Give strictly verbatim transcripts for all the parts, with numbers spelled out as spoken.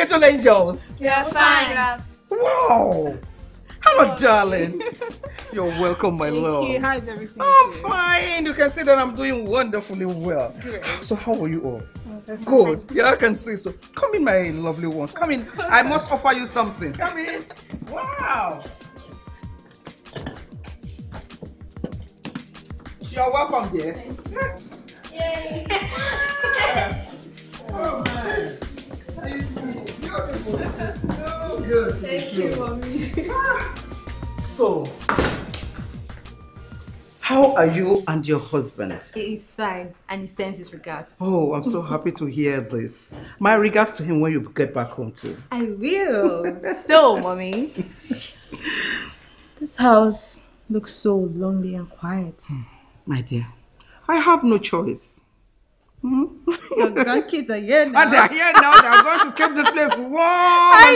little angels? You're fine. Wow. Hello, darling. You're welcome, my Thank love. You. How's everything? I'm too? fine. You can see that I'm doing wonderfully well. Great. So how are you all? Good. Yeah, I can see so. Come in, my lovely ones. Come in. I must offer you something. Come in. Wow. You're welcome, dear. Yay. Oh, man. Beautiful. So good. Thank you, mommy. So, how are you and your husband? He is fine and he sends his regards. Oh, I'm so happy to hear this. My regards to him when you get back home too. I will. So, mommy, this house looks so lonely and quiet. My dear, I have no choice. Hmm? Your grandkids are here now. And they're here now. They're going to keep this place warm. I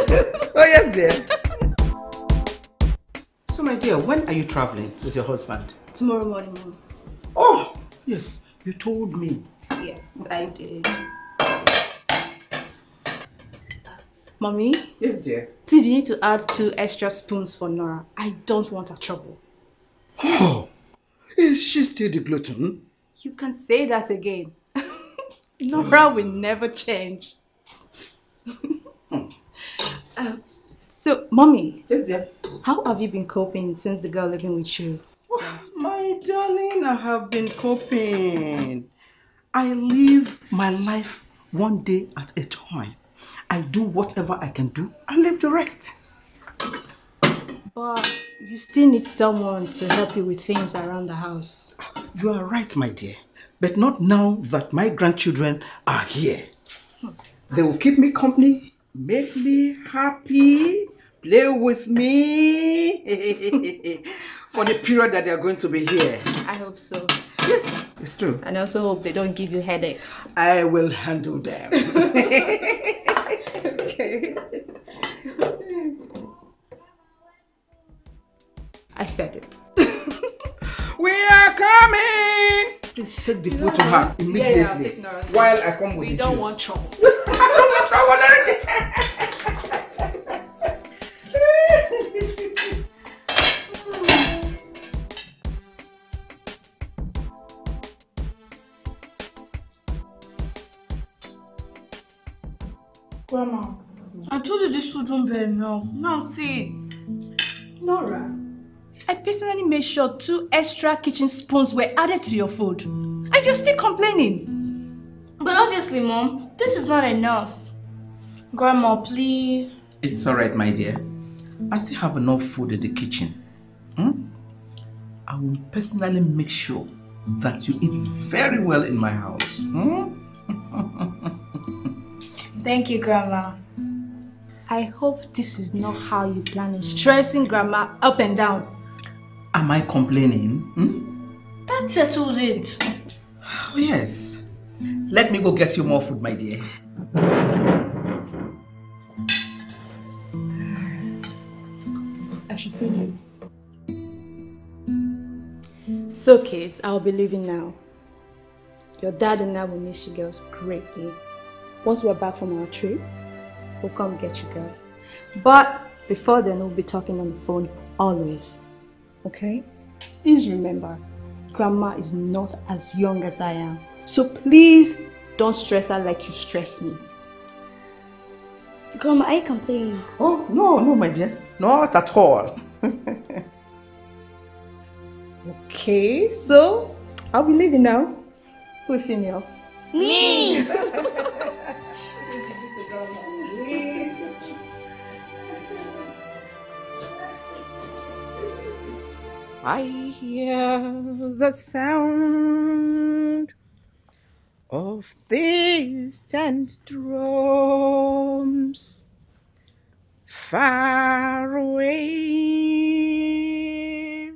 know, right? Oh, yes, dear. So, my dear, when are you traveling with your husband? Tomorrow morning, Mom. Oh, yes. You told me. Yes, I did. Mommy? Yes, dear. Please, you need to add two extra spoons for Nora. I don't want her trouble. Oh. Is she still the glutton? You can say that again. Nora will never change. uh, so, Mommy. Yes, dear. How have you been coping since the girl living with you? Oh, my darling, I have been coping. I live my life one day at a time. I do whatever I can do and leave the rest. But you still need someone to help you with things around the house. You are right, my dear. But not now that my grandchildren are here. They will keep me company, make me happy, play with me for the period that they are going to be here. I hope so. Yes, it's true. And I also hope they don't give you headaches. I will handle them. Okay. I said it. We are coming! Please take the food to her immediately. Yeah, yeah, take Nora. While I come with you. We don't want trouble. I don't want trouble already. Grandma, I told you this food won't be enough. Now see. Nora. I personally made sure two extra kitchen spoons were added to your food. And you're still complaining. But obviously, Mom, this is not enough. Grandma, please. It's alright, my dear. I still have enough food in the kitchen. Hmm? I will personally make sure that you eat very well in my house. Hmm? Thank you, Grandma. I hope this is not how you plan on stressing Grandma up and down. Am I complaining? Hmm? That settles it. Oh, yes. Let me go get you more food, my dear. I should feed you. So, kids, I'll be leaving now. Your dad and I will miss you girls greatly. Once we're back from our trip, we'll come get you girls. But before then, we'll be talking on the phone always. Okay? Please remember, Grandma is not as young as I am. So please don't stress her like you stress me. Grandma, are you complaining? Oh, no, no, my dear. Not at all. Okay, so I'll be leaving now. Who is in here? Me! I hear the sound of distant drums far away,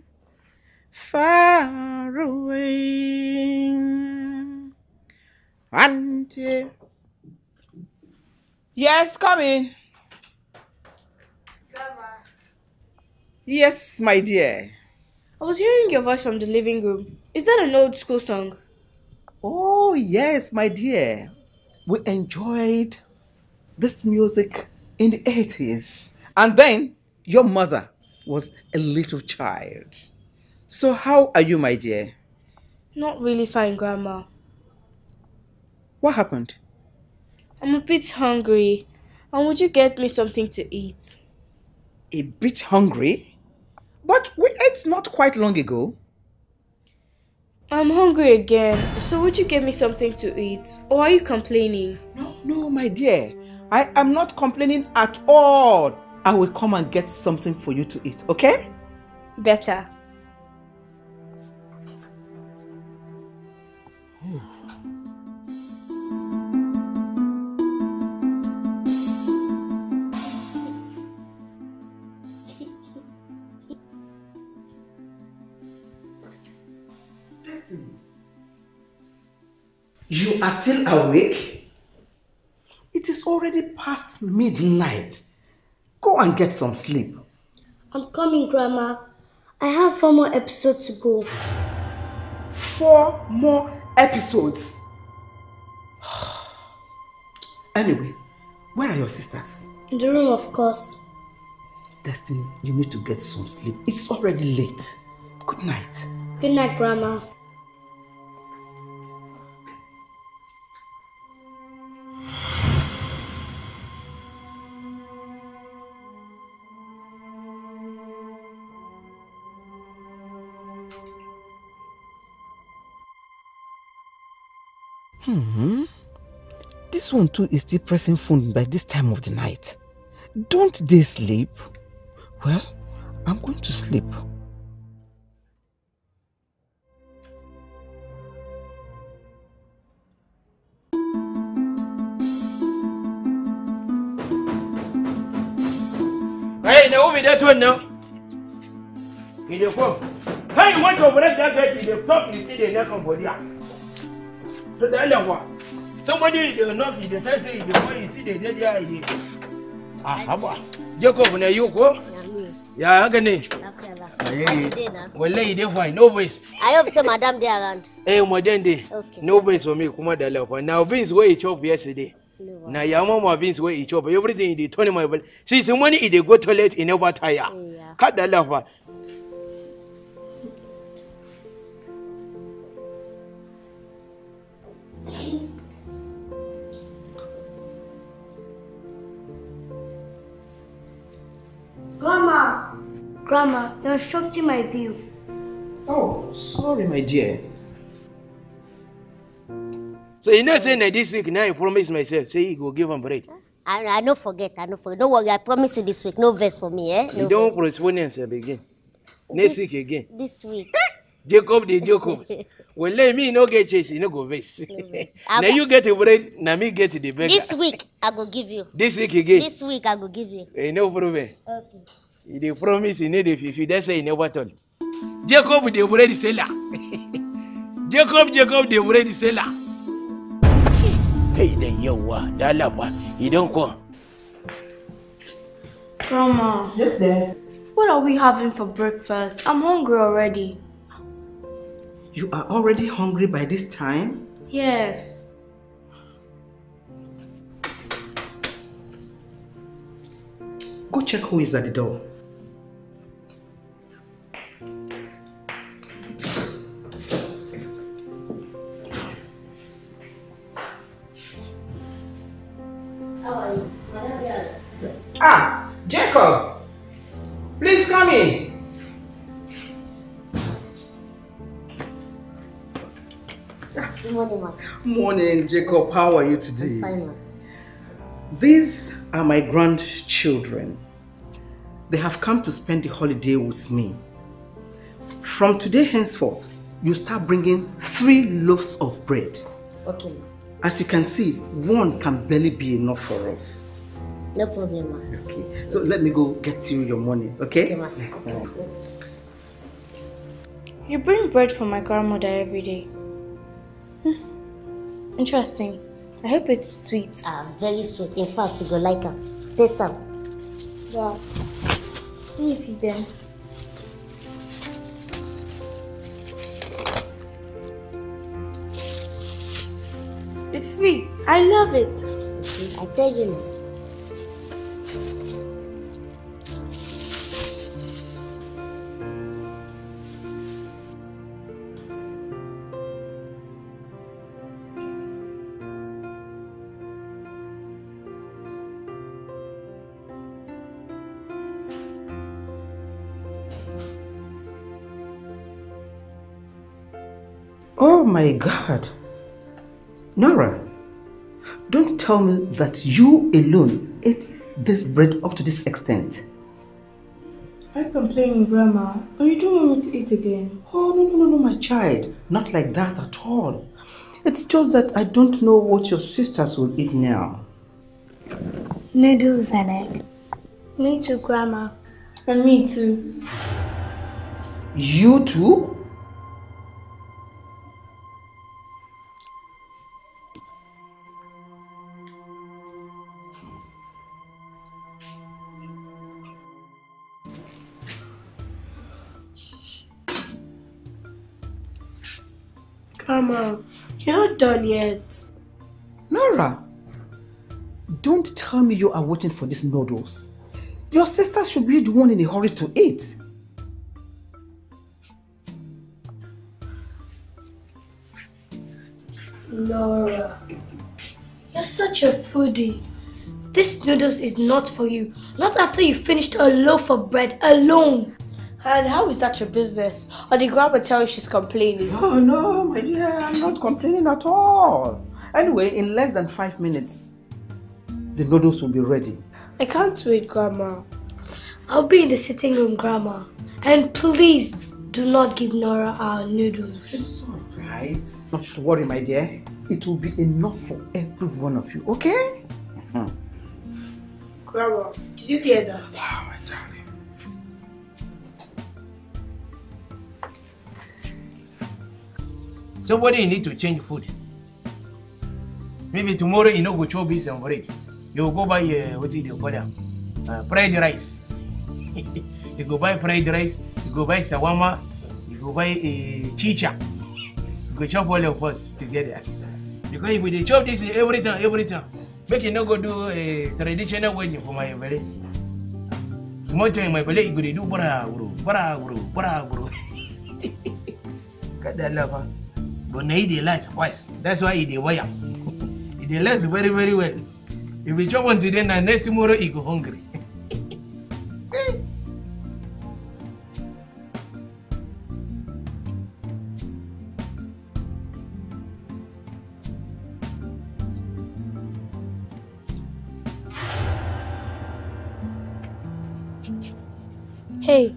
far away, Auntie. Yes, come in. Grandma. Yes, my dear. I was hearing your voice from the living room. Is that an old school song? Oh, yes, my dear. We enjoyed this music in the eighties. And then your mother was a little child. So how are you, my dear? Not really fine, Grandma. What happened? I'm a bit hungry. And would you get me something to eat? A bit hungry? But we ate not quite long ago. I'm hungry again. So would you get me something to eat? Or are you complaining? No, no, my dear. I am not complaining at all. I will come and get something for you to eat, okay? Better. You are still awake? It is already past midnight. Go and get some sleep. I'm coming, Grandma. I have four more episodes to go. Four more episodes? Anyway, where are your sisters? In the room, of course. Destiny, you need to get some sleep. It's already late. Good night. Good night, Grandma. Hmm. This one too is still pressing phone by this time of the night. Don't they sleep? Well, I'm going to sleep. Hey, now over that one now. In the phone. Hey, you want to break that bed in the top, you see the neck of body. So the other one. Somebody uh, knock in the test, in the way you see the dead guy. Ah, how Jacob, when you go? Yeah, I can. Well, lady, fine, no ways. I hope so, Madame, they around. Hey, Madame, they. No ways for me, Kumada. Now, Vince, where he chopped yesterday. Now, your mama, Vince, where he chopped. Everything in the twenty mile. See, the money in the go toilet in over tire. Cut the lava. Grandma! Grandma, you're obstructing my view. Oh, sorry, my dear. So you're not saying that this week now I promise myself, say you go give him bread. I, I don't forget, I don't forget. Don't worry, I promise you this week, no verse for me, eh? No you don't postpone yourself again. Next this, week again. This week. Jacob the Jacobs. Well, let me no get chased, no go vest. Now you get the bread, now me get the bed. This week I go give you. This week again. This week I go give you. Hey, no problem. Okay. They promise you need if you that's why you never told. Jacob the bread seller. Jacob, Jacob the bread seller. Hey, then you wa, that lava. You don't come. Grandma. Yes, there. What are we having for breakfast? I'm hungry already. You are already hungry by this time? Yes. Go check who is at the door. How are you? Ah, Jacob! Please come in. Morning, ma. Morning, Jacob. How are you today? I'm fine, ma. These are my grandchildren. They have come to spend the holiday with me. From today henceforth, you start bringing three loaves of bread. Okay, ma. As you can see, one can barely be enough for us. No problem, ma. Okay. So let me go get you your money, okay? Okay, ma. Yeah. You bring bread for my grandmother every day. Hmm. Interesting. I hope it's sweet. Ah, very sweet. In fact, you go like her. Taste them. Wow. Let me see them. It's sweet. I love it. I tell you now. Oh my God. Nora, don't tell me that you alone ate this bread up to this extent. I complain, Grandma, but you don't want me to eat again. Oh, no, no, no, no, my child. Not like that at all. It's just that I don't know what your sisters will eat now. Noodles and egg. Me too, Grandma. And me too. You too? Grandma, you're not done yet. Nora, don't tell me you are waiting for these noodles. Your sister should be the one in a hurry to eat. Nora, you're such a foodie. This noodles is not for you. Not after you finished a loaf of bread alone. And how is that your business? Or did Grandma tell you she's complaining? Oh no, my dear, I'm not complaining at all. Anyway, in less than five minutes, the noodles will be ready. I can't wait, Grandma. I'll be in the sitting room, Grandma. And please do not give Nora our noodles. It's alright. Not to worry, my dear. It will be enough for every one of you, okay? Mm-hmm. Grandma, did you hear that? Wow, my darling. Somebody you need to change food. Maybe tomorrow you know go chop beans and porridge. You go buy uh, what do you call them? Uh, fried rice. You go buy fried rice. You go buy sawama. You go buy uh, chicha. You go chop all of us together. Because if we chop this every time, every time, make you not go do a uh, traditional wedding for my belly. Small time my belly you go do bara guru, bara guru, bara guru. God love. But now he lies twice. That's why he wire. He lies very, very well. If we chop on today, now next tomorrow he go hungry. Hey,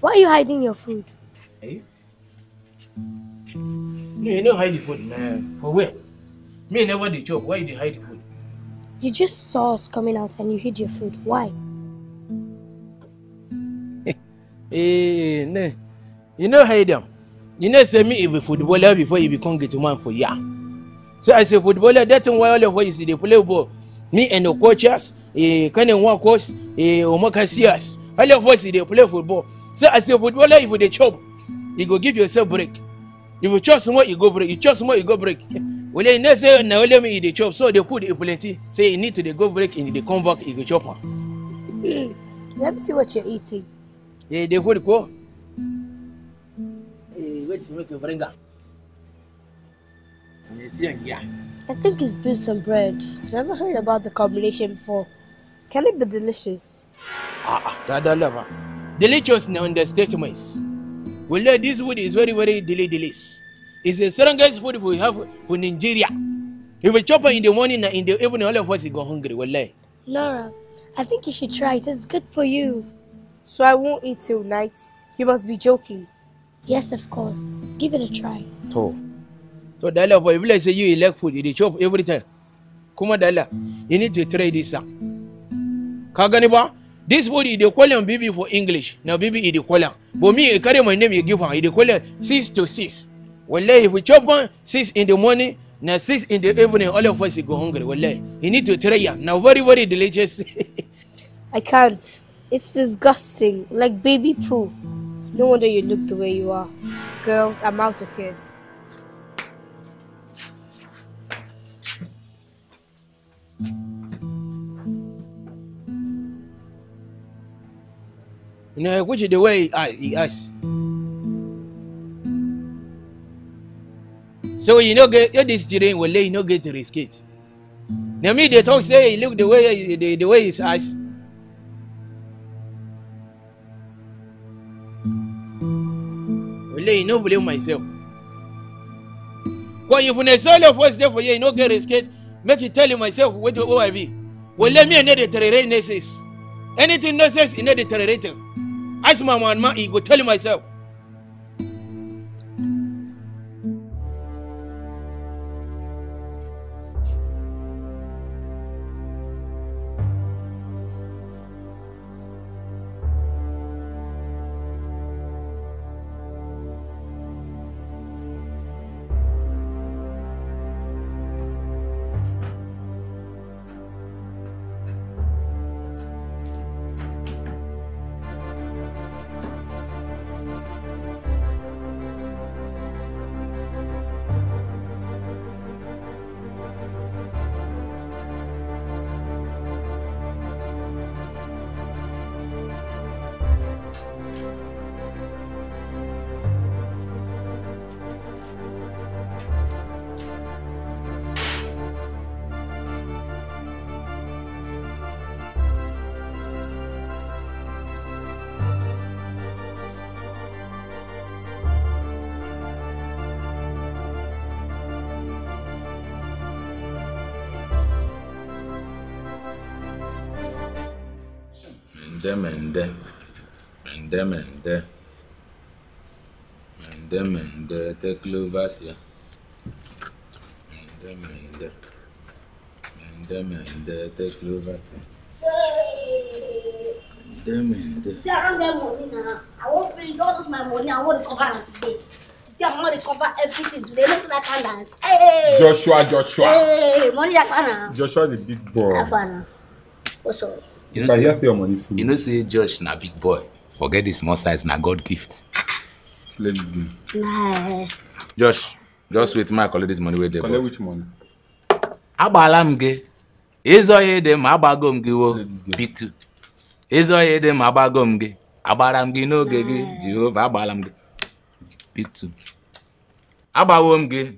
why are you hiding your food? Hey. You don't hide the food, man. For where? Me never the job. Why you hide the food? You just saw us coming out and you hid your food. Why? Hey, no. You know hide them. You know say me be footballer before you become get man for ya. So as a footballer, that's why all of us they play ball. Me and the coaches, eh, kind of one coach, eh, Omakasias. All of us they play football. So as a footballer, if you the job, you go give yourself break. If you chop more, you go break. You chop more, you go break. Well, you know, say, now let me eat the chop. So they put the plenty. Say, you need to go break and they come back, you go chop. Let me see what you're eating. Yeah, they put the go. Wait, make a bringer. I think it's beans and bread. Never heard about the combination before. Can it be delicious? Ah, that lover. Delicious now in the statements. Well, this food is very, very delicious. It's the strongest food we have for Nigeria. If we chop it in the morning and in the evening, all of us go hungry. Well, Nora, I think you should try it. It's good for you. So I won't eat till night. You must be joking. Yes, of course. Give it a try. So, so Dala, if you say you like food, you chop every time. Come on, Dala, you need to try this. Kaganiba. This food is the column baby for English. Now baby is the column. But me, I carry my name, you give her. Is the column six to six. Wallahi, if we chop one, six in the morning, now six in the evening, all of us go hungry. Wallahi, you need to try it. Now very, very delicious. I can't. It's disgusting, like baby poo. No wonder you look the way you are. Girl, I'm out of here. You know, which is the way I, he asked. So you know, get these children will let you not get to risk it. Now me they talk say look the way the, the way his eyes. Well, you no believe myself. Because if you soul of what's there for you, you no get risked. Make you tell you myself what the I be. Well, let me not deteriorate nonsense. Anything nonsense is not deteriorating. As my man, man, he go tell you myself. Them and them, and them and them, and them and them, take Luvasia, and them and them, and them and them, take Luvasia, and them and them. I won't bring all this my money, I won't recover today. Today I'm going to recover everything today, looks like I can dance. Hey! Joshua, Joshua! Hey, money Afana! Joshua the big boy. Afana. What's up? You know, say, your money you know, say Josh, na big boy. Forget the small size, na God gift. Let's do. Nah. Josh, just wait. My collect this money with them. Collect which money? Abalamge. Ezoye dem abagomge wo big two. Ezoye dem abagomge. Abalamge no gege. Jehovah abalamge. Big two. Abawomge.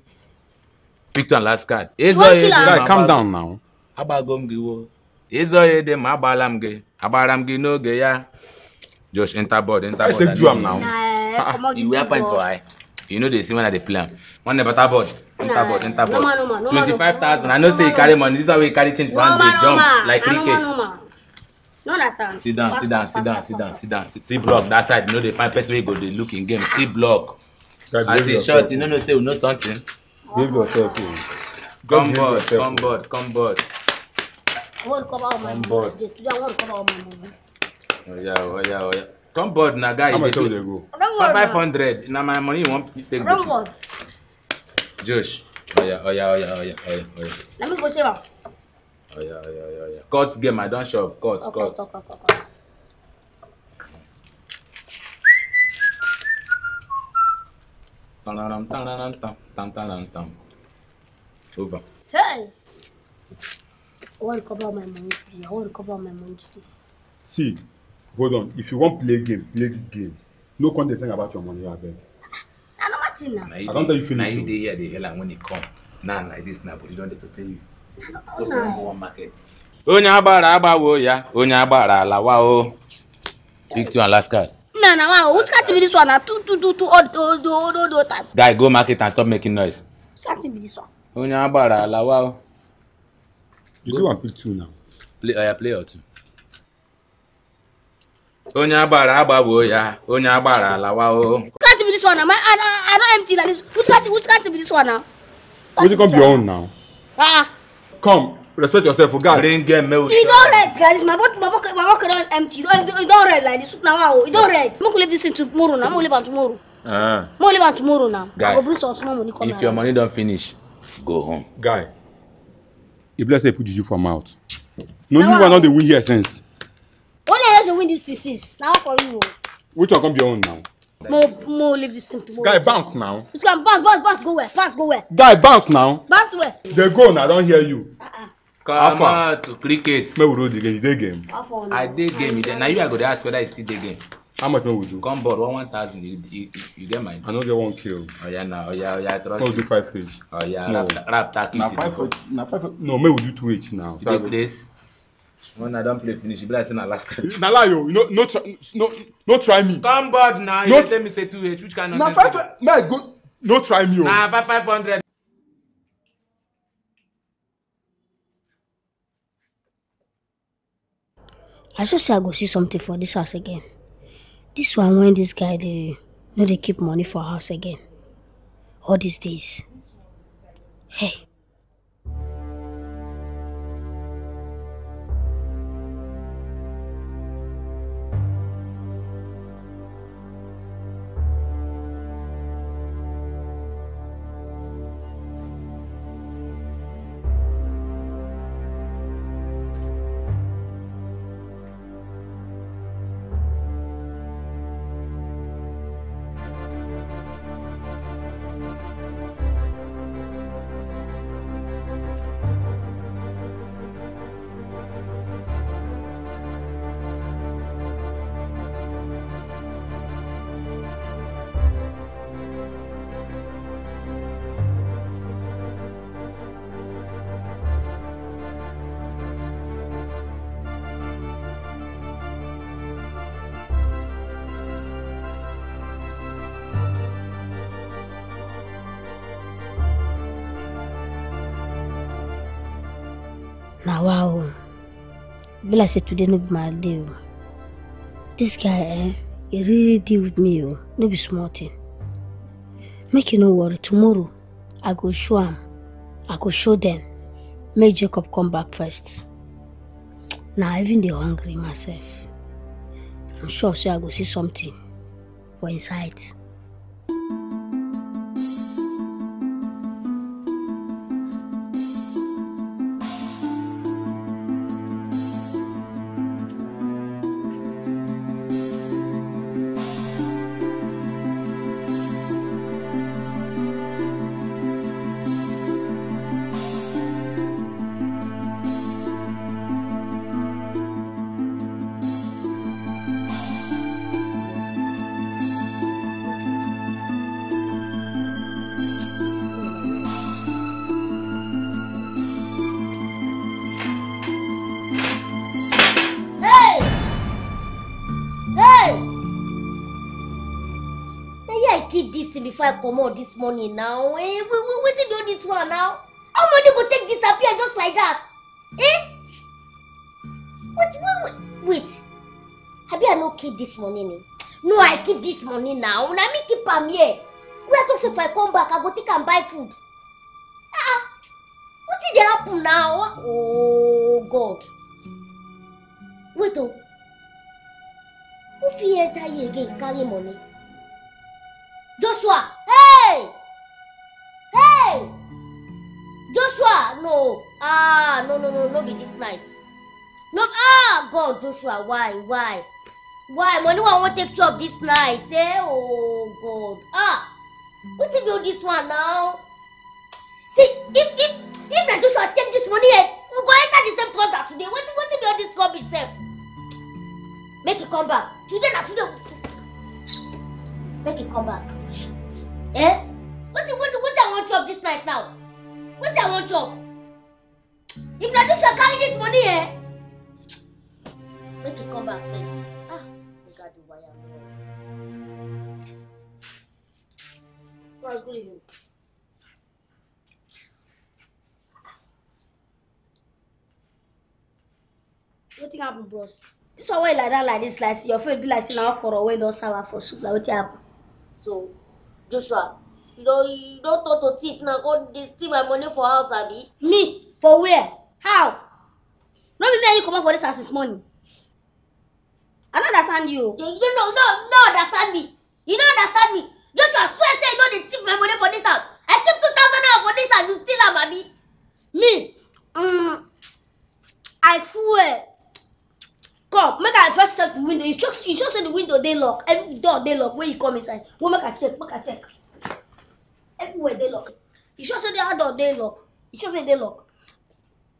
Big two and last card. Ezoye dem. Calm down now. Abagomge wo. Ezoye de mabalamge, abaramge no ge ya. Josh enter board, enter board. I say drum now. Nah, you wear pants for eye. You know they see when I dey play. One never enter board, enter board, enter board. No no no. Twenty-five thousand. I know say carry money. This is how we carry change. One they jump like cricket. No understand. Sit down, sit down, sit down, sit down, sit down. See block that side. You know they find person wey go dey look in game. See block. As a short, you know no say we know something. Give yourself. Come board, come board, come board. I want to cover all my money today. Today I want to cover all my money. Oh yeah, oh yeah, oh yeah. Come board now, guy. How much will they go? Five hundred. Now my money won't take. Come board. Josh. Oh yeah, oh yeah, oh yeah, oh yeah, oh yeah. Let me go save am. Oh yeah, oh yeah, oh yeah. Cut game. I don't shove. Cut, cut. Cut, cut, cut, cut. Tam tam tam tam tam tam tam. Over. Hey. I want to cover my money today. I want to cover my money today. See, hold on. If you want to play game, play this game. No condescending about your money, I beg. I know what you now. I don't think you finish. Now you dey here, dey hell, and when it come, now like this, now but you don't dey prepare you. Because we go one market. Onya bara abawo ya, onya bara lawa o. Pick two and last card. No, no, no. Which card be this one? Na two, two, two, two, all, all, all, all, all time. Guy, go market and stop making noise. Which card be this one? Onya bara lawa o. You go and pick two now. Play, I play or two. Onya bara abawo ya, onya bara lawa o. Which can't be this one now? My, I, I, I don't empty like this. Which can't, which can't be this one now? Which can't be your own now? Ah. Come, respect yourself, for God. Bring game, me. You don't read like this. My book, my book, my book don't empty. You don't, you don't read like this. Now, you don't read. I'm gonna leave this in tomorrow now. I'm gonna leave on tomorrow. Ah. I'm gonna leave on tomorrow now. Guy. I go bring some small money come. If your money don't finish, go home. Guy. If let's say put juju for mouth. No, you are not the win here since. What the hell is the win this pieces? Now for you. Which one comes your own now? Mo, Mo, leave this thing tomorrow. Guy, bounce now. You can bounce, bounce, bounce, go where? Bounce, go where? Guy, bounce now. Bounce where? They go now, I don't hear you. Uh-uh. Come out to cricket. Maybe we do the game, the game. I did game, now you are going to ask whether it's still the game. How much will we do? Come board, one one thousand. You, you, you get mine. I don't get one kill. Oh yeah, no, oh yeah, oh yeah. Trust me. I'll do five fish. Oh yeah, no. rap, rap, tap, now five, fish, now five. No, maybe we do two each now. You take this. When I don't play finish, you better say na last time. Na lie yo, no, no, no, no try me. Come board now. You tell me say two each. Which kind of? Na five. May I go? No try me yo. Nah, five five hundred. I just say I go see something for this house again. This one when this guy they no they keep money for house again. All these days. Hey. Wow, but I said today no be my day. This guy, eh, he really deal with me, yo. No be small thing. Make you no worry. Tomorrow, I go show him. I go show them. Make Jacob come back first. Now even they hungry myself. I'm sure say I go see something for inside. Before I come out this morning now, eh? We we we did do this one now. How money go take disappear just like that, eh? Wait wait wait. Have you I no keep this money? Eh? No, I keep this money now. Now me keep am here. We are talking if I come back, I go take and buy food. Ah, what did happen now? Oh God. Wait oh. Who fit enter here again carry money? Joshua, hey! Hey! Joshua, no. Ah, no, no, no, no be this night. No, ah, God, Joshua, why, why? Why, money one won't take job this night, eh? Oh, God. Ah, what if you do this one now? See, if, if, if that Joshua take this money, eh, we go enter the same trouser today. What, what if you do this job itself? Make it come back. Today, not today. Make it come back. Eh? What you, what you, what I want job this night now? What I want job? If I just carry this money, eh? Make it come back, please. Ah, we got the wire. Well, good evening. What thing happened, bros? This one way like that, like this, like your face be like saying I'll call away, don't serve for soup. Like what happened? So, Joshua, you don't, you don't talk to thief now. Go steal my money for house, Abby. Me? For where? How? Not be me you come out for this house this morning. I don't understand you. You don't no, no understand me. You don't understand me. Joshua, swear say you know they thief my money for this house. I keep two thousand dollars for this house. You steal her, Abby. Me? Um, I swear. Come, make I first check the window. You just, you just say the window they lock. Every door they lock. Where you come inside, we make a check, make a check. Everywhere they lock. You just say the other door they lock. You just say they lock.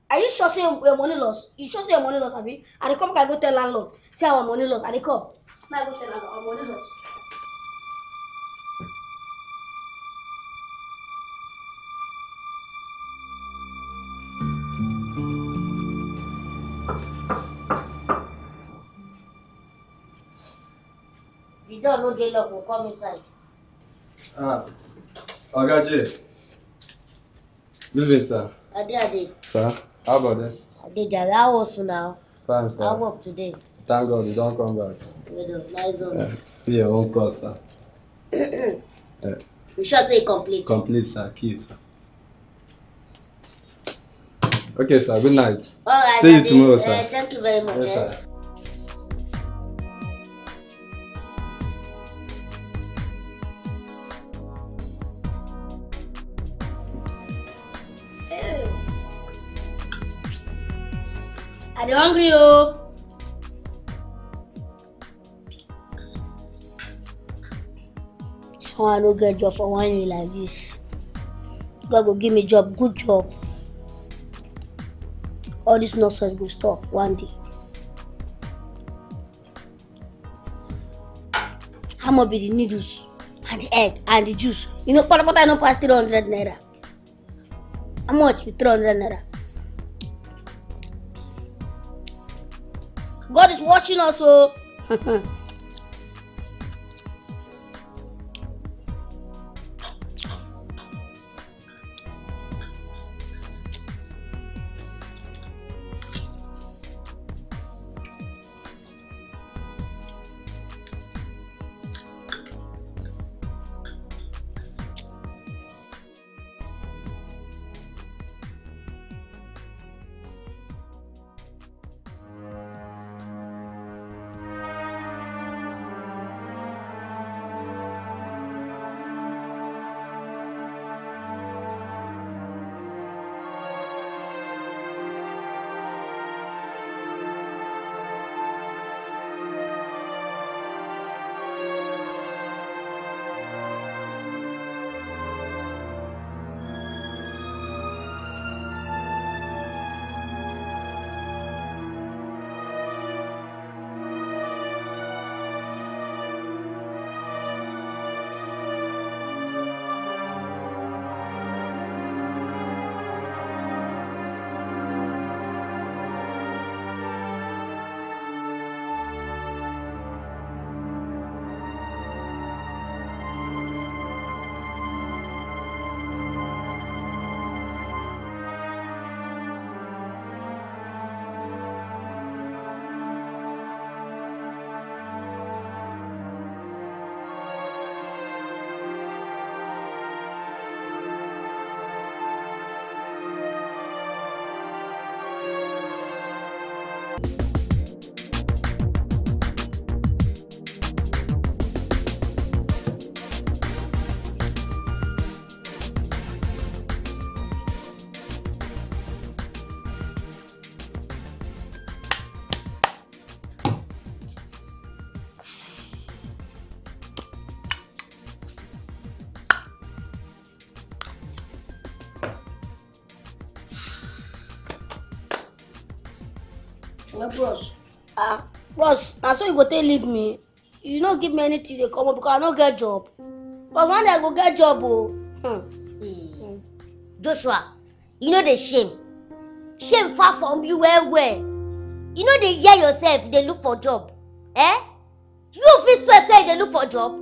Are you sure say your money lost? You sure say your money lost, Abi? And they come, I go tell landlord. Say our money lost. And they come. bago talaga ako maluhos. You don't know the lock will come inside. Ah, I got you. Move it, sir. I did, I did. Sir, how about this? I did allow us now. Fine, sir. I'll work today. Thank God you don't come back. We do. Nice one. Yeah. Be your own call, sir. Yeah. We shall say complete. Complete, sir. Key, sir. Okay, sir. Good night. All right, see you tomorrow, sir. Uh, thank you very much. Yes, sir. Are you hungry? Oh? So I don't get job for one year like this. God will give me job, good job. All this nonsense will stop one day. I'm gonna be the needles and the egg and the juice. You know, pata pata no pass three hundred naira. How much with three hundred naira? God is watching us, oh. No, bros. Ah, bros, I saw you go take leave me. You don't give me anything they come up because I don't get job. But one day I go get job, oh. Hmm. Mm. Joshua, you know the shame. Shame far from you well, well. You know they hear yourself, they look for job. Eh? You don't feel swear say they look for job.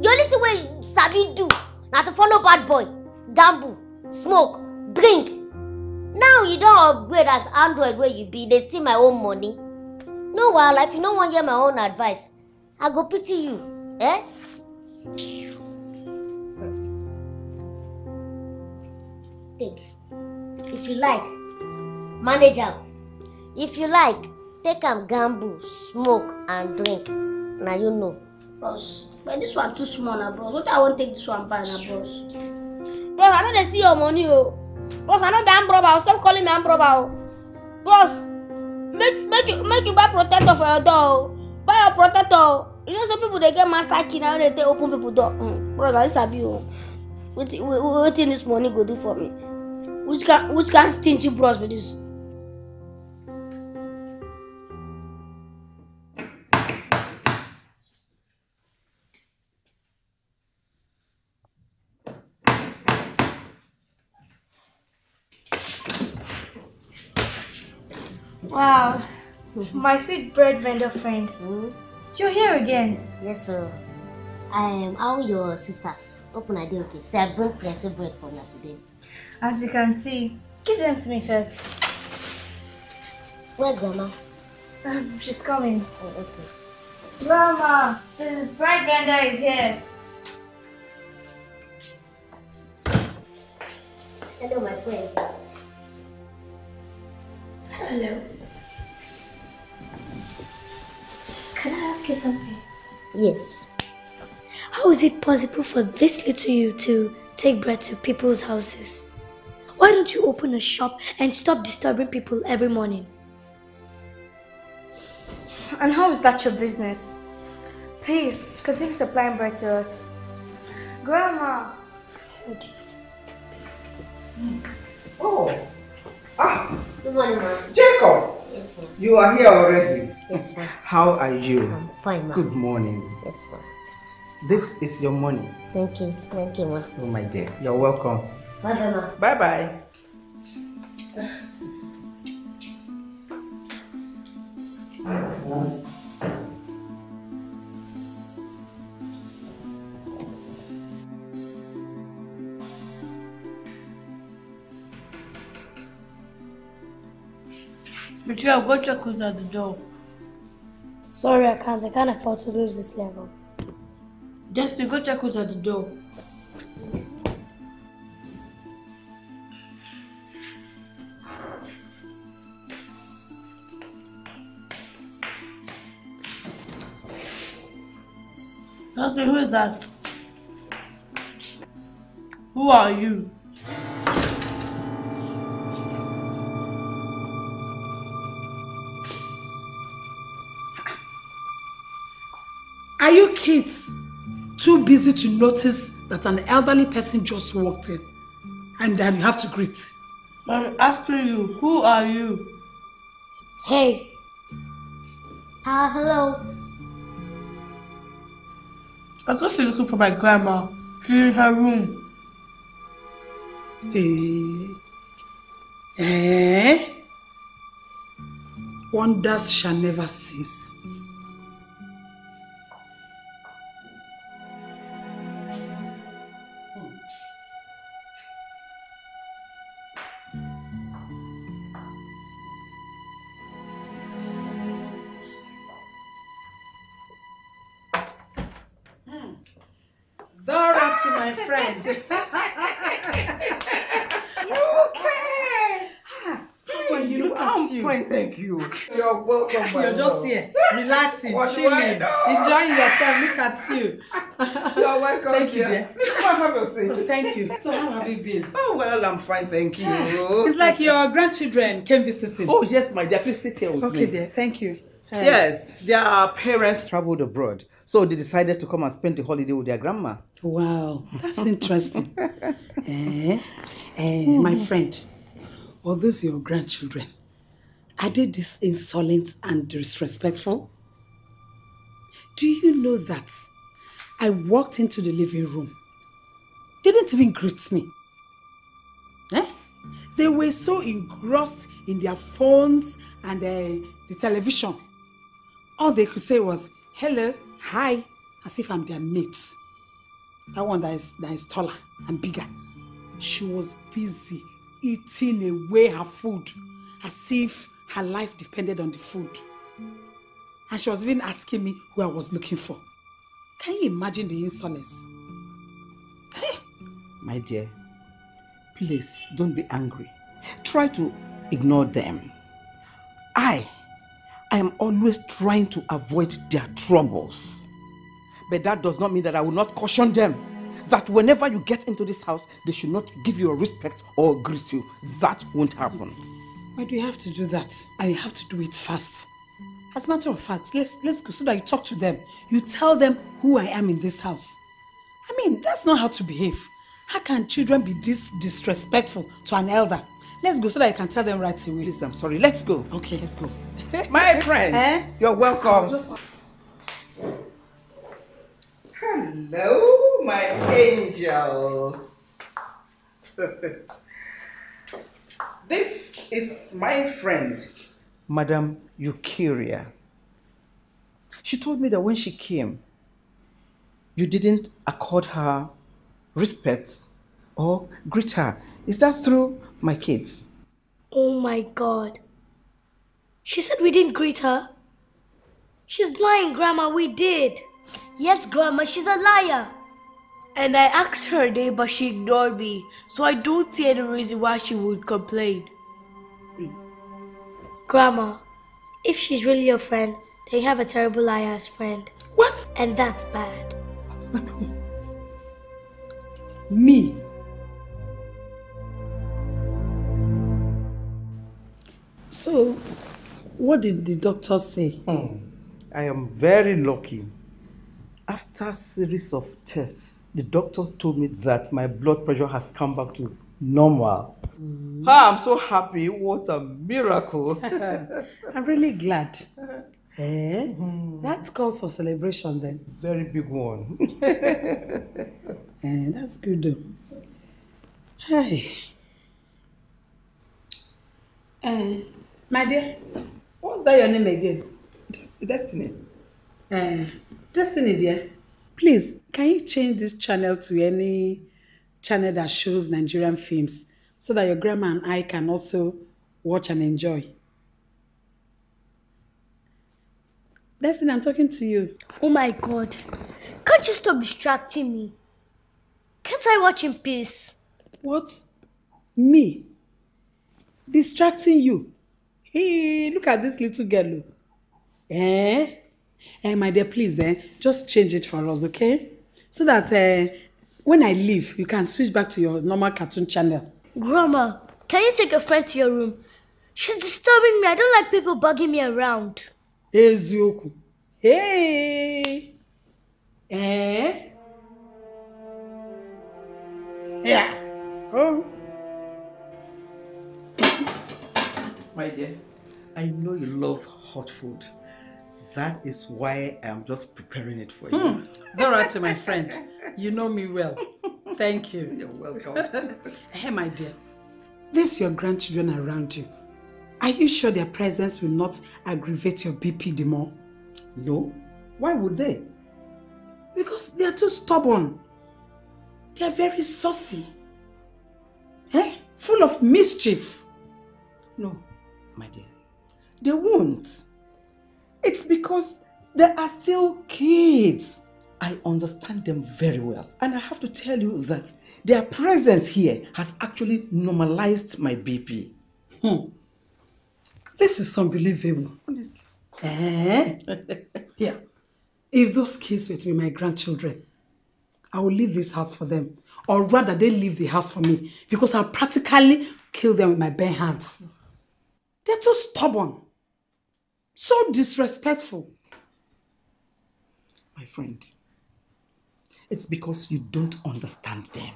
The only thing we sabi do now to follow bad boy, gamble, smoke, drink. Now you don't upgrade as Android where you be. They steal my own money. No, well, if you don't want to get my own advice, I go pity you. Eh? Take. If you like, manage them. If you like, take them gamble, smoke, and drink. Now you know. Bros, but this one too small now, bros. What I want to take this one back now, bros? Bros, I know they steal your money, oh. Bros, I know my aunt brother. Stop calling my aunt brother. Bros, make make you make you buy protector for your door. Buy your protector. You know some people they get master key now they take open people door. Mm. Bros, I sabi you. What what thing this money go do for me? Which can which can stingy bros with this? Wow, my sweet bread vendor friend. Mm-hmm. You're here again. Yes, sir. I am all your sisters. Open a deal, okay? Say I brought plenty bread for now today. As you can see, give them to me first. Where, Grandma? Um, she's coming. Oh, okay. Grandma, the bread vendor is here. Hello, my friend. Hello. Can I ask you something? Yes. How is it possible for this little you to take bread to people's houses? Why don't you open a shop and stop disturbing people every morning? And how is that your business? Please, continue supplying bread to us. Grandma! Oh! Ah! Good morning, Mom. Jacob! Yes, ma'am. You are here already? Yes, ma'am. How are you? I'm fine, ma'am. Good morning. Yes, ma'am. This is your money. Thank you. Thank you, ma'am. Oh, my dear. You're welcome. Bye-bye, ma'am. Bye-bye. Mitchell, go check who's at the door. Sorry, I can't. I can't afford to lose this level. Destiny, go check who's at the door. Destiny, who is that? Who are you? Are you kids too busy to notice that an elderly person just walked in and that you have to greet? I'm asking you, who are you? Hey. Ah, uh, hello. I thought she was looking for my grandma. She's in her room. Eh? Eh? Wonders shall never cease. You're just here, relaxing, chilling, enjoying yourself. Look at you. You're welcome. Thank you, dear. Have Thank you. So how have you been? Oh well, I'm fine, thank you. It's like your grandchildren came visiting. Oh yes, my dear, please sit here with okay, me. Okay, dear. Thank you. Uh, yes, their parents traveled abroad, so they decided to come and spend the holiday with their grandma. Wow, that's interesting. eh, eh, my friend, are those your grandchildren? Are they this insolent and disrespectful? Do you know that I walked into the living room? They didn't even greet me. Eh? They were so engrossed in their phones and uh, the television. All they could say was, hello, hi, as if I'm their mate. That one that is, that is taller and bigger. She was busy eating away her food as if her life depended on the food. And she was even asking me who I was looking for. Can you imagine the insolence? Hey. My dear, please don't be angry. Try to ignore them. I, I am always trying to avoid their troubles. But that does not mean that I will not caution them that whenever you get into this house, they should not give you a respect or greet you. That won't happen. Why do you have to do that? I have to do it fast. As a matter of fact, let's, let's go so that you talk to them. You tell them who I am in this house. I mean, that's not how to behave. How can children be this disrespectful to an elder? Let's go so that you can tell them right away. Please, I'm sorry. Let's go. Okay. Let's go. My friend, eh? You're welcome. Just... Hello, my angels. This is my friend, Madam Eucharia. She told me that when she came, you didn't accord her respect or greet her. Is that true, my kids? Oh my God. She said we didn't greet her. She's lying, Grandma, we did. Yes, Grandma, she's a liar. And I asked her name, but she ignored me. So I don't see any reason why she would complain. Mm. Grandma, if she's really your friend, then you have a terrible liar as friend. What? And that's bad. Me? So, what did the doctor say? Hmm. I am very lucky. After a series of tests, the doctor told me that my blood pressure has come back to normal. Mm. Ah, I'm so happy. What a miracle. I'm really glad. Eh? Mm. That's cause for celebration then. Very big one. eh, that's good. Hi. Eh, my dear, what's that your name again? Destiny. Eh, Destiny, dear. Please, can you change this channel to any channel that shows Nigerian films so that your grandma and I can also watch and enjoy? Destiny, I'm talking to you. Oh my God. Can't you stop distracting me? Can't I watch in peace? What? Me? Distracting you? Hey, look at this little girl. Eh? Eh, my dear, please, eh, just change it for us, okay? So that eh, when I leave, you can switch back to your normal cartoon channel. Grandma, can you take a friend to your room? She's disturbing me. I don't like people bugging me around. Ezioku. Hey! Eh? Yeah. Oh. My dear, I know you love hot food. That is why I am just preparing it for you. Mm. Dorothy, my friend, you know me well. Thank you. You're welcome. Hey, my dear, there's your grandchildren around you. Are you sure their presence will not aggravate your B P the more? No. Why would they? Because they are too stubborn. They are very saucy. Eh? Full of mischief. No, my dear. They won't. It's because they are still kids. I understand them very well. And I have to tell you that their presence here has actually normalized my B P. Hmm. This is unbelievable. Honestly. Eh? Yeah. If those kids were to be my grandchildren, I will leave this house for them. Or rather, they leave the house for me. Because I'll practically kill them with my bare hands. They're too stubborn. So disrespectful. My friend, it's because you don't understand them.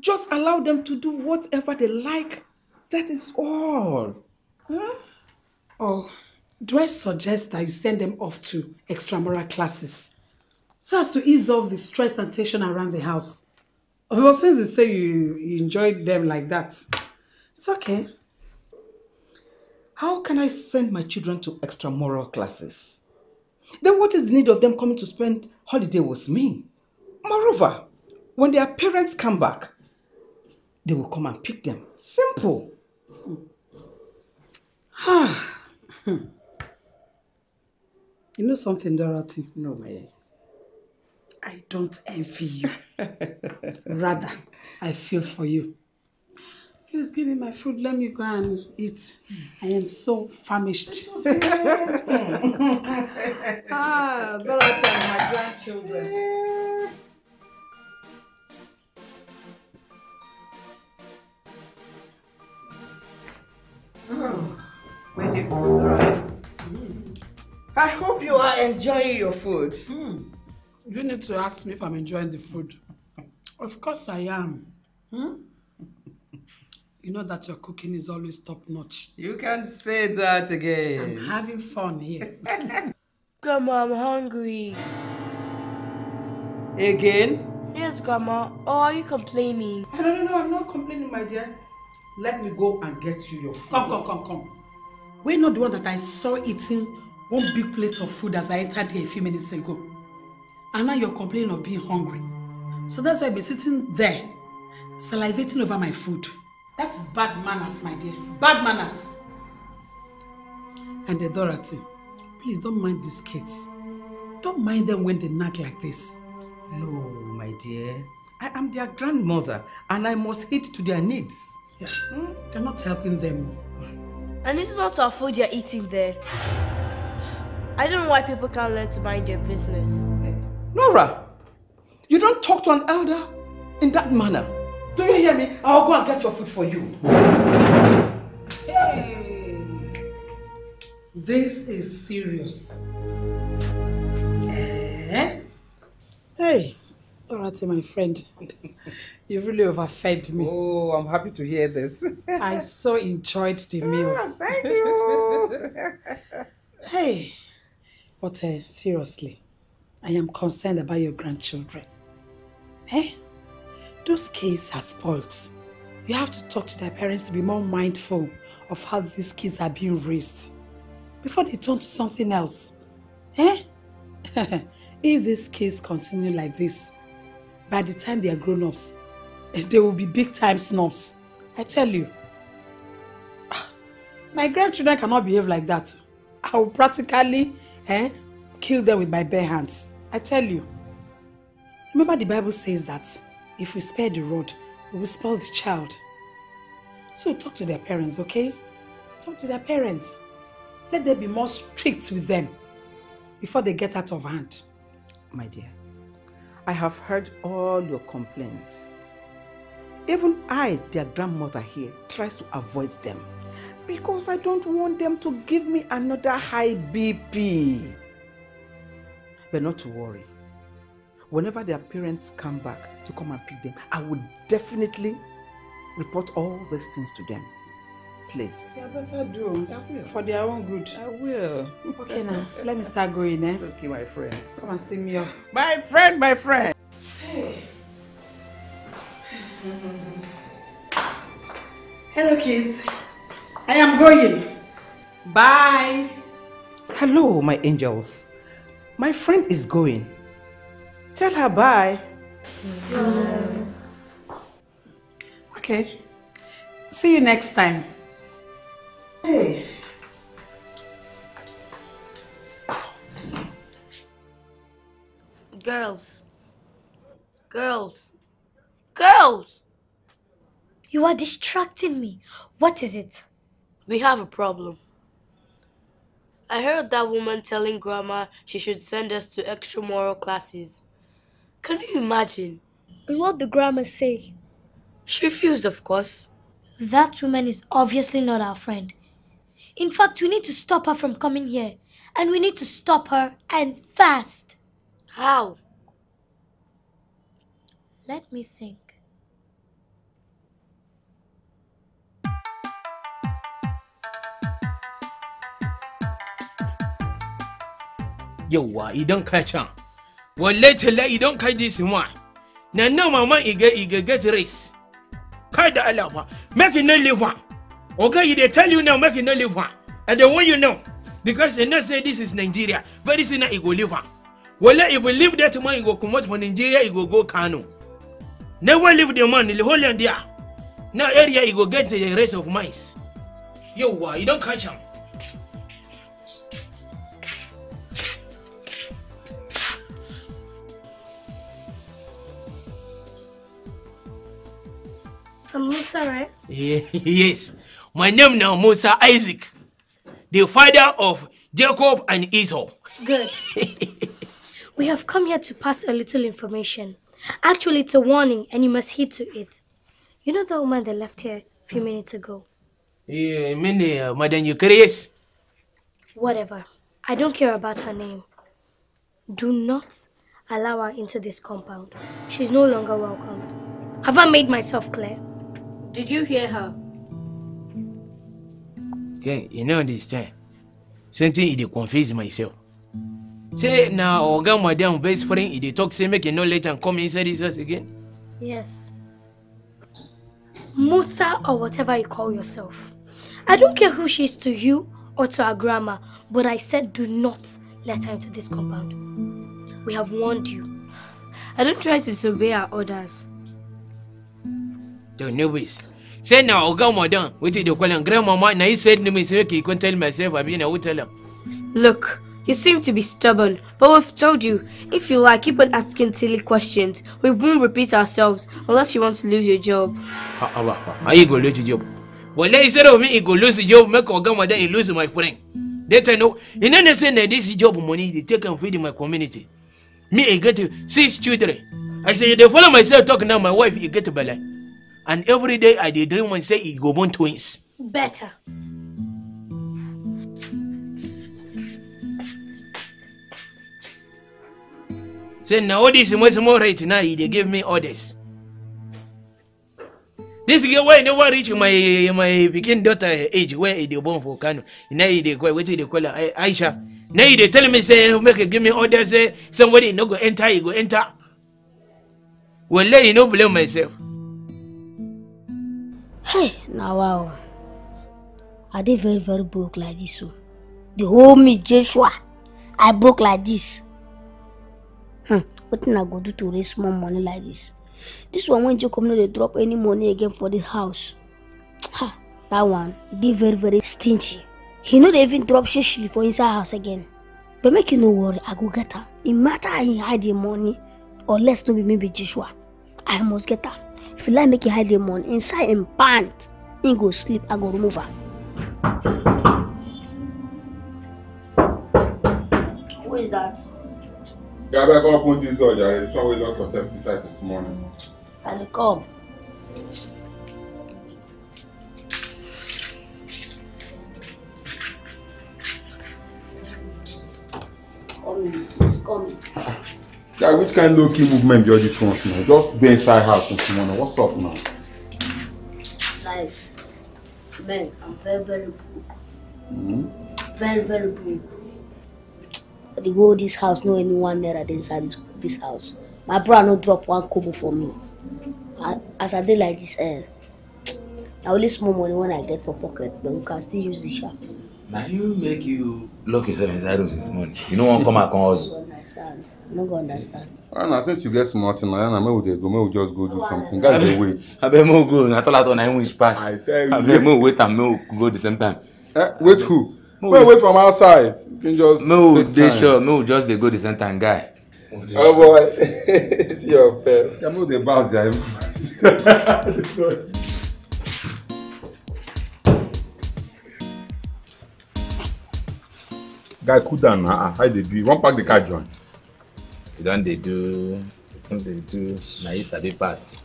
Just allow them to do whatever they like. That is all. Huh? Oh, do I suggest that you send them off to extramural classes so as to ease off the stress and tension around the house? Of course, since you say you, you enjoy them like that, it's okay. How can I send my children to extramural classes? Then what is the need of them coming to spend holiday with me? Moreover, when their parents come back, they will come and pick them. Simple. You know something, Dorothy? No, my. I don't envy you. Rather, I feel for you. Please give me my food. Let me go and eat. I am so famished. Ah, Dorothy and my grandchildren. Oh, my dear Dorothy. Mm. I hope you are enjoying your food. Mm. You need to ask me if I'm enjoying the food. Of course I am. Hmm? You know that your cooking is always top-notch. You can say that again. I'm having fun here. Grandma, I'm hungry. Again? Yes, Grandma. Or are you complaining? No, no, no, I'm not complaining, my dear. Let me go and get you your food. Come, come, come, come. We're not the one that I saw eating one big plate of food as I entered here a few minutes ago. And now you're complaining of being hungry. So that's why I've been sitting there, salivating over my food. That is bad manners, my dear. Bad manners. And uh, Dorothy, please don't mind these kids. Don't mind them when they nag like this. No, my dear. I am their grandmother and I must heed to their needs. Yeah. Hmm? You're not helping them. And this is not our food you're eating there. I don't know why people can't learn to mind their business. Nora, you don't talk to an elder in that manner. Do you hear me? I'll go and get your food for you. Hey. This is serious. Eh? Hey. Dorothy, my friend, you've really overfed me. Oh, I'm happy to hear this. I so enjoyed the meal. Ah, thank you. Hey, but uh, seriously, I am concerned about your grandchildren. Eh? Those kids are spoiled. You have to talk to their parents to be more mindful of how these kids are being raised before they turn to something else. Eh? If these kids continue like this, by the time they are grown-ups, they will be big-time snobs. I tell you. My grandchildren cannot behave like that. I will practically eh, kill them with my bare hands. I tell you. Remember, the Bible says that if we spare the rod, we will spoil the child. So talk to their parents, okay? Talk to their parents. Let them be more strict with them before they get out of hand. My dear, I have heard all your complaints. Even I, their grandmother here, tries to avoid them because I don't want them to give me another high B P. But not to worry. Whenever their parents come back to come and pick them, I would definitely report all these things to them. Please. Yeah, better do. For their own good. I will. Okay now, let me start going, eh? It's okay, my friend. Come and see me off. My friend, my friend! Hey. Hello, kids. I am going. Bye. Hello, my angels. My friend is going. Tell her bye. Mm-hmm. Okay. See you next time. Hey. Girls. Girls. Girls! You are distracting me. What is it? We have a problem. I heard that woman telling Grandma she should send us to extra moral classes. Can you imagine? And what did Grandma say? She refused, of course. That woman is obviously not our friend. In fact, we need to stop her from coming here. And we need to stop her, and fast. How? Let me think. Yo, why you don't catch on? Well, later, later, you don't catch this one. Now, now, mama, you get, you get race. Kind of allow make you not live one. Okay, they tell you now, make you not live one. And they want you know. Because they not say this is Nigeria. Very soon you go live one. Well, if we live there tomorrow, you go come out from Nigeria, you go go Kano. Never leave the man, the whole land there. Now area you go get the race of mice. Yo, why you don't catch them? Musa, right? Yeah, yes. My name now Musa Isaac, the father of Jacob and Esau. Good. We have come here to pass a little information. Actually, it's a warning and you must heed to it. You know the woman that left here a few minutes ago? Yeah, I mean, uh, Madam Eucharia. Whatever. I don't care about her name. Do not allow her into this compound. She's no longer welcome. Have I made myself clear? Did you hear her? Okay, you know this time. Something it confuse myself. Say now, Oga Madam best friend, it talk say make you no let and come inside this house again. Yes. Musa or whatever you call yourself. I don't care who she is to you or to our grandma, but I said do not let her into this compound. We have warned you. I don't try to disobey our orders. Don't know this. Say now, I'll go more down. Wait till you call him grandmama. Now you said no, me so you can tell myself I've been a hotel. Look, you seem to be stubborn, but we've told you, if you like, keep on asking silly questions. We won't repeat ourselves unless you want to lose your job. How you go lose your job? Well, they said of me, you go lose your job, make Ogama then you lose my friend. They tell no, you know, they say that this job money they take and feed in my community. Me, I get six children. I say, they follow myself talking now, my wife, you get a balance. And every day I did dream and say, you go born twins. Better. Say now all this much more right now they give me orders. This girl why never reach my my begin daughter age where they born for Kano. Now they call what they call her Aisha. Now they tell me say make give me orders say somebody no go enter you go enter. Well let you no blame myself. Hey now wow. Are they very very broke like this so? They hold me Joshua. I broke like this. Hmm. What thing I go do to raise more money like this? This one when Jacob no dey drop any money again for this house. Ha, that one dey very very stingy. He no dey even drop shishli for inside house again. But make you no worry, I go get her. It matter he hide the money or less no be maybe Joshua. I must get her. If you like make him hide the money inside him pant, he go sleep. I go remove her. Who is that? Yeah, I better open this door, Jared. This one will lock yourself inside this morning. I'll come. Coming, it's coming. Yeah, which kind of low-key movement do you want now? Just be inside house this morning. What's up now? Nice. Man, I'm very, very broke. Mm-hmm. Very, very broke. They go this house, no anyone there at inside this this house. My brother no drop one kobo for me. I, as I did like this, eh? I only small money when I get for pocket, but we can still use the shop. Now you make you lock yourself inside house this morning. You don't want to come out cause. I don't understand. No go understand. Well, now since you get smart and I know they go, we just go do something. Guys, they wait. I be more go. I told her I wish pass. I tell you. I be more wait and me go the same time. Eh, wait who? Wait, wait from outside. You can just no, they sure. No, just they go the same time, guy. Oh, oh boy, it's your pet. Can move the bars, yeah. Guy, cool down now. How they do? One pack the car joint. You don't they do? Don't they do? Now you sabi pass.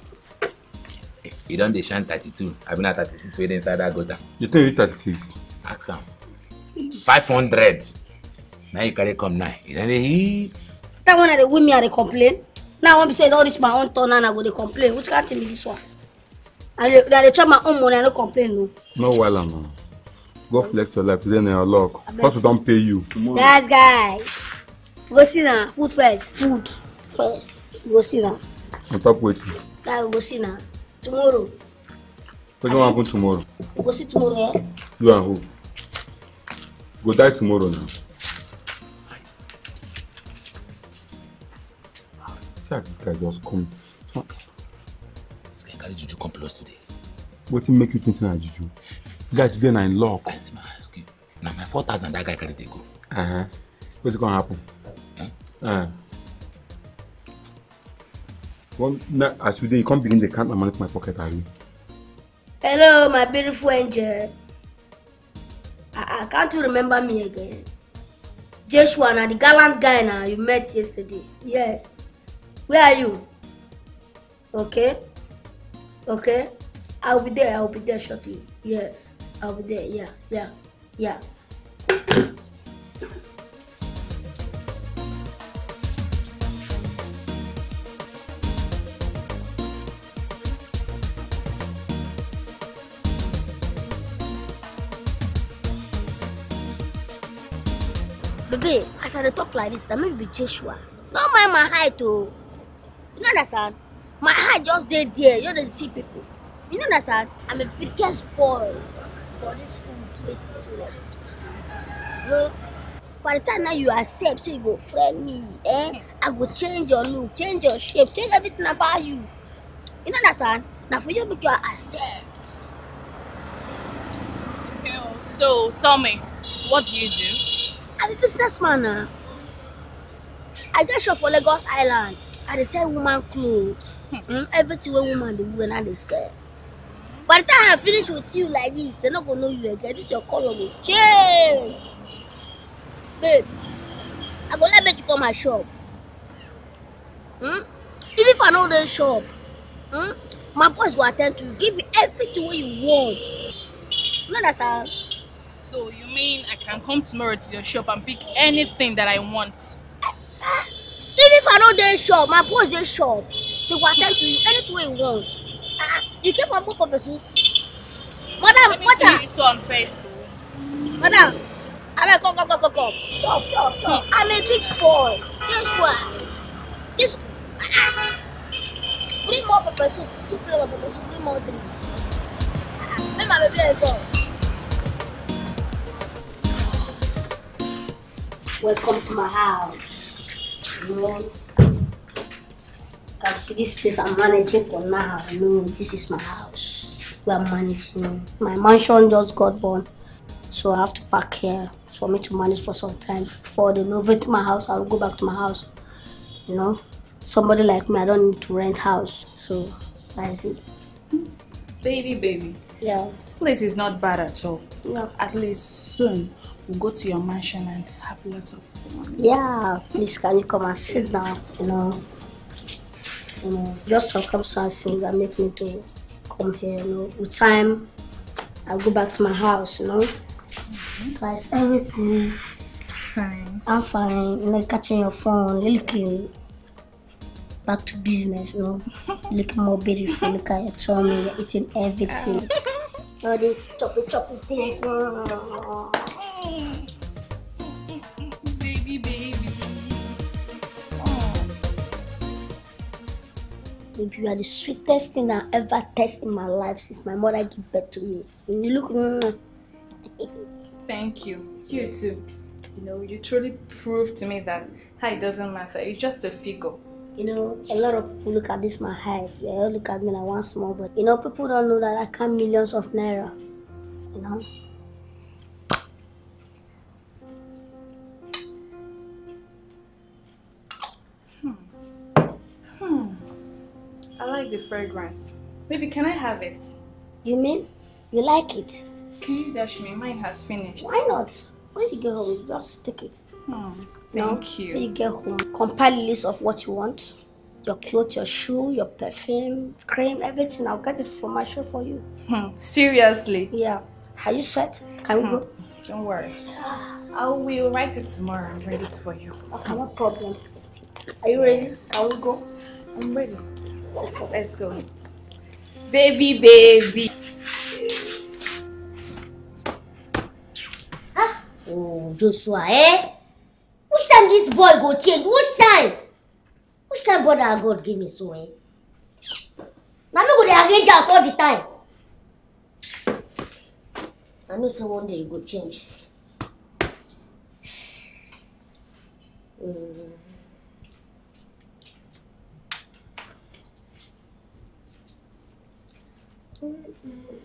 You don't they shine thirty-two. I've been at thirty-six way inside that gutter. You think you thirty-six? Ask him. five hundred. Now you carry come now. You he... That one they with me and they complain. Now I want to say all this my own turn and I go they complain. Which can't tell me this one? And they, they, they try my own money and I don't complain no. No well man. Go flex your life, then your luck. Because we don't pay you. Guys, guys. Go see now. Food first. Food first. Go see now. On top waiting. Now go see now. Tomorrow. What do you want to go tomorrow? Go see tomorrow, eh? You and who? Go die tomorrow now. See how this guy just come. This guy carry juju come close today. What he make you think na juju? Guy today na in luck. I say, man, ask you. Now my four thousand that guy carry they go. Uh huh. What's gonna happen? Huh? Uh. Well, now as today you can't begin the count and manage my pocket already. Hello, my beautiful angel. I, I can't you remember me again? Joshua, now the gallant guy now you met yesterday. Yes. Where are you? Okay. Okay. I'll be there. I'll be there shortly. Yes. I'll be there. Yeah. Yeah. Yeah. Babe, as I talk like this, that may be Joshua. Don't mind my height, too. You know understand? My height just there, there. You don't see people. You know understand? I'm a biggest boy for this food places. Well, by the time now you accept, so you go friend me, eh? I go change your look, change your shape, change everything about you. You understand? Now for you, because I accept. Okay, so tell me, what do you do? I'm a businessman. Uh. I just shop for Lagos Island. I they sell woman clothes. Hmm. Everything where woman they wear and they sell. By the time I finish with you like this, they're not gonna know you again. This your color will change. Babe, I go let you come my shop. Hmm? Even if I know the shop, hmm? My boss will attend to you, give you everything what you want. You understand? So you mean I can come tomorrow to your shop and pick anything that I want? Even if I know the shop, my boss the shop, they will attend to you anything you want. Uh, you came from both of us. Madam, madam. So unfair, madam. I mean, come, come, come, come, come. Stop, stop, stop. Hmm. I'm a big boy. Guess what? This. Uh, bring more pepper soup. Two plates of pepper soup. Bring more drinks. Uh, let my baby go. Welcome to my house. You can see this place I'm managing for now. No, this is my house. We are managing. My mansion just got born. So I have to pack here for me to manage for some time. Before they move into my house, I'll go back to my house. You know, somebody like me, I don't need to rent house. So that's it. Baby, baby. Yeah. This place is not bad at all. Yeah. At least soon we'll go to your mansion and have lots of fun. Yeah. Please, can you come and sit down? You know, you know, just circumstances that make me to come here. You know, with time, I'll go back to my house. You know. Mm-hmm. So it's everything. Fine. I'm fine. You know, catching your phone, looking back to business. You know, looking more beautiful. Look at your tummy. You're eating everything. All these choppy, choppy things. Baby, baby. Oh. You are the sweetest thing I ever tasted in my life since my mother gave birth to me. And you look. Thank you. You too. You know, you truly proved to me that height doesn't matter. It's just a figure. You know, a lot of people look at this my height. They all look at me like one small, but you know, people don't know that I count millions of naira. You know. Hmm. Hmm. I like the fragrance. Baby, can I have it? You mean you like it? Can you dash me? Mine has finished. Why not? When you get home, just take it. Oh, thank you. When you get home, compile a list of what you want. Your clothes, your shoe, your perfume, cream, everything. I'll get it from my shop for you. Seriously? Yeah. Are you set? Can we go? Don't worry. I will write it tomorrow and read it for you. Okay, no problem. Are you ready? Can we go? I'm ready. Let's go. Baby, baby. Oh, Joshua, eh? Which time this boy go change? Which time? Which time brother God give me so, eh? Now me go dey arrange us all the time. I know say one day you go change. Mm. Mm -mm.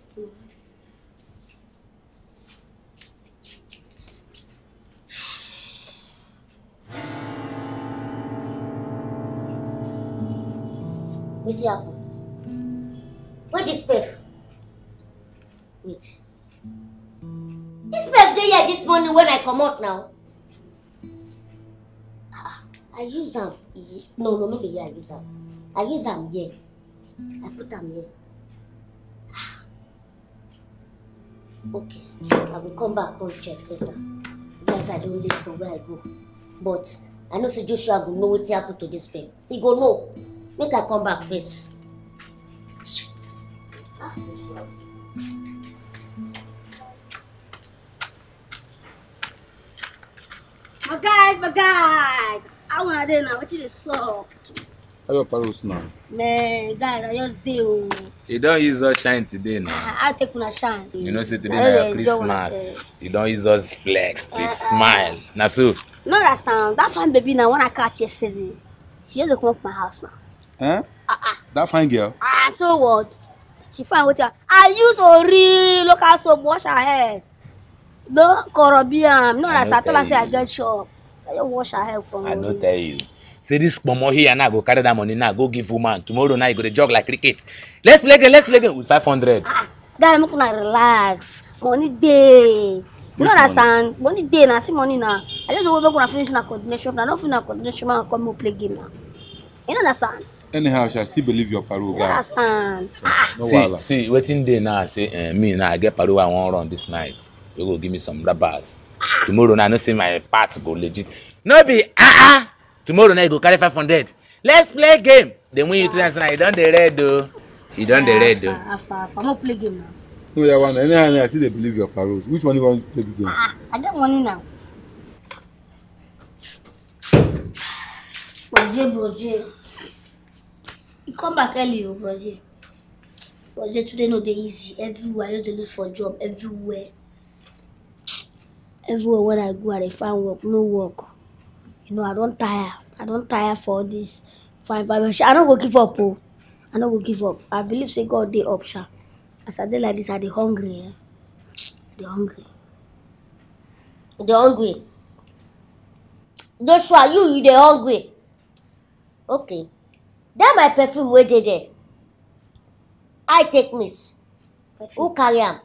What's happened? Where is Pef? Wait. This Pef day here this morning when I come out now. Ah, I use him. No, no, look here, I use him. I use him here. I put him here. Ah. Okay, I will come back and check later. Yes, I don't leave from where I go. But I know Sir Joshua will know what happened to this Pef. He go know. Make I come back first. Ah, Joshua. My guys, my guys. I wanna do now. What you saw? How your parents now? Me, God, I just do. You don't use us shine today now. I take una shine. You know, say today now Christmas. You don't use us flex. They smile. Now so. No, that's not. That fine baby now when I catch yesterday, she just come to my house now. Huh? Ah ah. That fine girl. Ah, so what? She find what? I use Ori local soap wash her hair. No Caribbean. No, that's not. I say I get shop. I don't wash her hair for me. I don't tell you. Say this momo here now go carry that money now go give woman. Tomorrow now you go to jog like cricket. Let's play again, let's play again with five hundred. Ah, guy, I'm gonna relax. Money day. You know that stand. Money day now, see money now. I just go back when I finish my coordination. I don't finish my coordination, I come play game now. You know that stand. Anyhow, I still believe your parole, guy. Understand? See, see, waiting day now. Say uh, me now I get parole. I won't run this night. You go give me some rubbers. Tomorrow now, I don't see my part go legit. No be ah ah. Tomorrow night go carry five hundred. Let's play game. Then win you two thousand. You done the red though. You done the red though. I'm not play game now. No, you want anyhow. I see they believe your paroles. Which one you want to play the game? Ah, I don't want it now. Roger, Roger, you come back early, Roger. Roger, today no day easy. Everywhere you have to look for a job. Everywhere. Everywhere when I go, I find work. No work. You know, I don't tire. I don't tire for this fine vibration. I don't go give up, oh. I don't go give up. I believe say God they up, sha. As I day like this, are they hungry? Eh? They hungry. They hungry. Joshua, you, you they hungry. Okay. That my perfume where they there. I take miss. Who carry am?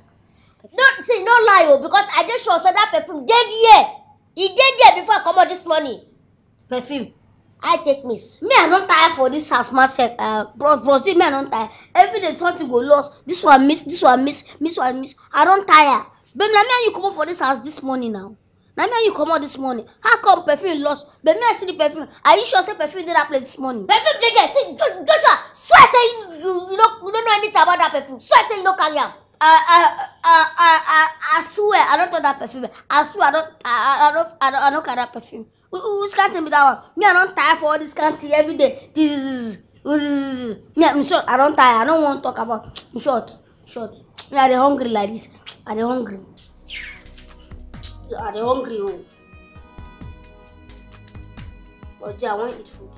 Don't say no lie, oh, because I just saw that perfume dead here. He did there before I come out this morning. Perfume. I take miss. Me, I don't tire for this house myself. Uh, bro, bro, see, me, I don't tire. Every day something go lost. This one miss, this one miss, this one miss. I don't tire. But me and you come out for this house this morning now. Now me and you come out this morning. How come perfume lost? But me, I see the perfume. Are you sure say perfume did that place this morning? Perfume did there. See, Joshua, swear say you, you, you, don't, you don't know anything about that perfume. Swear say you don't carry am. I, I, I, I, I swear I don't know that perfume. I swear I don't, I, I don't, I don't, I don't carry that perfume. Which can't tell me that one? Me, I don't tire for all this country every day. This is, me, I'm short. I don't tire. I don't want to talk about. I'm short, short. Me, are they hungry like this? Are they hungry? Are they hungry? Oh, but I want to eat food.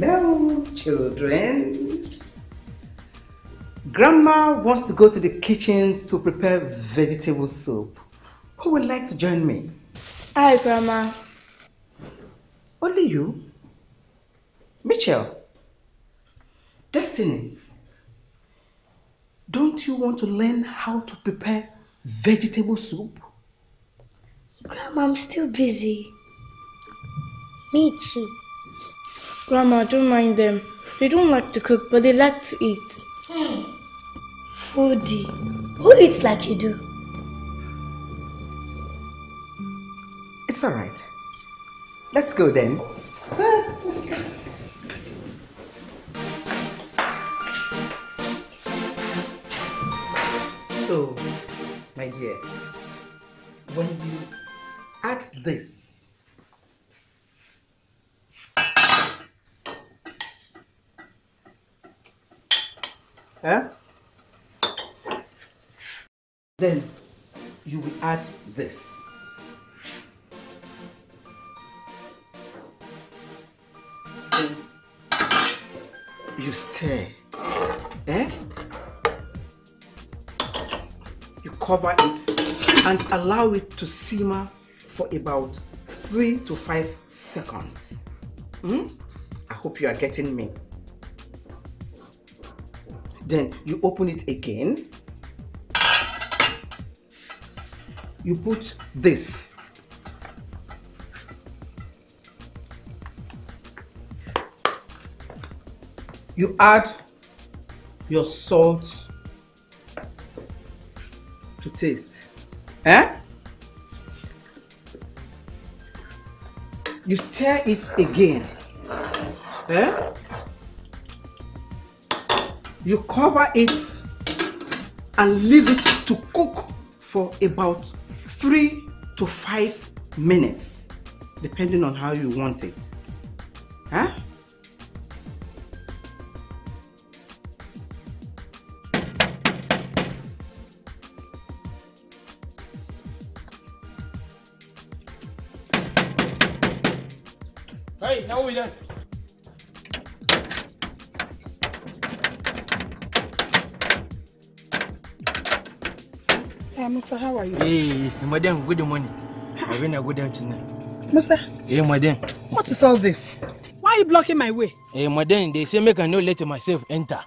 Hello, children. Grandma wants to go to the kitchen to prepare vegetable soup. Who would like to join me? Hi, Grandma. Only you? Mitchell? Destiny? Don't you want to learn how to prepare vegetable soup? Grandma, I'm still busy. Me too. Grandma, don't mind them. They don't like to cook, but they like to eat. Hmm. Foodie. Who eats like you do? It's alright. Let's go then. So, my dear, when you add this, huh? Then you will add this. Then you stir. Eh? You cover it and allow it to simmer for about three to five seconds. Hmm? I hope you are getting me. Then you open it again. You put this. You add your salt to taste. Eh? you stir it again. Eh? You cover it and leave it to cook for about three to five minutes, depending on how you want it. Huh? Hey, now we're done. Hey, Musa, how are you? Hey, madam, good morning. I've been a good afternoon. Musa? Hey, madam. What is all this? Why are you blocking my way? Hey, madam, they say make I not let myself enter.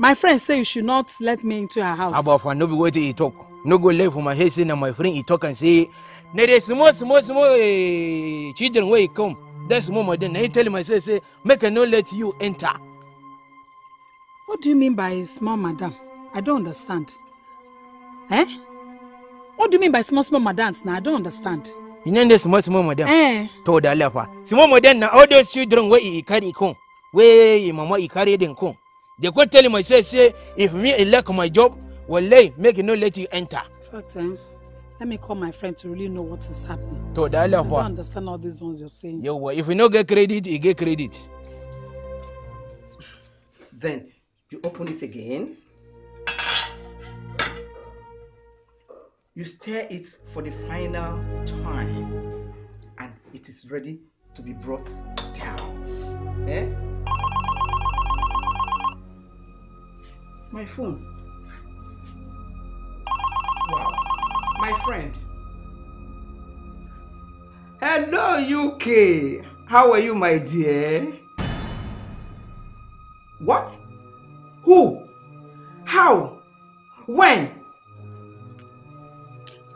My friend say you should not let me into her house. About for no be what he talk. No go left for my head saying that my friend he talk and say, no, there's small, small, small uh, children where he come. That's more than I tell myself, say, make I not let you enter. What do you mean by small, madam? I don't understand. Eh? What do you mean by small, small, madams? Now I don't understand. You know, there's small, small, madam. Eh? Told the leper. Small, madam, now all those children where he carry come, where mama he carry them come. They go tell myself, say, if me elect my job, well, lay, make it not let you enter. Fact, eh? Let me call my friend to really know what is happening. To the I don't understand all these ones you're saying. Yo, well, if you don't get credit, you get credit. Then you open it again. You stir it for the final time, and it is ready to be brought down. Eh? My phone. Wow. My friend. Hello, U K. How are you, my dear? What? Who? How? When?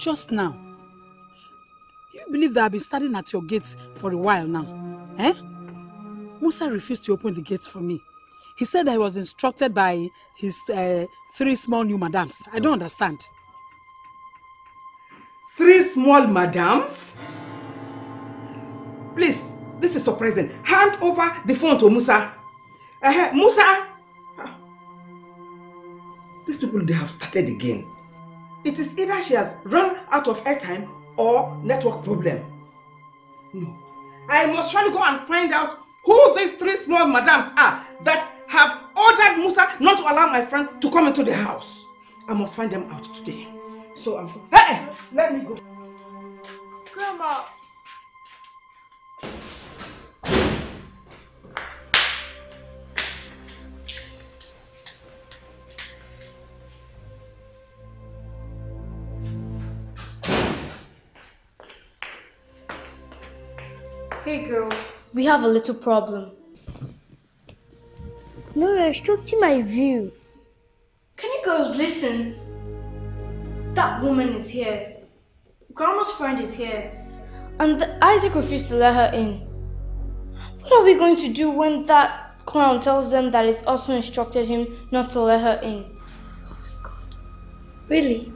Just now. You believe that I've been standing at your gate for a while now? Eh? Musa refused to open the gates for me. He said that he was instructed by his uh, three small new madams. I don't understand. Three small madams? Please, this is surprising. Hand over the phone to Musa. Uh, Musa! These people, they have started again. It is either she has run out of airtime or network problem. No. I must try to go and find out who these three small madams are that have ordered Musa not to allow my friend to come into the house. I must find them out today. So I'm... Hey! Let me go. Grandma! Hey girls, we have a little problem. No, you're obstructing my view. Can you girls listen? That woman is here. Grandma's friend is here. And Isaac refused to let her in. What are we going to do when that clown tells them that it's us who instructed him not to let her in? Oh my god. Really?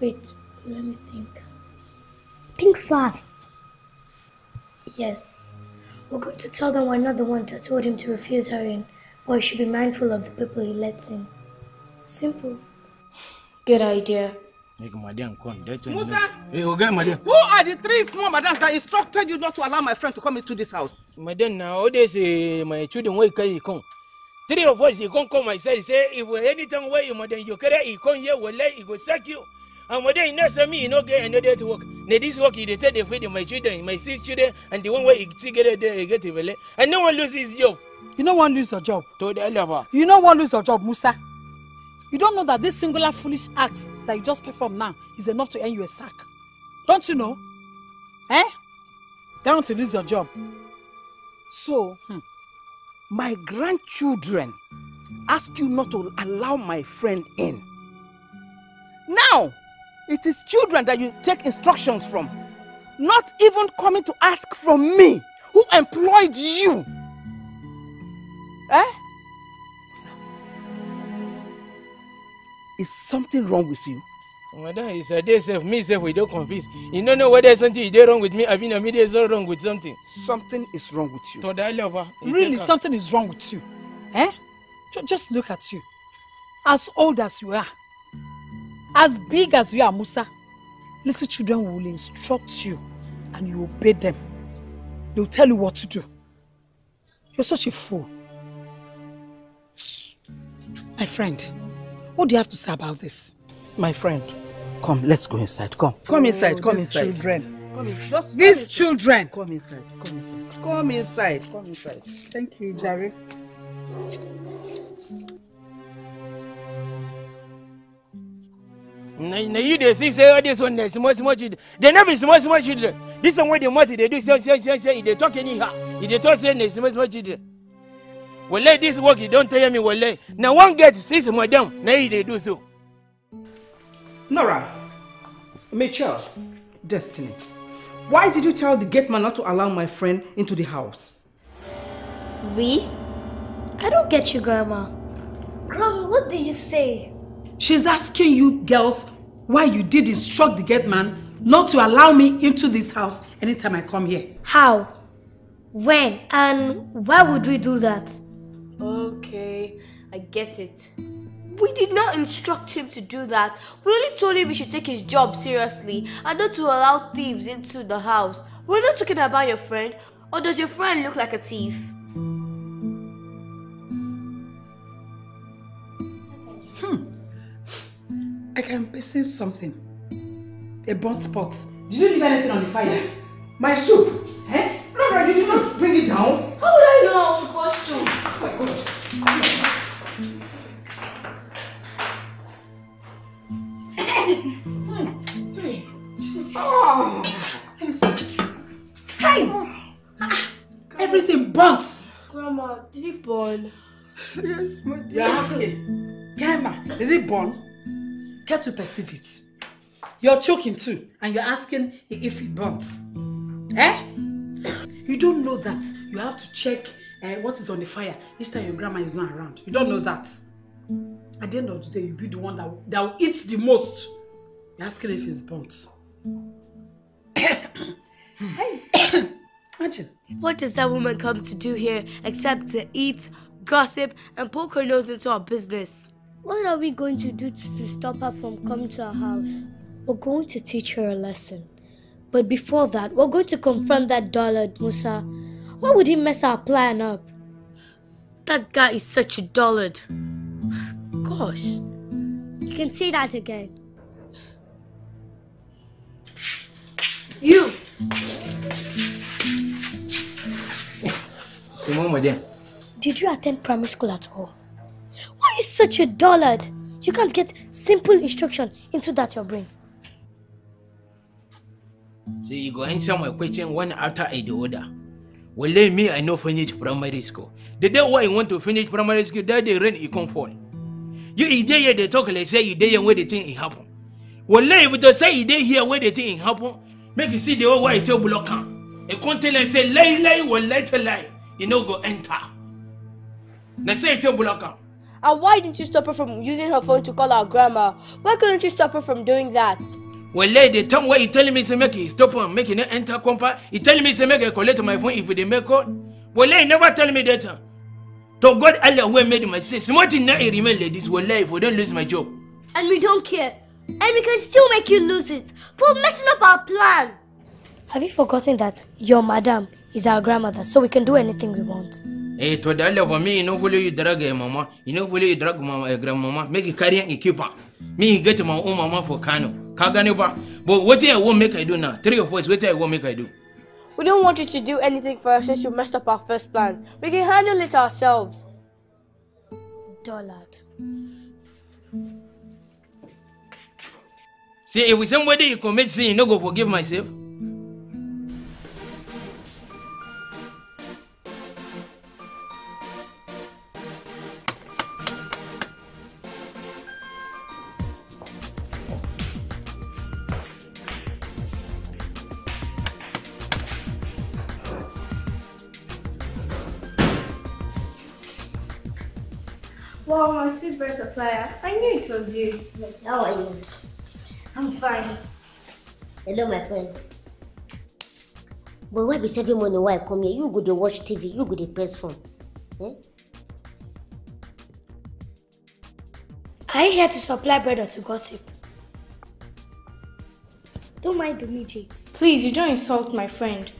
Wait, let me think. Think fast. Yes. We're going to tell them we're not the ones that told him to refuse her in, but he should be mindful of the people he lets in. Simple. Good idea. Musa! Who are the three small madams that instructed you not to allow my friend to come into this house? Madam, now this uh, my children where you come. Three of us, you can't come myself. Say if we anytime where you madam you carry, you come here, we lay, you go sack you. And when they not me, you know, get another to work. Now this work, they take the feed of my children, my six children, and the one way it together they get it. And no one loses his job. You no one lose your job. To the lover. You no one lose your job, Musa. You don't know that this singular foolish act that you just performed now is enough to earn you a sack. Don't you know? Eh? Down to lose your job. So, hmm. my grandchildren ask you not to allow my friend in. Now! It is children that you take instructions from, not even coming to ask from me, who employed you. Eh? Is something wrong with you? Madam, he said, they save me, save we don't convince. You don't know whether something is wrong with me. I mean, I mean, there's wrong with something. Something is wrong with you. Really, something is wrong with you. Eh? Just look at you. As old as you are, as big as you are, Musa, little children will instruct you and you obey them. They'll tell you what to do. You're such a fool. My friend, what do you have to say about this? My friend, come, let's go inside. Come. Come inside, oh, come these inside. Children. Come in. Just these children. Come inside. Come inside. Come inside. Come inside. Thank you, Jerry. Now you they see say all this one they small small children. They never small small children. This one when they want they do say say say say they talk anyhow. If they talk say they small small children. Well let this work you don't tell me well let. Now one get six madam. Now you they do so. Nora, Mitchell, Destiny, why did you tell the gate man not to allow my friend into the house? We? I don't get you, Grandma. Grandma, what did you say? She's asking you girls why you did instruct the gate man not to allow me into this house anytime I come here. How? When? And why would we do that? Okay, I get it. We did not instruct him to do that. We only told him he should take his job seriously and not to allow thieves into the house. We're not talking about your friend. Or does your friend look like a thief? Hmm. I can perceive something. A burnt pot. Did you leave anything on the fire? My soup. Eh? Laura, did you not bring it down? How would I know I was supposed to? Oh my God. Oh. Let me see. Hey! Ah, everything burns! Grandma, did it burn? Yes, my dear. You're asking. Grandma, did it burn? Care to perceive it. You're choking too, and you're asking if it burns. Eh? You don't know that. You have to check uh, what is on the fire each time your grandma is not around. You don't know that. At the end of the day, you'll be the one that, that will eat the most. You're asking if it's burnt. Hey, imagine. What does that woman come to do here except to eat, gossip, and poke her nose into our business? What are we going to do to, to stop her from coming to our house? We're going to teach her a lesson. But before that, we're going to confront that dullard, Musa. Why would he mess our plan up? That guy is such a dullard. Gosh. You can say that again. You! Did you attend primary school at all? Why are you such a dullard? You can't get simple instruction into that your brain. So you go answer my question one after the other. Well, let me, I know finish primary school. The day why you want to finish primary school, that day rain, you can't fall. You there they talk like say you there where the thing it happen. Well, if you say you there here where the thing it happen, make you see the old way tell block him. You can't tell and say lie lie or lie to lie. You no go enter. Now say tell block him. And why didn't you stop her from using her phone to call our grandma? Why couldn't you stop her from doing that? Well, lady, the time why you telling me to make it stop her, make it not enter compound. You telling me to make her collect my phone if they make call. Well, lady, never tell me that. To God Allah who made my sins. Something now it remain like this. Well, if we don't lose my job. And we don't care. And we can still make you lose it for messing up our plan. Have you forgotten that your madam is our grandmother, so we can do anything we want? Hey, to the love of me, you know follow you drag your mama. You know follow you drag mama, grandmama. Make you carry and keep her. Me get my own mama for Kano. Kaganiba. But what I won't make I do now. Three of us. What I won't make I do. We don't want you to do anything for us since you messed up our first plan. We can handle it ourselves. Dullard. See, if somebody you commit sin, you no go forgive myself. Wow, my toothbrush supplier. I knew it was you. How are you? I'm fine. Hello, my friend. But why be saving money while I come here? You go to watch T V, you go to press phone. Eh? Are you here to supply bread or to gossip? Don't mind the midgets. Please, you don't insult my friend.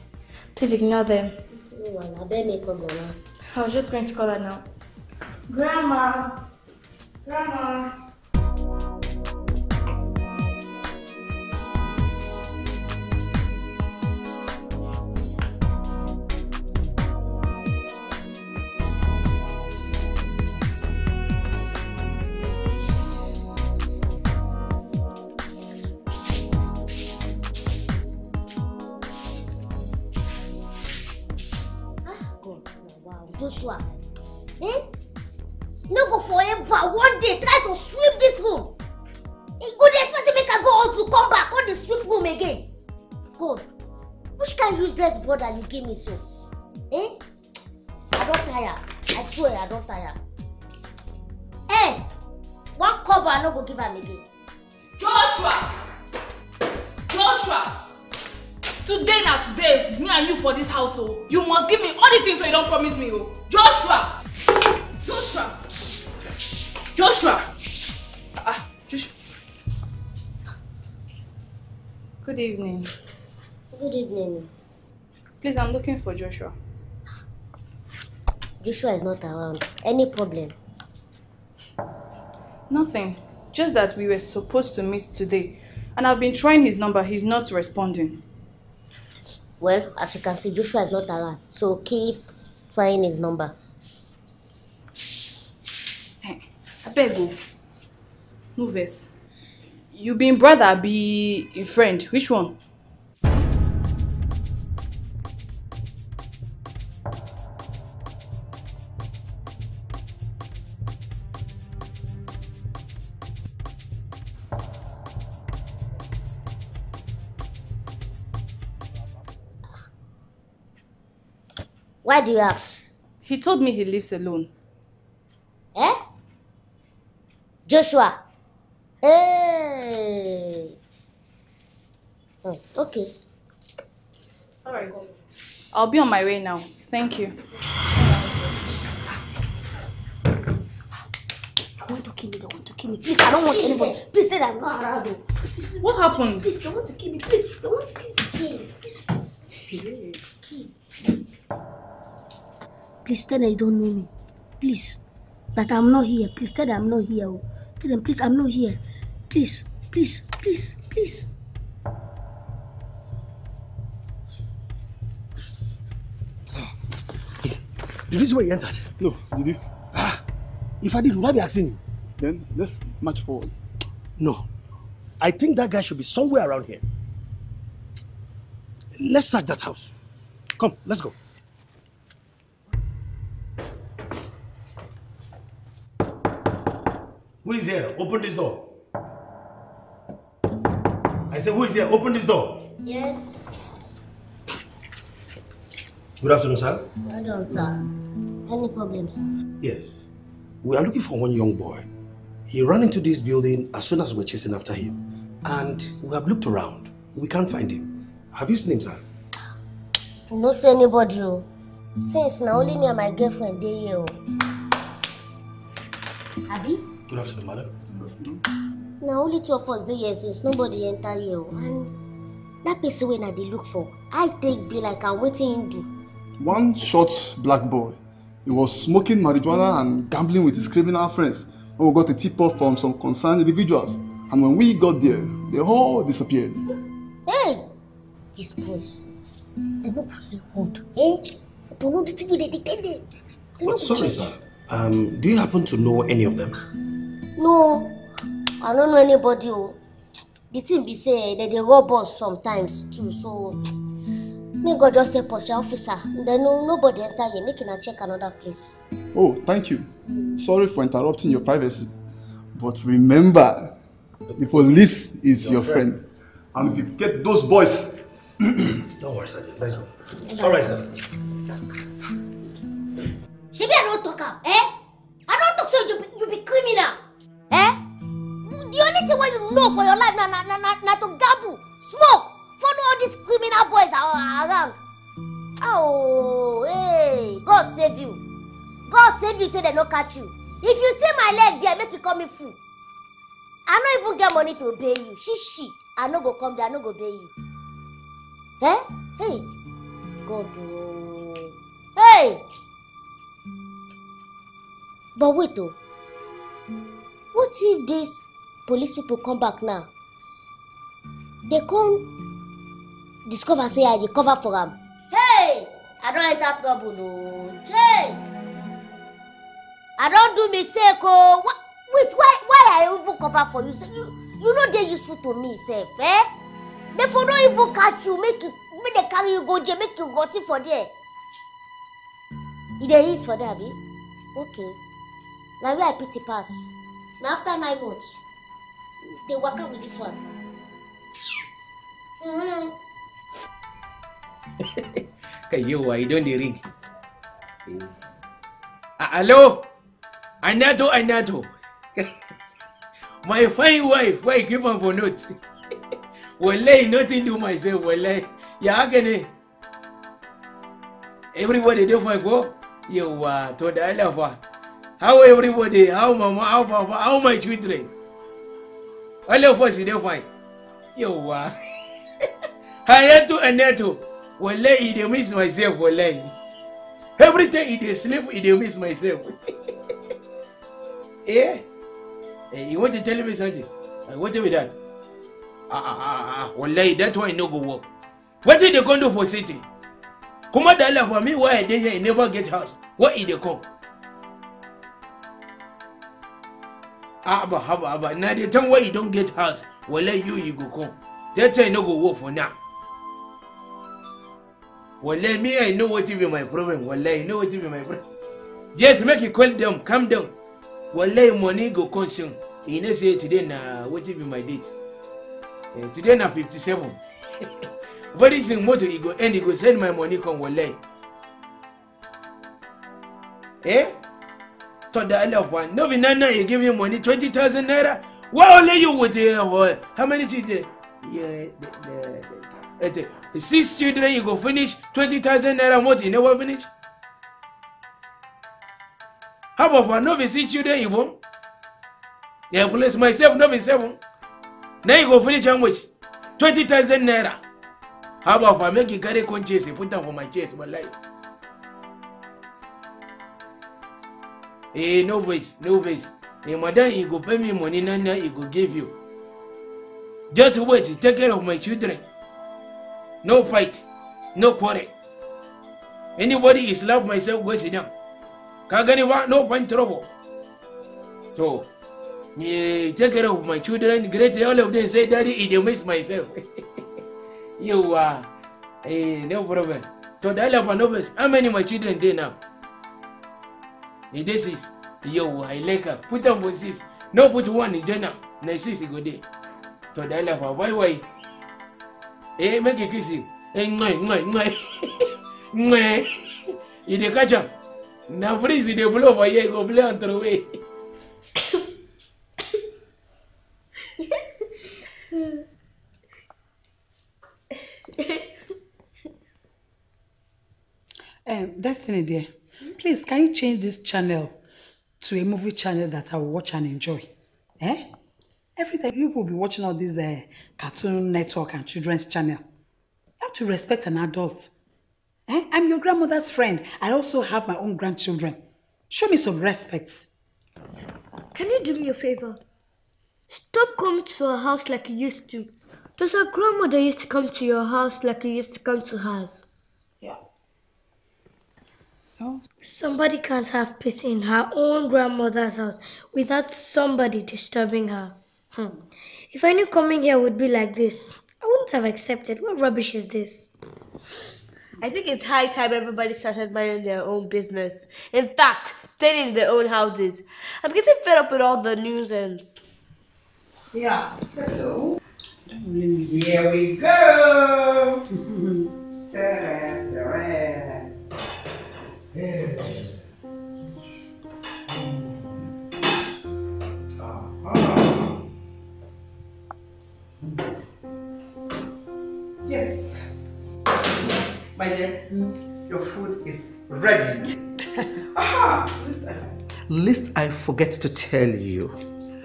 Please ignore them. I was just going to call her now. Grandma! Grandma! Joshua, eh? No go forever. One day, try to sweep this room. It go there, especially make I go also come back on the sweep room again. God, which kind of useless brother you give me so? Eh? I don't tire. I swear, I don't tire. Eh? One cover, I no go give him again. Joshua, Joshua. Today now, today, me and you for this household. You must give me all the things where you don't promise me, oh. Joshua! Joshua! Joshua! Ah, Joshua. Good evening. Good evening. Please, I'm looking for Joshua. Joshua is not around. Any problem? Nothing. Just that we were supposed to meet today. And I've been trying his number. He's not responding. Well, as you can see, Joshua is not around, so keep trying his number. Hey, I beg you. Move this. You being brother, be a friend. Which one? Why do you ask? He told me he lives alone. Eh? Joshua. Hey. Oh, okay. All right. I'll be on my way now. Thank you. I want to kill me. They want to kill me. Please, I don't want anybody. Please, say that I'm not around. What happened? Please, they want to kill me. Please, they want to kill me. Please, please, please, please. Please. Please tell them you don't know me. Please. That I'm not here. Please tell them I'm not here. Tell them, please, I'm not here. Please, please, please, please. Did you see where you entered? No, did you? Ah, if I did, would I be asking you? Then let's march forward. No. I think that guy should be somewhere around here. Let's search that house. Come, let's go. Who is here? Open this door. I say, who is here? Open this door. Yes. Good afternoon, sir. Good afternoon, sir. Any problems? Yes. We are looking for one young boy. He ran into this building as soon as we were chasing after him. And we have looked around. We can't find him. Have you seen him, sir? No, see anybody. Since now only me and my girlfriend they here. Abby? Good afternoon, madam. Now only two of us do here since nobody enter here. And that person when I they look for, I take be like I'm waiting do. One short black boy. He was smoking marijuana and gambling with his criminal friends. And we got a tip-off from some concerned individuals. And when we got there, they all disappeared. Hey! These boys. They don't put their hold. Hey? They know the people they detended. Well, sorry, sir. Um, do you happen to know any of them? No, I don't know anybody. The thing be say that they rob us sometimes too, so may God just help us, officer. Then nobody enter here, making a check another place. Oh, thank you. Sorry for interrupting your privacy. But remember, the police is your, your friend. friend. And if you get those boys, don't worry, Sergeant. Let's go. Okay. Alright, sir. She be I don't talk out, eh? I don't talk so you be, you be criminal. Eh? The only only thing wey you know for your life na na na na to gamble, smoke, follow all these criminal boys around. Oh, hey, God save you. God save you, say they no catch you. If you see my leg there, make you call me fool. I no even get money to obey you. She, she, I no go come there, I no go obey you. Eh? Hey, God, oh. Hey! But wait, oh. What if these police people come back now? They come discover, say I cover for them. Hey! I don't enter trouble, no. Hey! I don't do mistake, oh. What? Wait, why, why I even cover for you? Say, you, you know they're useful to me, sef, eh? They for don't even catch you, make you, make they carry you go there, make you got it for there. If there is for there, abi? Okay. Now where I pity pass. Now after nine months, they work out with this one. Mm-hmm. Okay, you why don't they ring? Okay. Uh, hello, Anato, Anato. My fine wife, why keep on for notes? Wallahi, nothing do myself. Wallahi, yeah, again. Everybody do my go. You are told I love her. How everybody, how mama, how papa, how my children. All of us, you don't find. You are. Hayato and Neto. Wallahi, they miss myself. Wallahi. Every time they sleep, they miss myself. Eh? Hey, you want to tell me something? What with that? Ah, ah, ah, ah. Wallahi, that one no go work. What is the condo for city? Come on, Allah for me. Why they here never get house? What is the con? Abba, abba, abba. Now the time why you don't get house, wallahi you you go come. That time no go work for now. Wallahi me I know what be my problem. Wallahi know what be my problem. Just make you call them, calm down. Wallahi money go consume. You know say today na what be my date. Uh, today na fifty-seven. Very soon motor he go and he go send my money come wallahi. Eh? To the Allah one. No be nana you give him money twenty thousand naira. What only you with uh, how many children? Yeah, the, the, the, the six children you go finish twenty thousand naira motor you never finish. How about for no be six children you won? Yeah, place myself no be seven. Now you go finish how much? twenty thousand naira. How about if I make you carry con chase, you put down for my chest, my life. Eh, no voice, no voice. Eh, madam, you go pay me money, nana, you go give you. Just wait, take care of my children. No fight, no quarrel. Anybody is love myself, go sit down. Kaganiwa, no find trouble. So, yeah, take care of my children, great, all of them say, Daddy, they miss myself. You are, uh, hey, no problem. So the other one, how many of my children there now? In this is, yo, I like her. Put them for six. No, put one in there now. Now six is good day. So the other one, why, why? Hey, make a kiss you. Hey, no, no, no. No. You dey catch up. Now please, you dey blow for you, go play on the way. um, Destiny dear, please can you change this channel to a movie channel that I will watch and enjoy? Eh? Every time you will be watching all this uh, Cartoon Network and children's channel. You have to respect an adult. Eh? I'm your grandmother's friend. I also have my own grandchildren. Show me some respect. Can you do me a favor? Stop coming to our house like you used to. Does our grandmother used to come to your house like you used to come to hers? Yeah. No. Somebody can't have peace in her own grandmother's house without somebody disturbing her. Hmm. If I knew coming here would be like this, I wouldn't have accepted. What rubbish is this? I think it's high time everybody started minding their own business. In fact, staying in their own houses. I'm getting fed up with all the nuisance. Yeah. Hello. Here we go. Sarah, Sarah. Uh-huh. ready. Aha! Listen. Lest I forget to tell you,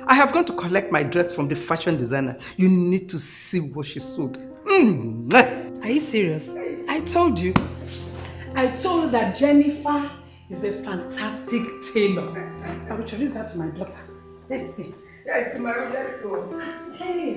I have gone to collect my dress from the fashion designer. You need to see what she sewed. Mm. Are you serious? I told you. I told you that Jennifer is a fantastic tailor. I will introduce her to my daughter. Let's see. Yeah, it's my little. Hey.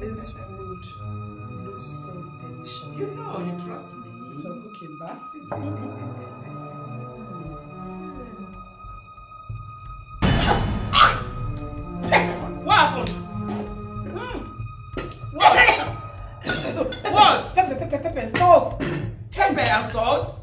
This food looks so delicious. You know, you trust me. It's a cooking back. What happened? What? What? Pepper, pepper, pepper, salt. Pepper and salt.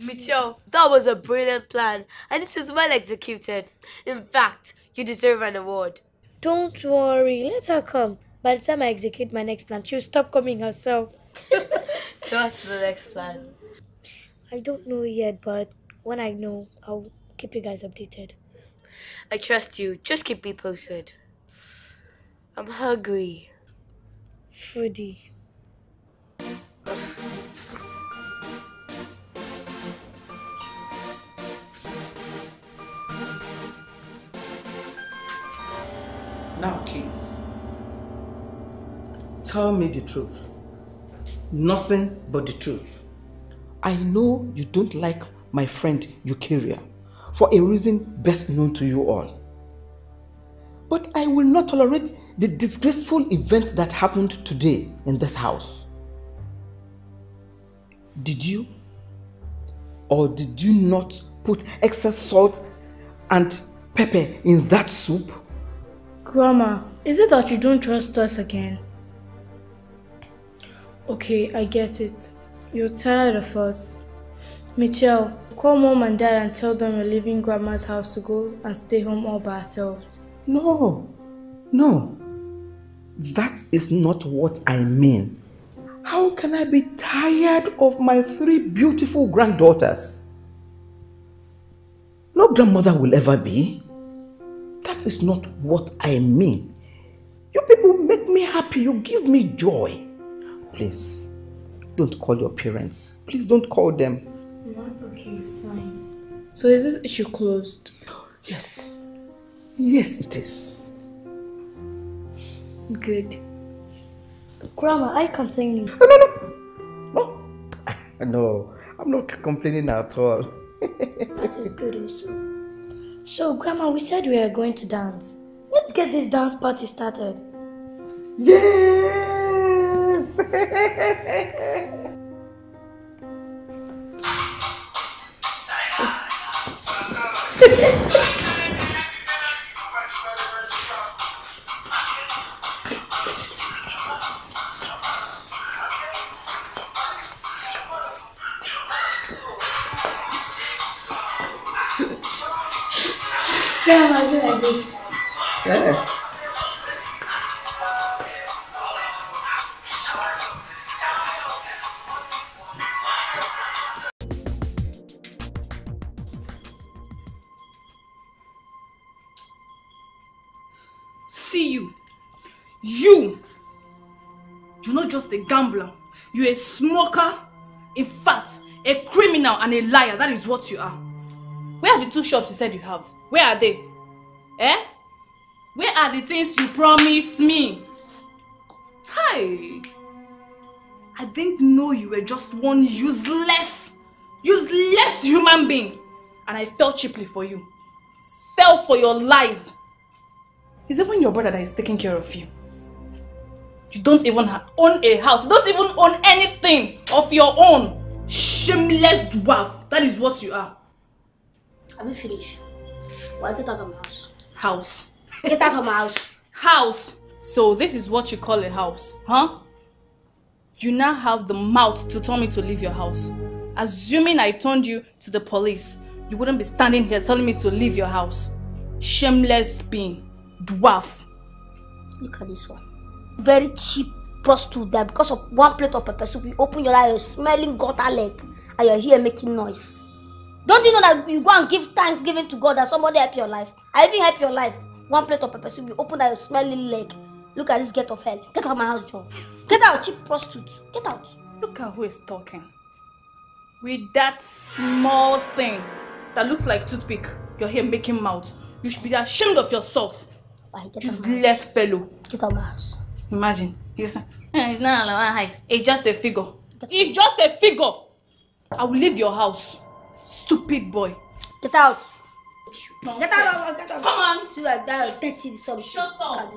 Mitchell, that was a brilliant plan and it was well executed. In fact, you deserve an award. Don't worry, let her come. By the time I execute my next plan, she'll stop coming herself. So what's the next plan? I don't know yet, but when I know, I'll keep you guys updated. I trust you. Just keep me posted. I'm hungry. Foodie. Now, kids, tell me the truth. Nothing but the truth. I know you don't like my friend Eucharia for a reason best known to you all. But I will not tolerate the disgraceful events that happened today in this house. Did you or did you not put excess salt and pepper in that soup? Grandma, is it that you don't trust us again? Okay, I get it. You're tired of us. Mitchell, call mom and dad and tell them we're leaving grandma's house to go and stay home all by ourselves. No, no. That is not what I mean. How can I be tired of my three beautiful granddaughters? No grandmother will ever be. That is not what I mean. You people make me happy. You give me joy. Please, don't call your parents. Please don't call them. Okay, fine. So is this issue closed? Yes. Yes, it is. Good. Grandma, are you complaining? No, no, no. No, no, I'm not complaining at all. That is good also. So, Grandma, we said we are going to dance. Let's get this dance party started. Yes! Grandma, I feel like this. Yeah. A gambler, you're a smoker, in fact, a criminal and a liar. That is what you are. Where are the two shops you said you have? Where are they? Eh? Where are the things you promised me? Hi! I didn't know you were just one useless, useless human being. And I fell cheaply for you. Fell for your lies. It's even your brother that is taking care of you. You don't even own a house. You don't even own anything of your own. Shameless dwarf. That is what you are. Are we finished? Well, get out of my house. House. Get out of my house. House. So this is what you call a house, huh? You now have the mouth to tell me to leave your house. Assuming I turned you to the police, you wouldn't be standing here telling me to leave your house. Shameless being. Dwarf. Look at this one. Very cheap prostitute there because of one plate of pepper soup. You open your eye, you're smelling gutter leg, and you're here making noise. Don't you know that you go and give thanksgiving to God that somebody helped your life? I even help your life. One plate of pepper soup, you open that, you're smelling leg. Look at this gate of hell. Get out of my house, Joe. Get out, cheap prostitute. Get out. Look at who is talking. With that small thing that looks like toothpick, you're here making mouth. You should be ashamed of yourself. Useless fellow. Get out of my house. Imagine. It's not a height. It's just a figure. It's just a figure. I will leave your house. Stupid boy. Get out. Nonsense. Get out of my house. Come on. See like that. Dirty something. Shut up.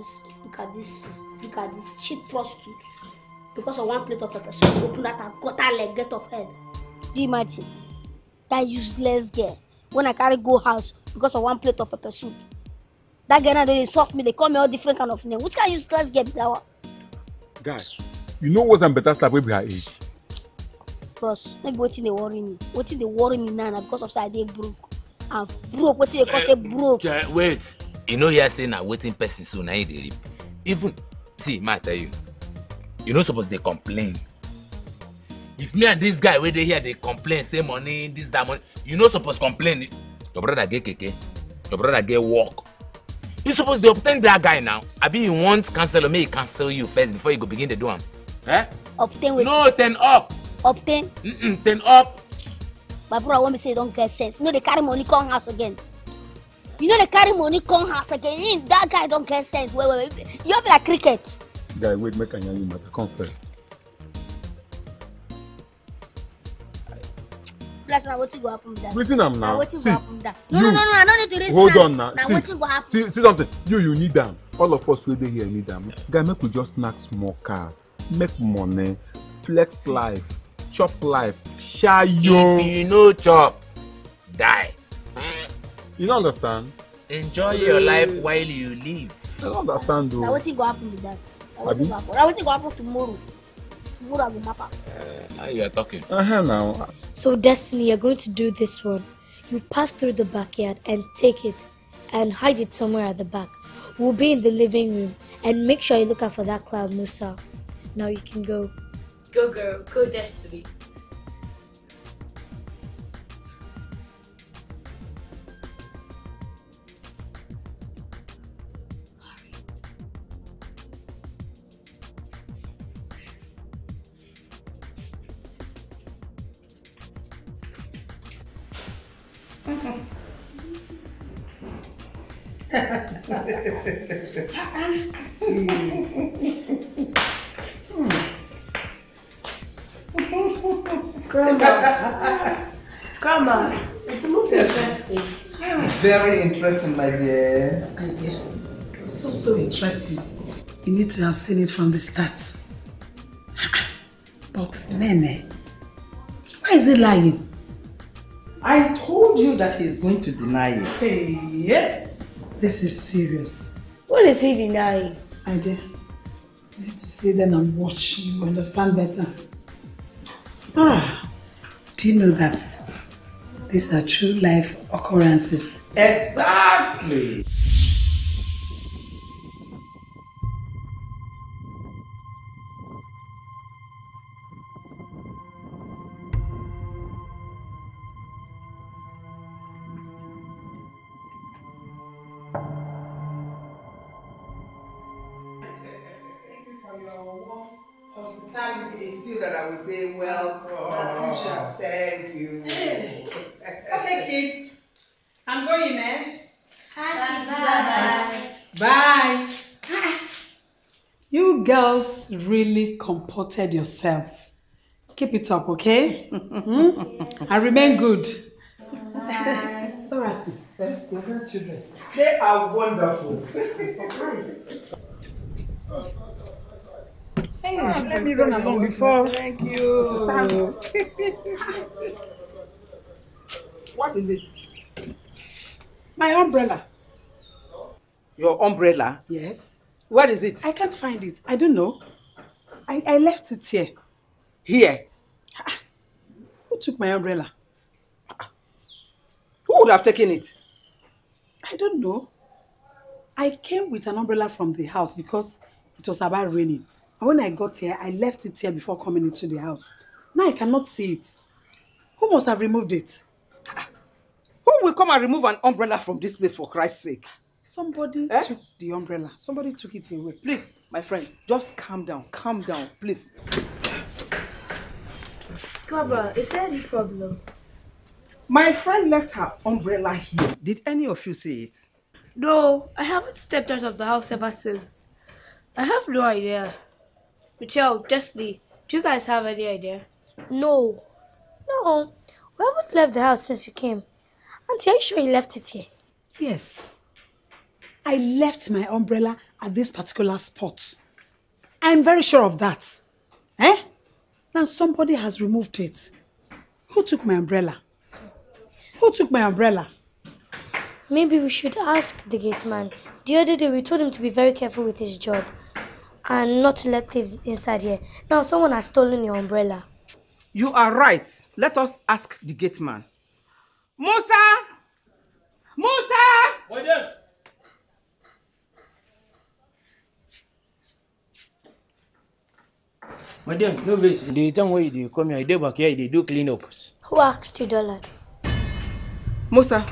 Look at this. Look at this. Look at this cheap prostitute. Because of one plate of pepper, so you open that and got her leg. Get off head. Do you imagine that useless girl? When I carry go house because of one plate of pepper soup. That guy now they insult me, they call me all different kind of name. Which kind of useless girl be that one? Guys, you know what's a better slap with her age? Bros, maybe what they worry me. What they worry me now because of that they broke. And broke, what they call say broke. Uh, wait, you know you're saying I'm waiting person soon, I ain't the rip. Even, see, ma tell you, you're not supposed to complain. If me and this guy wait they here, they complain, say money, this, that money, you're not supposed to complain. Your brother get keke, your brother get work. You supposed to obtain that guy now. I be you want cancel me, cancel you first before you go begin to do him. Eh? Obtain with no ten up. Obtain. Mm mm ten up. My brother want me say don't get sense. You know they carry money come house again. You know they carry money come house again. That guy don't get sense. Wait wait wait. You have like cricket. Guy wait make an you matter come first. Plus now what you go happen with that? Reason I'm now. Now what you go happen with that? No you, no no no. I don't need to reason. Hold on now. Now what you go happen? See, see something. You you need them. All of us will be here need them. Guy, make we just snack small car, make money, flex life, chop life, share yo. If you no chop, die. You don't understand. Enjoy yeah. your life while you live. I don't understand though. Now what you go happen with that? Now what you go happen? Now what you go happen tomorrow? Tomorrow I go map up. Uh, now you are talking. Uh huh now. So Destiny, you're going to do this one. You pass through the backyard and take it and hide it somewhere at the back. We'll be in the living room and make sure you look out for that cloud, Musa. Now you can go. Go girl, go Destiny. Grandma. Grandma, it's a movie interesting. Very interesting, my dear. My dear. So, so interesting. You need to have seen it from the start. But Nene, why is he lying? I told you that he's going to deny it. Hey, yeah. This is serious. What is he denying? I did. I need to sit there and watch. You understand better. Ah, do you know that these are true life occurrences? Exactly. It's you that I would say welcome. Thank you. Okay, kids. I'm going in there. Bye. Bye. Bye. You girls really comported yourselves. Keep it up, okay? Mm-hmm. And remain good. Bye. Dorothy, your children. They are wonderful. I'm surprised. Hey, oh, let me run along before. Thank you. To stand. What is it? My umbrella. Your umbrella? Yes. Where is it? I can't find it. I don't know. I, I left it here. Here? Who took my umbrella? Who would have taken it? I don't know. I came with an umbrella from the house because it was about raining. When I got here, I left it here before coming into the house. Now I cannot see it. Who must have removed it? Who will come and remove an umbrella from this place, for Christ's sake? Somebody eh? took the umbrella. Somebody took it away. Please, my friend, just calm down. Calm down, please. Grandma, is there any problem? My friend left her umbrella here. Did any of you see it? No, I haven't stepped out of the house ever since. I have no idea. Mitchell, Destiny, do you guys have any idea? No. No, we haven't left the house since you came. Auntie, are you sure you left it here? Yes. I left my umbrella at this particular spot. I'm very sure of that. Eh? Now somebody has removed it. Who took my umbrella? Who took my umbrella? Maybe we should ask the gate man. The other day we told him to be very careful with his job and not to let thieves inside here. Now someone has stolen your umbrella. You are right. Let us ask the gate man. Musa! Musa! Wait there. My dear, no ways. The time where you come here, they back here, they do cleanups. Who asked you dollars? Musa,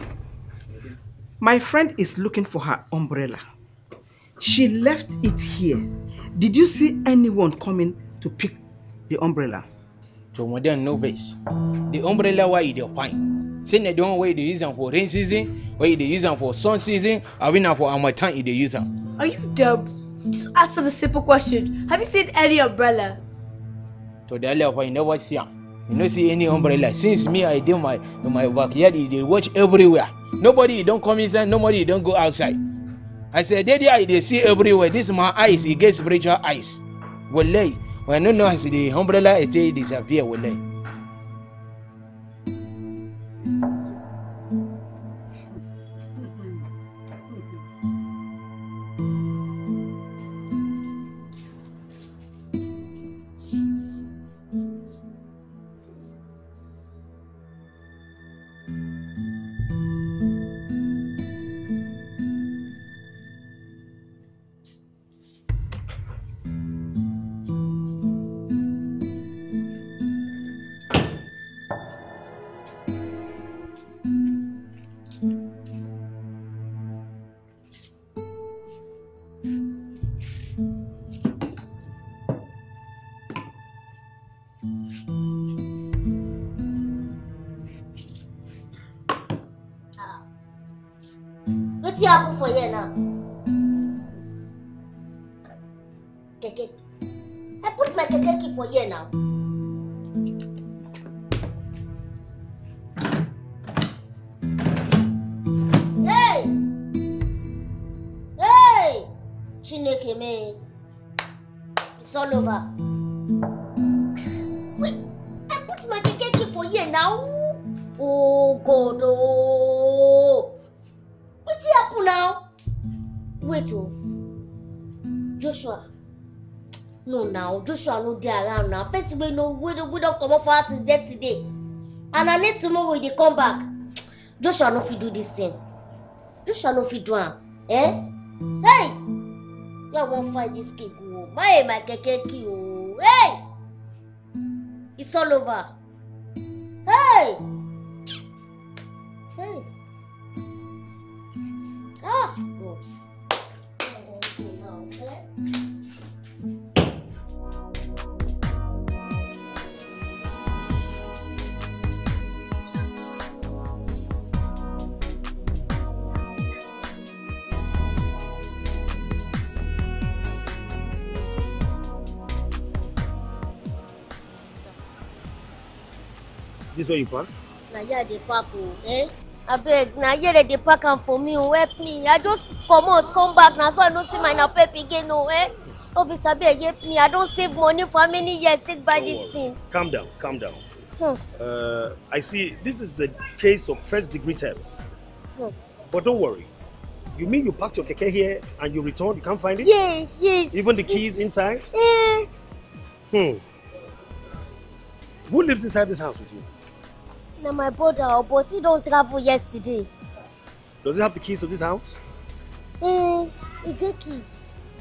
my friend is looking for her umbrella. She left it here. Did you see anyone coming to pick the umbrella? To modern novice, the umbrella why you find? Say they don't why they use them for rain season, why they use them for sun season, or even for our time they use them. Are you dumb? Just answer the simple question. Have you seen any umbrella? To the other one, you never see them. You don't see any umbrella. Since me, I did my my backyard. They watch everywhere. Nobody don't come inside. Nobody don't go outside. I said, they, they see everywhere. This is my eyes. It gets spiritual eyes. Wallahi. When I know I see the umbrella, it disappear. Wallahi. 下不否认呢？哥哥，还不是把哥哥给否认了？哎，哎，Chineke me, it's all over. Wait, I put my keke for you now. Oh God, oh. What's happened now? Wait, oh. Joshua. No, now. Joshua, no, they around now. Best we know we don't, we don't come up for us since yesterday. And at least tomorrow they come back. Joshua, no, if you do this thing. Joshua, no, if you do it. Eh? Hey! You won't find this cake. My, my keke, oh. Hey! It's all over. Hey! Hey! Ah! Oh. This way you park? Now here they park, eh? I beg, now here they park and for me, help me. I just come out, come back, now so I don't see my napep again, no, eh? Obviously, I beg, help me. I don't save money for how many years take by this thing. Calm down, calm down. Hmm. Uh, I see this is a case of first degree theft. Hmm. But don't worry. You mean you parked your keke here and you return, you can't find it? Yes, yes. Even the keys yes. Inside? Eh. Hmm. Who lives inside this house with you? Now my brother, but he don't travel yesterday. Does he have the keys to this house? Eh, a good key.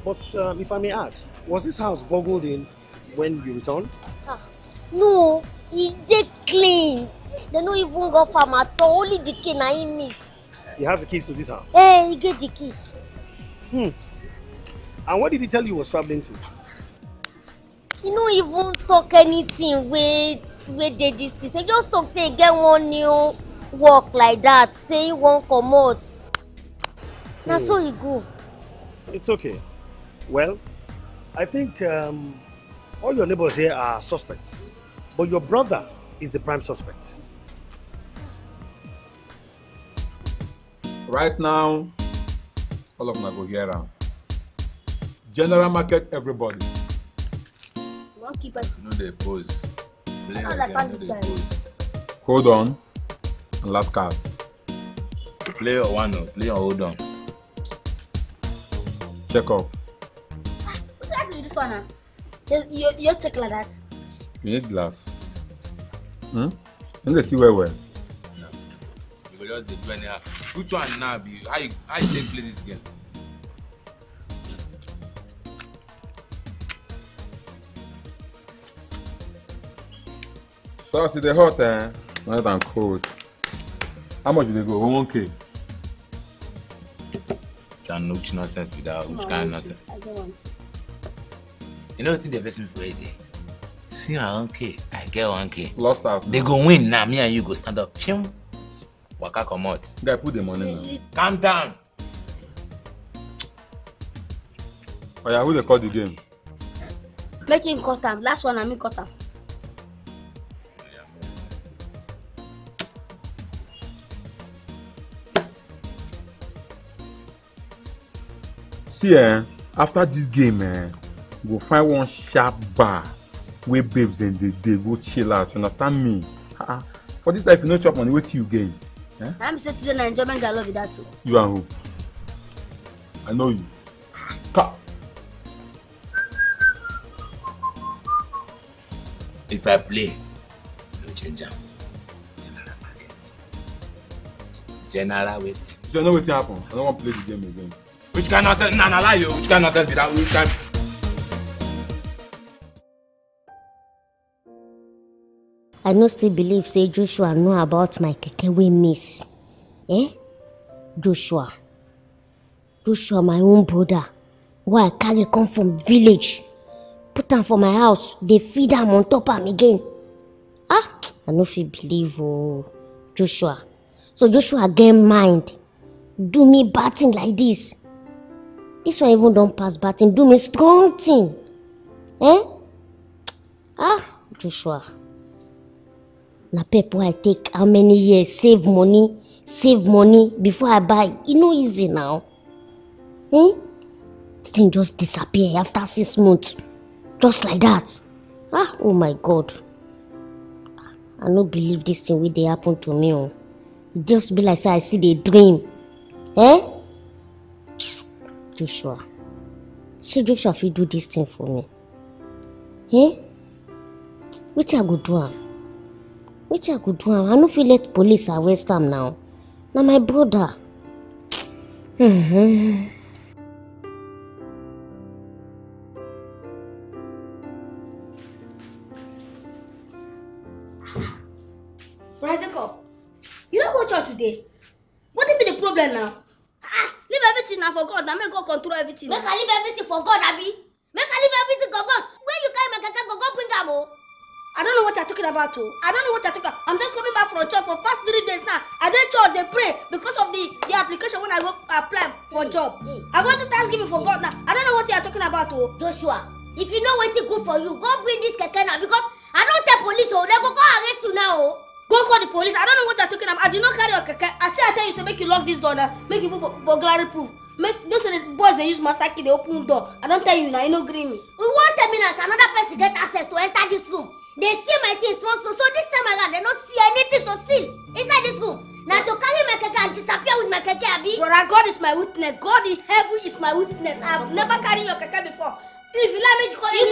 But um, if I may ask, was this house boggled in when you returned? Ah, no, he did clean. They don't even go farm at all. Only the key I miss. He has the keys to this house? Eh, he get the key. Hmm. And what did he tell you he was traveling to? He don't even talk anything with... wey dey this thing. Say just talk say get one new work like that. Say one come out. Now hmm. So you go. It's okay. Well, I think um, all your neighbors here are suspects, but your brother is the prime suspect. Right now, all of them go here. General market, everybody. One keeper. No, they pose. I don't understand this guy. Hold on and last card. Play or one, play or hold on. Check up. What's that to do this one now? Huh? You, you check like that. You need glass. Hmm? You need to see where well. No. You will just do anyhow. Which one now? How you, how you play this game? So see the hot, eh? Not than cold. How much do they go? one K. Can which nonsense with that? Which kind of nonsense? I don't want to. You know what they best me for a day? See one K, I get one K. Lost out. They go win now. Me and you go stand up. Pim. Waka come out. Guy, put the money now. Calm down. Oh yeah, who they call the game? Make him cut him. Last one I me cut him. See, eh, after this game, eh, we'll find one sharp bar where babes then they, they go chill out. You understand me? Uh, for this life, you no chop money. Wait till you gain. Eh? I'm sure today na enjoyment I love you that too. You are who? I know you. Cut. If I play, no change up. General market. General wait. You know what happened. I don't want to play the game again. Which kind of nonsense? Nah, nah, lie you. Which kind of nonsense be that? Which kind? I no still believe say Joshua know about my keke we miss. Eh? Joshua. Joshua, my own brother. Why I carry come from village? Put am for my house. They feed am on top am again. Ah, I no fit believe oh, Joshua. So Joshua get mind. do me bad thing like this. This one even don't pass bad thing, do me strong thing. Eh? Ah, Joshua. Na people I take how many years, save money, save money before I buy. It no easy now. Eh? The thing just disappear after six months. Just like that. Ah, oh my God. I no believe this thing will they happen to me. Oh. It just be like say I see the dream. Eh? Joshua. She Joshua if you do this thing for me. Eh? What I go do? What I go do? I no feel let police arrest him now. Now my brother. Mm-hmm. Jacob, you don't go to church today. What will be the problem now? Ah, leave everything now for God. Now make God control everything. Make I leave everything for God, Abby. Make I leave everything for God. When you carry my kaka, go go bring am. I don't know what you're talking about, too. I don't know what you're talking about. I'm just coming back from church for past three days now. I don't church, they pray because of the, the application when I go apply for hey, job. Hey, I go to Thanksgiving for hey. God now. I don't know what you're talking about, too. Joshua, if you know what's good for you, go bring this kaka now because I don't tell police, oh, they go go arrest you now. Go call the police. I don't know what they're talking about. I did not carry your keke. Actually, I tell you, so make you lock this door now. Make you burglary proof. Make those are the boys they use master key, they open the door. I don't tell you now, you know green me. We want ten minutes, another person get access to enter this room. They steal my things once, so this time around they don't see anything to steal inside this room. Now to carry my keke and disappear with my keke, Abi. Brother, God is my witness. God in heaven is my witness. I've never carried your keke before. If you let me call you,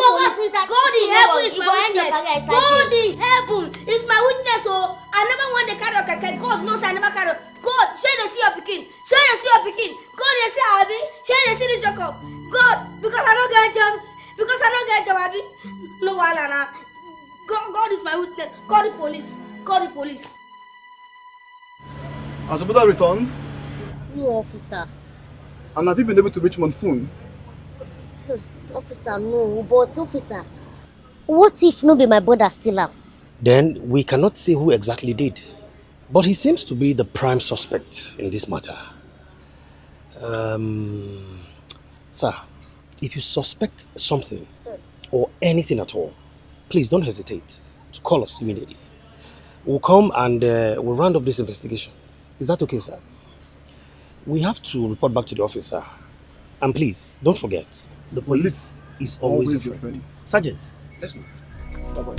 God in heaven is my witness. God in heaven is my witness. Oh, I never want the carry keke. God knows I never carry. God, show you see your pikin. Show you see your pikin. God, you see Abi. Show you see this Jacob. God, because I don't get job. Because I don't get job, Abi. No wahala na. God, God is my witness. Call the police. Call the police. Has your brother returned? No, officer. And have you been able to reach him on phone? Officer, no, but officer, what if no be my brother still up? Then we cannot say who exactly did, but he seems to be the prime suspect in this matter. Um, sir, if you suspect something or anything at all, please don't hesitate to call us immediately. We'll come and uh, we'll round up this investigation. Is that okay, sir? We have to report back to the officer, and please don't forget. The police is always, always a friend. friend. Sergeant, let's move. Bye-bye.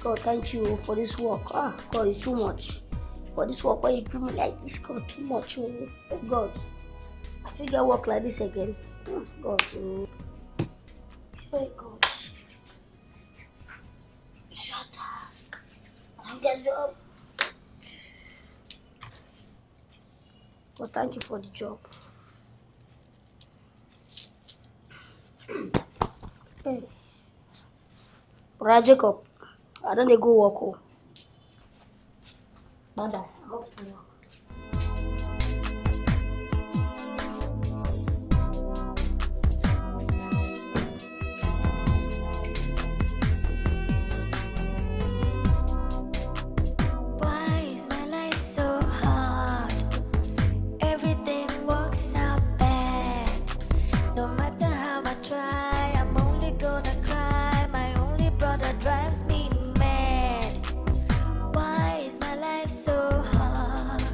God, thank you for this work. Ah, God, it's too much. For this work, why you do me like this? God, too much. Oh, God, I figure I work like this again. Oh, God, oh, oh God. Shut up. I don't get a job. God, thank you for the job. Hey, Brother Jacob. I don't need to go walk home. Bye bye. I'm off to work. drives me mad. Why is my life so hard?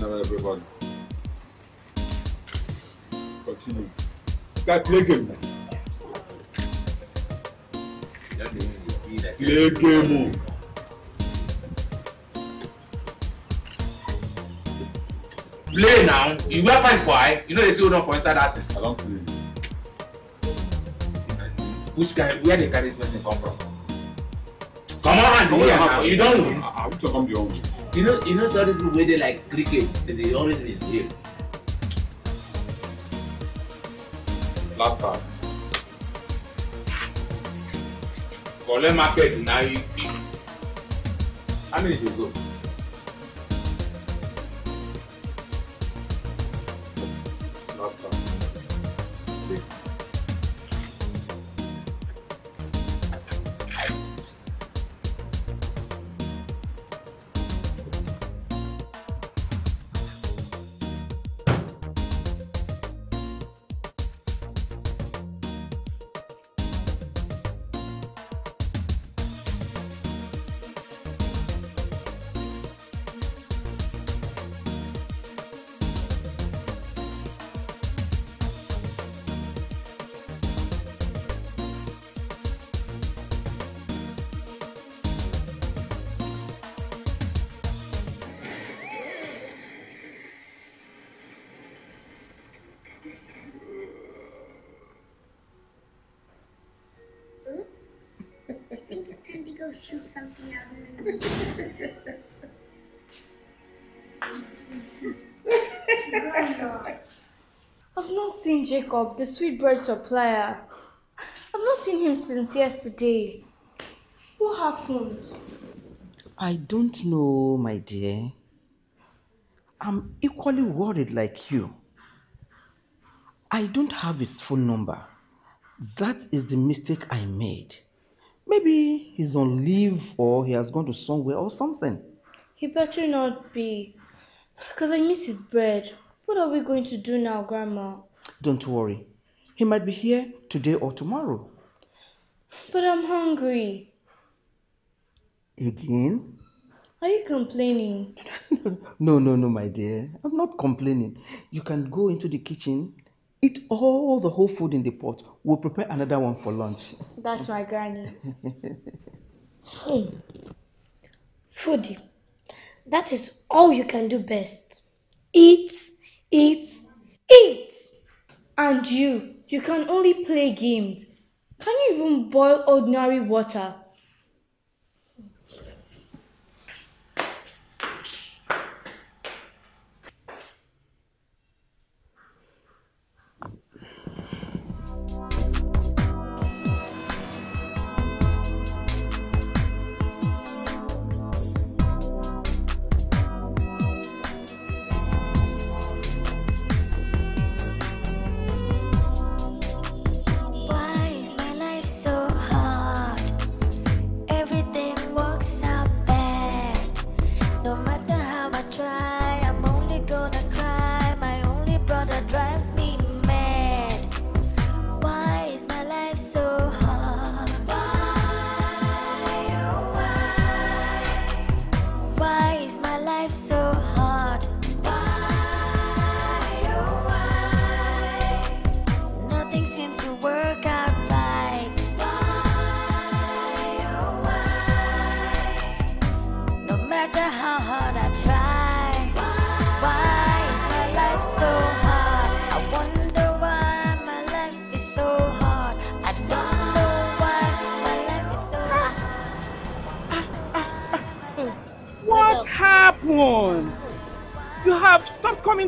now, everybody. Continue. Start play game. Play game. Play now. You wear pipe for eye. You know they still don't for inside that. I don't play. Which guy? Where they carry this person come from? Come on, do yeah, you don't win. I will come your own. You know, you know, so these people where they like cricket, they always misbehave. Last time. For the market now, you pick. How many you go? Last time. Pick. Go shoot something out of me. I've not seen Jacob, the sweetbread supplier. I've not seen him since yesterday. What happened? I don't know, my dear. I'm equally worried like you. I don't have his phone number. That is the mistake I made. Maybe he's on leave or he has gone to somewhere or something. He better not be, because I miss his bread. What are we going to do now, Grandma? Don't worry. He might be here today or tomorrow. But I'm hungry. Again? Are you complaining? No, no, no, my dear. I'm not complaining. You can go into the kitchen, eat all the whole food in the pot. We'll prepare another one for lunch. That's my granny. mm. Foodie, that is all you can do best. Eat, eat, eat. And you, you can only play games. Can you even boil ordinary water?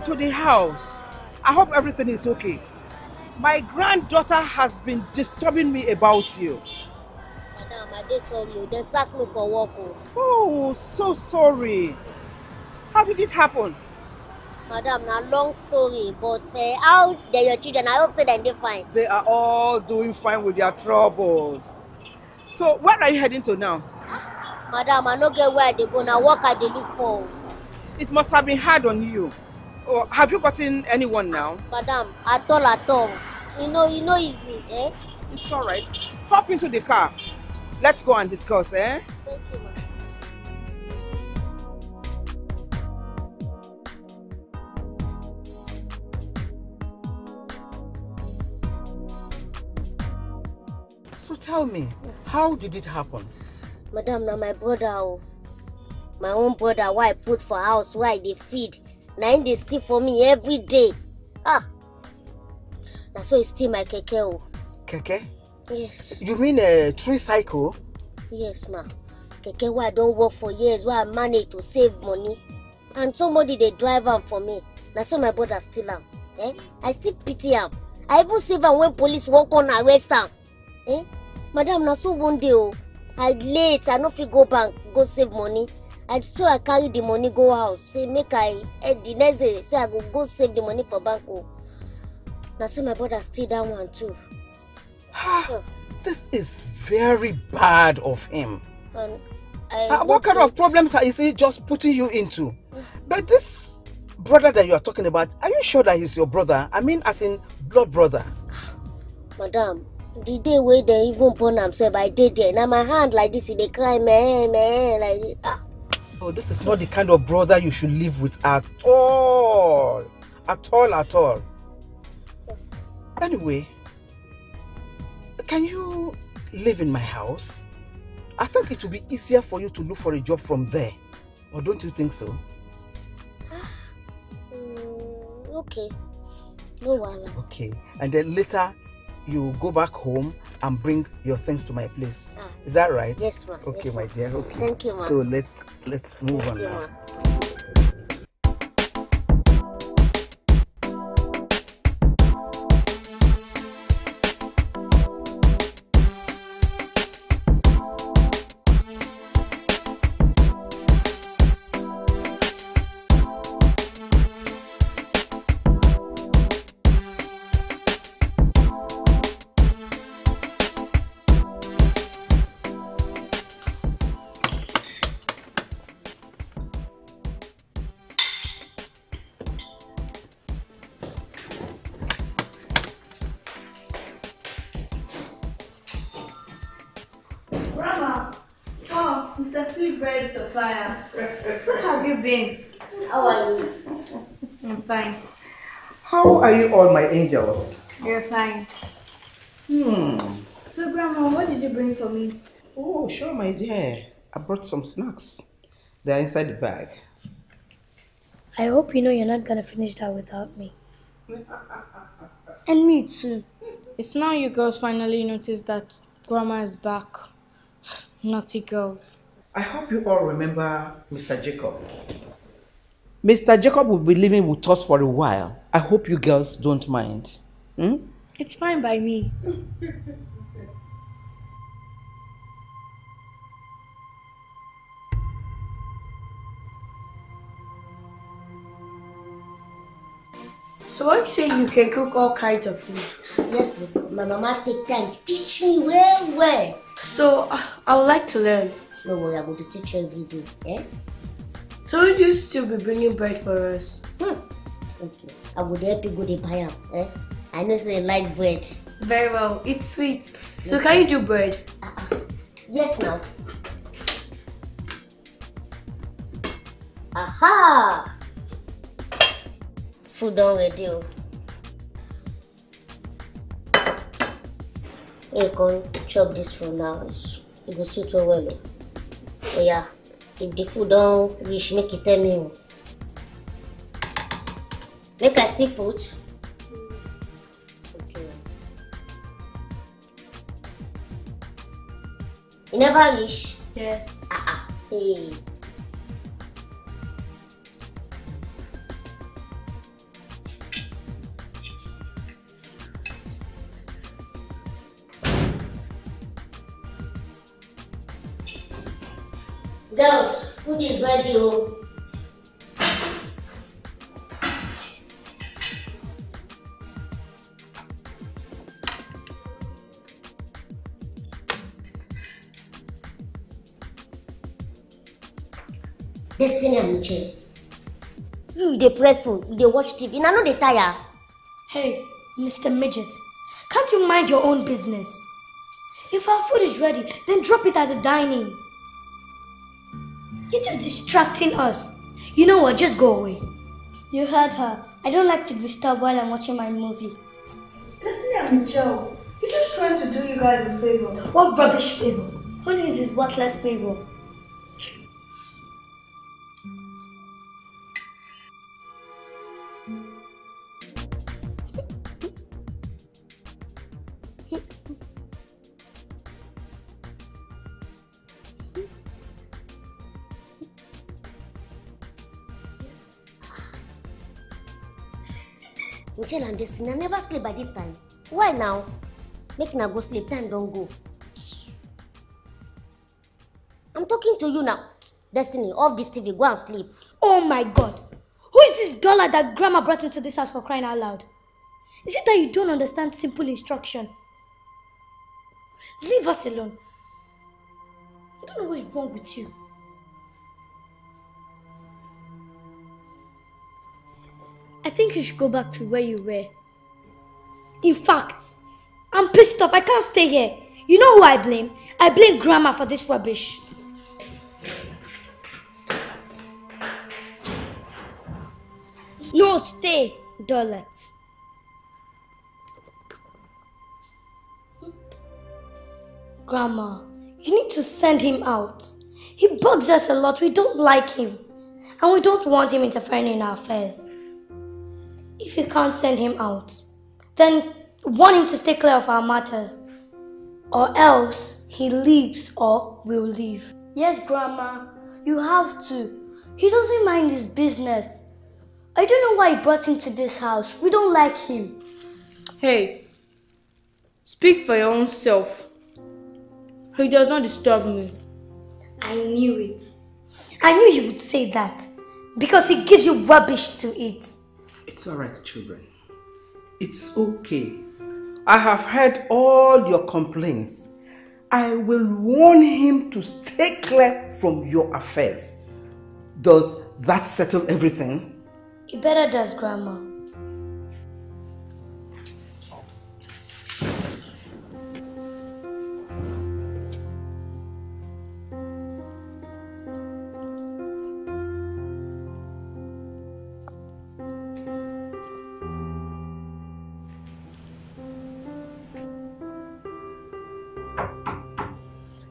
To the house. I hope everything is okay. My granddaughter has been disturbing me about you. Madam, I just saw you. They sacked me for work. Oh, so sorry. How did it happen? Madam, a long story, but uh, how are your children? I hope so they're fine. They are all doing fine with their troubles. So, where are you heading to now? Ah, madam, I don't get where they go. Now, what are they look for? It must have been hard on you. Or have you gotten anyone now? Madam, at all, at all. You know, you know, easy, eh? It's all right. Hop into the car. Let's go and discuss, eh? Thank you, ma'am. Tell me, how did it happen? Madam, now my brother, my own brother, why I put for house, why they feed, now they steal for me every day. Ah, that's why he steal my keke. Keke? Yes. You mean a tricycle? Yes, ma. Keke, why I don't work for years, why I manage to save money, and somebody they drive them for me. That's why my brother steal him. Eh? I still pity him. I even save him when police won't come and arrest him. Eh? Madam, now so one day, oh, I late, I no fit go bank, go save money. And so I carry the money, go house. Say, make I, and the next day, say I go, go save the money for bank. Oh. Now so my brother steal that one too. Ah, this is very bad of him. And I ah, what kind of problems is he just putting you into? But this brother that you are talking about, are you sure that he's your brother? I mean, as in blood brother. Madam, the day where they even born himself, I did there. Now my hand like this, they cry, man, man, like ah. Oh, this is not the kind of brother you should live with at all, at all, at all. Anyway, can you live in my house? I think it will be easier for you to look for a job from there, or don't you think so? Mm, okay, no worries. Okay, and then later you go back home and bring your things to my place. Ah. Is that right? Yes, ma'am. Okay, yes, ma. My dear. Okay. Thank you, ma'am. So let's let's move Thank on you, now. All my angels. You're fine. Hmm. So, Grandma, what did you bring for me? Oh, sure, my dear. I brought some snacks. They're inside the bag. I hope you know you're not gonna finish that without me. And me too. It's now you girls finally notice that Grandma is back. Naughty girls. I hope you all remember Mister Jacob. Mister Jacob will be living with us for a while. I hope you girls don't mind. Hmm? It's fine by me. So I say you can cook all kinds of food. Yes, my mama take time to teach me well, well. So uh, I would like to learn. No worry, I'm going to teach you every day. Eh? So would you still be bringing bread for us? Hmm. Okay. I would help you go to buy them, eh? I know they like bread. Very well. It's sweet. So yes. Can you do bread? Uh-uh. Yes, now. Aha! Food done ready. You can chop this for now. It's, it will suit you well. Oh yeah. If the food don't reach, make it tell me. Make I still put. Okay. You never reach? Yes. Ah, ah. Hey. Girls, food is ready. Oh. Destiny and Mitchell. You, they press food, you, they watch T V, and I know they tire. Hey, Mister Midget, can't you mind your own business? If our food is ready, then drop it at the dining. You're just distracting us. You know what, just go away. You heard her. I don't like to be stopped while I'm watching my movie. Destiny and Mitchell, you He's just trying to do you guys a favor. What rubbish favor? Who needs his worthless favor? Mitchell and Destiny, I never sleep by this time. Why now? Make now go sleep, time don't go. I'm talking to you now. Destiny, off this T V, go and sleep. Oh my God! Who is this dollar that Grandma brought into this house for crying out loud? Is it that you don't understand simple instruction? Leave us alone. I don't know what is wrong with you. I think you should go back to where you were. In fact, I'm pissed off. I can't stay here. You know who I blame? I blame Grandma for this rubbish. No, stay, Dorothy. Grandma, you need to send him out. He bugs us a lot. We don't like him. And we don't want him interfering in our affairs. If you can't send him out, then want him to stay clear of our matters, or else he leaves or will leave. Yes, Grandma, you have to. He doesn't mind his business. I don't know why you brought him to this house. We don't like him. Hey, speak for your own self. He does not disturb me. I knew it. I knew you would say that because he gives you rubbish to eat. It's alright, children. It's okay. I have heard all your complaints. I will warn him to stay clear from your affairs. Does that settle everything? It better does, Grandma.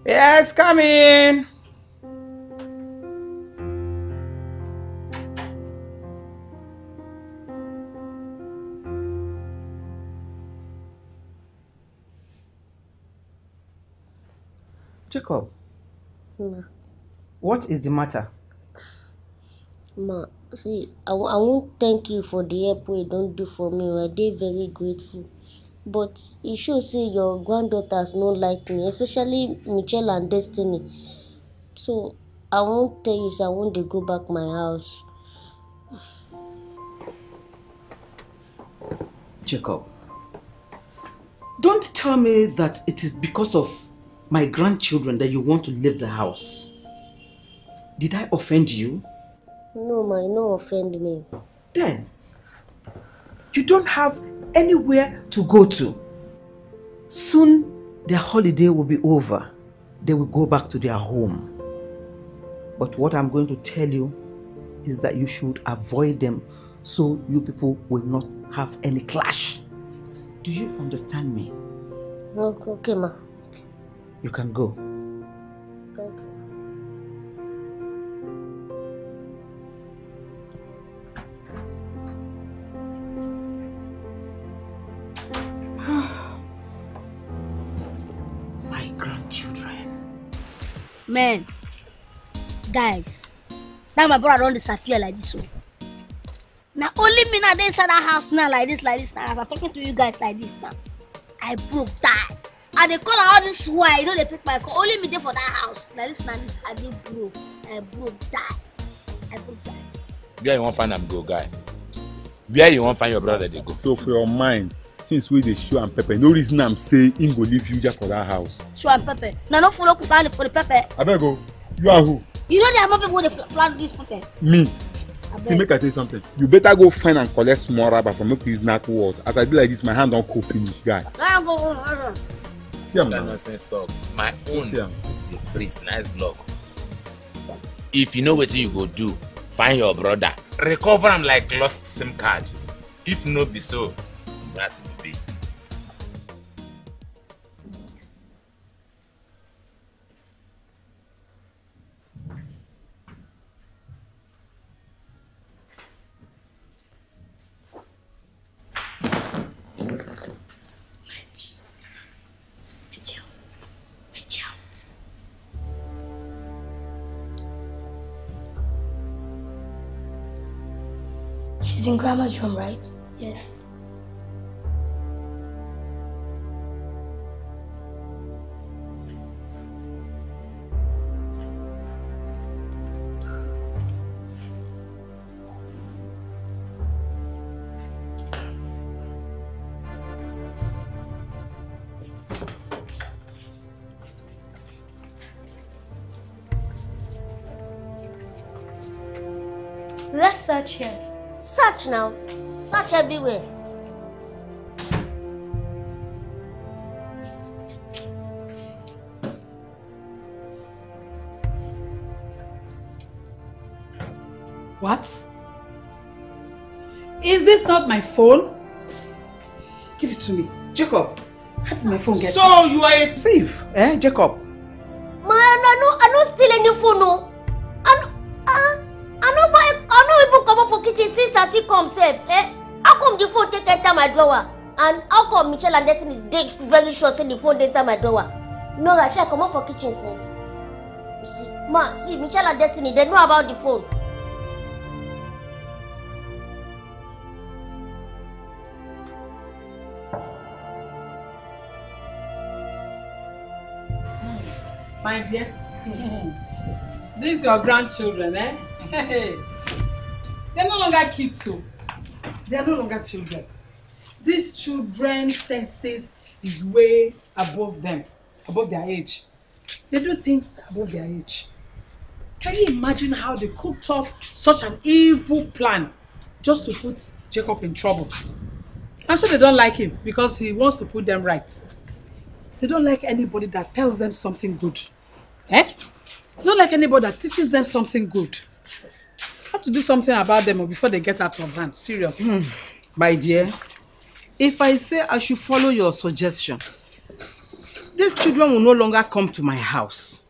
Yes, come in. Jacob, Ma. What is the matter? Ma, see, I, I won't thank you for the help you don't do for me. I did very grateful. But it should say your granddaughters don't like me, especially Mitchell and Destiny. So I won't tell you, so I won't they go back my house. Jacob, don't tell me that it is because of my grandchildren that you want to leave the house. Did I offend you? No, Ma, you don't offend me. Then, you don't have anywhere to go to. Soon their holiday will be over. They will go back to their home. But what I'm going to tell you is that you should avoid them so you people will not have any clash. Do you understand me? Okay, okay Ma. You can go. Okay. Man, guys, now my brother don't disappear like this. So now only me now they inside that house now like this, like this. Now as I'm talking to you guys like this now, I broke that. And they call out all this why you know they pick my call. Only me there for that house. Now this now this and they broke. I broke that. I broke that. Where you want to find them go, guy? Where you want to find your brother they go? So for your mind. Since we the show and pepper, no reason I'm saying he go leave you just for that house. Show and pepper. Now no follow plan for the pepper. I better go. You are who? You know there are more people who plan this pepper. Me. See, make I tell you something. You better go find and collect small rubber from make these knock walls. As I do like this, my hand don't go finish, guy. I go. Uh, uh. See, I'm that nonsense talk. My own. See, I'm the freeze nice block. If you know what you go do, find your brother. Recover him like lost SIM card. If no be so. That's a big. She's in Grandma's room, right? Yes. Let's search here. Search now. Search everywhere. What? Is this not my phone? Give it to me. Jacob, how did my phone get? So you are a thief, eh, Jacob? Man, I don't, I don't steal any phone, no. Since Auntie comes, safe, eh? How come the phone take enter my drawer? And how come Mitchell and Destiny dig very sure say the phone inside my drawer? Nora, she come out for kitchen since. See, ma, see, Mitchell and Destiny, they know about the phone. My dear, these are your grandchildren, eh? They're no longer kids, so they're no longer children. These children's senses is way above them, above their age. They do things above their age. Can you imagine how they cooked up such an evil plan just to put Jacob in trouble? I'm sure they don't like him because he wants to put them right. They don't like anybody that tells them something good. Eh? They don't like anybody that teaches them something good. Have to do something about them before they get out of hand. Serious. Mm. My dear, if I say I should follow your suggestion, these children will no longer come to my house.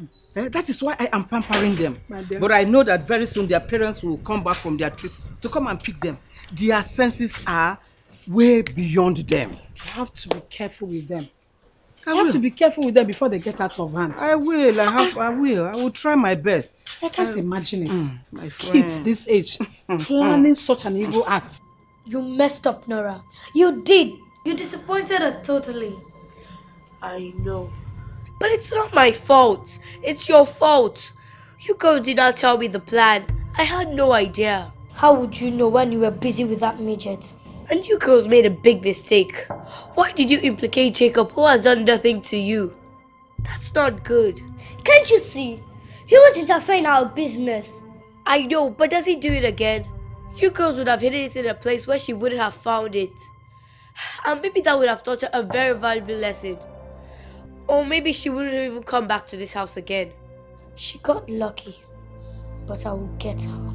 Mm. Eh? That is why I am pampering them. But I know that very soon their parents will come back from their trip to come and pick them. Their senses are way beyond them. I have to be careful with them. I, I have will. to be careful with them before they get out of hand. I will. I have. I will. I will try my best. I can't I, imagine it. Mm, my kids this age planning such an evil act. You messed up, Nora. You did. You disappointed us totally. I know. But it's not my fault. It's your fault. You girls did not tell me the plan. I had no idea. How would you know when you were busy with that midget? And you girls made a big mistake. Why did you implicate Jacob, who has done nothing to you? That's not good. Can't you see? He was interfering in our business. I know, but does he do it again? You girls would have hidden it in a place where she wouldn't have found it. And maybe that would have taught her a very valuable lesson. Or maybe she wouldn't even come back to this house again. She got lucky, but I will get her.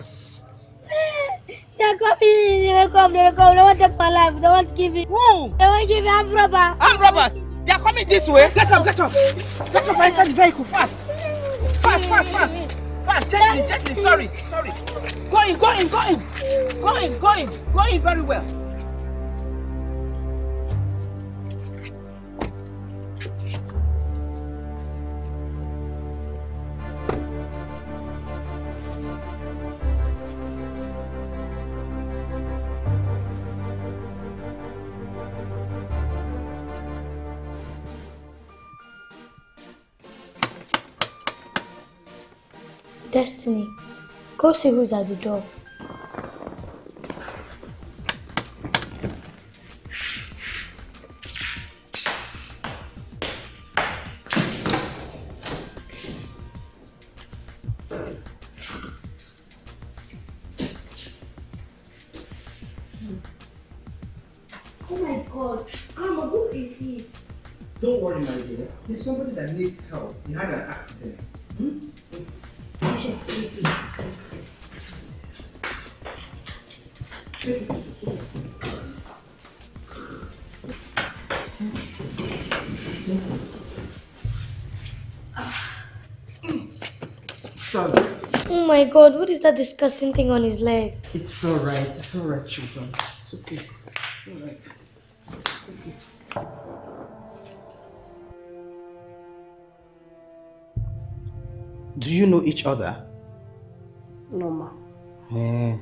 us. They're coming. They will come. They will come. They want to take my life. They want to give me. Who? They want to give me armed robbers. Armed robbers. They are coming this way. Get up. Get up. Get up. Inside the vehicle fast. Fast. Fast. Fast. Fast. Gently. Gently. Sorry. Sorry. Go in. Go in. Go in. Go in. Go in. Go in very well. Destiny, go see who's at the door. Oh my God, Mama, who is he? Don't worry, my dear. There's somebody that needs help. He had an accident. Hmm? Oh my God, what is that disgusting thing on his leg? It's alright, it's alright, children. It's okay. Alright. Do you know each other? No, ma. Yeah.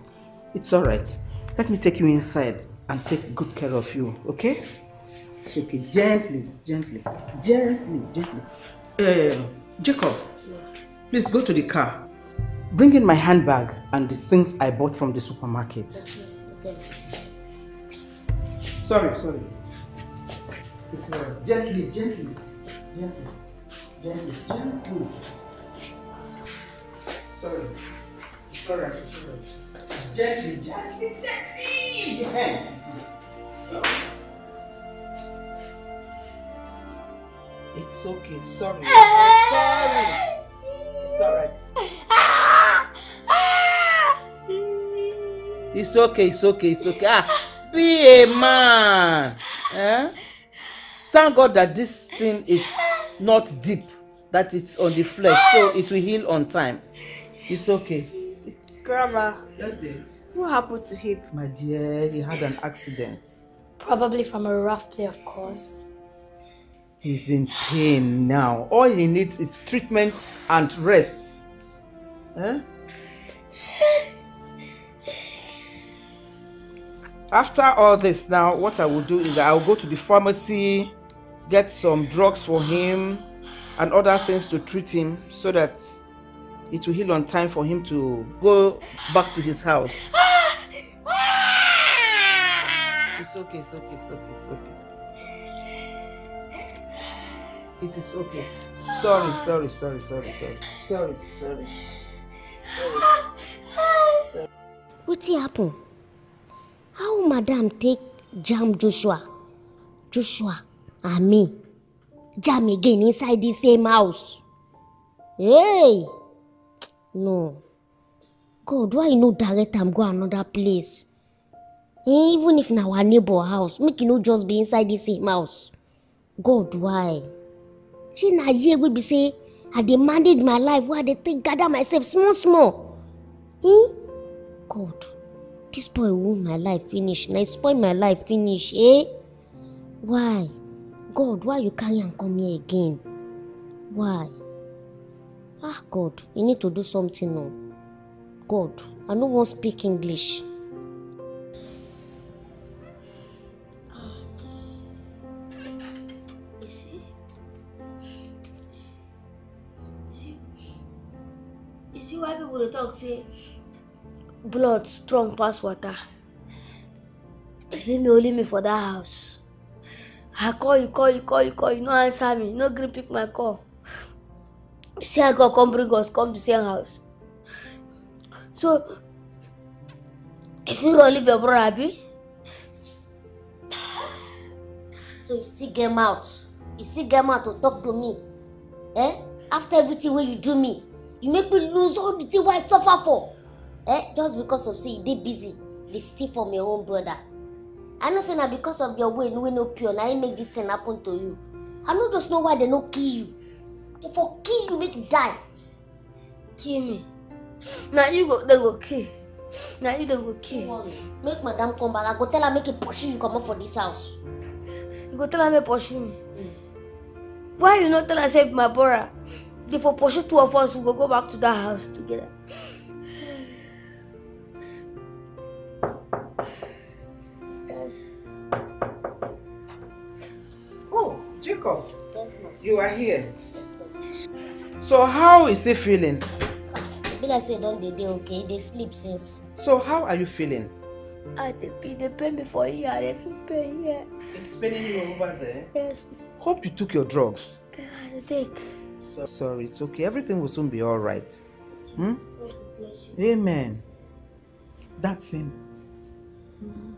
It's all right. Let me take you inside and take good care of you, okay? It's okay. Gently, gently, gently, gently. Uh, Jacob, yeah. Please go to the car. Bring in my handbag and the things I bought from the supermarket. Okay. Sorry, sorry. It's all right. Gently, gently, gently, gently, gently. Sorry. Sorry. Sorry. Gently, gently, gently! Your hand. It's okay. Sorry. Sorry. It's alright. It's okay. It's okay. It's okay. Ah, be a man. Eh? Thank God that this thing is not deep. That it's on the flesh, so it will heal on time. It's okay. Grandma. Yes, dear. What happened to him? My dear, he had an accident. Probably from a rough play, of course. He's in pain now. All he needs is treatment and rest. Huh? After all this now, what I will do is I will go to the pharmacy, get some drugs for him and other things to treat him so that it will heal on time for him to go back to his house. It's okay, it's okay, it's okay, it's okay. It is okay. Sorry, sorry, sorry, sorry, sorry. Sorry, sorry. Sorry. What happened? How Madame take jam Joshua? Joshua and me. Jam again inside the same house. Hey! No. God, why you no direct am go another place? Even if na our neighbor house, make you no just be inside the same house. God, why? She na here will be say, I dey manage my life where they take gather myself small small. Hmm? God, this boy ruin my life finish. Na spoil my life finish, eh? Why? God, why you carry and come here again? Why? Ah, God, you need to do something now. God, I no wan speak English. Is he? Is he? Is he why people dey talk say blood strong pass water? Is it me only me for that house? I call you, call you, call you, call you, no answer me, no green pick my call. Say I go come bring us, come to same house. So, if you don't leave your brother, Abby, so you still get out. You still get out to talk to me. Eh? After everything where you do me, you make me lose all the thing I suffer for. Eh? Just because of say they busy, they steal from your own brother. I know say na because of your way, no way no pure. Now you make this thing happen to you. I know just know why they no kill you. If I kill you, make you die. Kill me. Now you go, they go kill. Now you don't go kill. Make madam come back. I go tell her make a pursue you come out for this house. You go tell her make pursue me. Mm. Why you not tell her save my brother? If I pursue two of us, we go go back to that house together. Jacob, yes, you are here. Yes, so how is he feeling? Bill, I say don't they do okay? They sleep since. So how are you feeling? I did the pain before here. I feel pain here. It's paining you over there. Yes. Hope you took your drugs. I take. So, sorry, it's okay. Everything will soon be all right. Hmm? God bless you. Amen. That's him. Mm-hmm.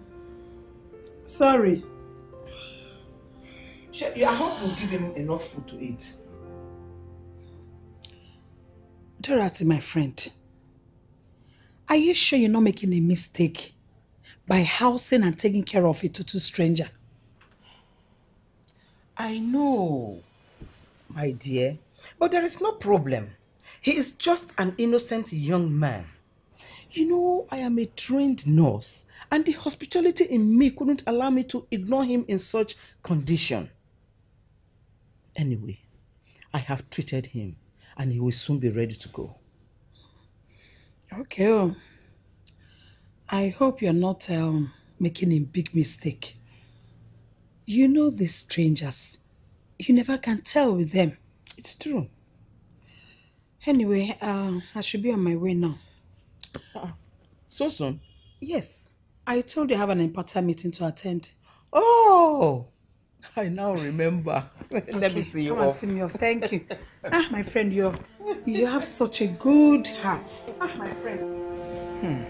Sorry. I hope we'll give him enough food to eat. Dorothy, my friend, are you sure you're not making a mistake by housing and taking care of a total stranger? I know, my dear, but there is no problem. He is just an innocent young man. You know, I am a trained nurse, and the hospitality in me couldn't allow me to ignore him in such condition. Anyway, I have treated him and he will soon be ready to go. Okay. I hope you're not um, making a big mistake. You know these strangers. You never can tell with them. It's true. Anyway, uh, I should be on my way now. Ah, so soon? Yes. I told you I have an important meeting to attend. Oh! I now remember. Okay, let me see you off. See me off. Thank you. Ah, my friend, you you have such a good heart. Ah, my friend. Hmm.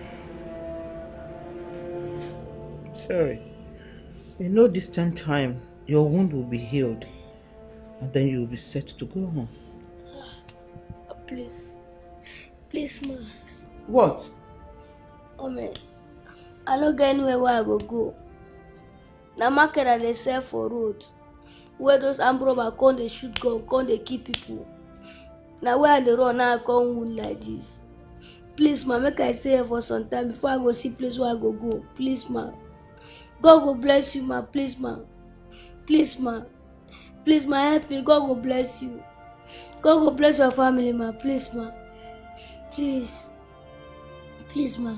Sorry. In no distant time, your wound will be healed, and then you will be set to go home. Oh, please, please, ma. What? Oh man, I don't get anywhere where I will go. Na market that they sell for road, where those armed robbers come, they shoot gun, come, they kill people. Now where I dey run now, I come wound like this. Please, ma, make I stay here for some time before I go see place where I go go. Please, ma. God go bless you, ma. Please, ma. Please, ma. Please, ma, help me. God go bless you. God go bless your family, ma. Please, ma. Please. Please, ma.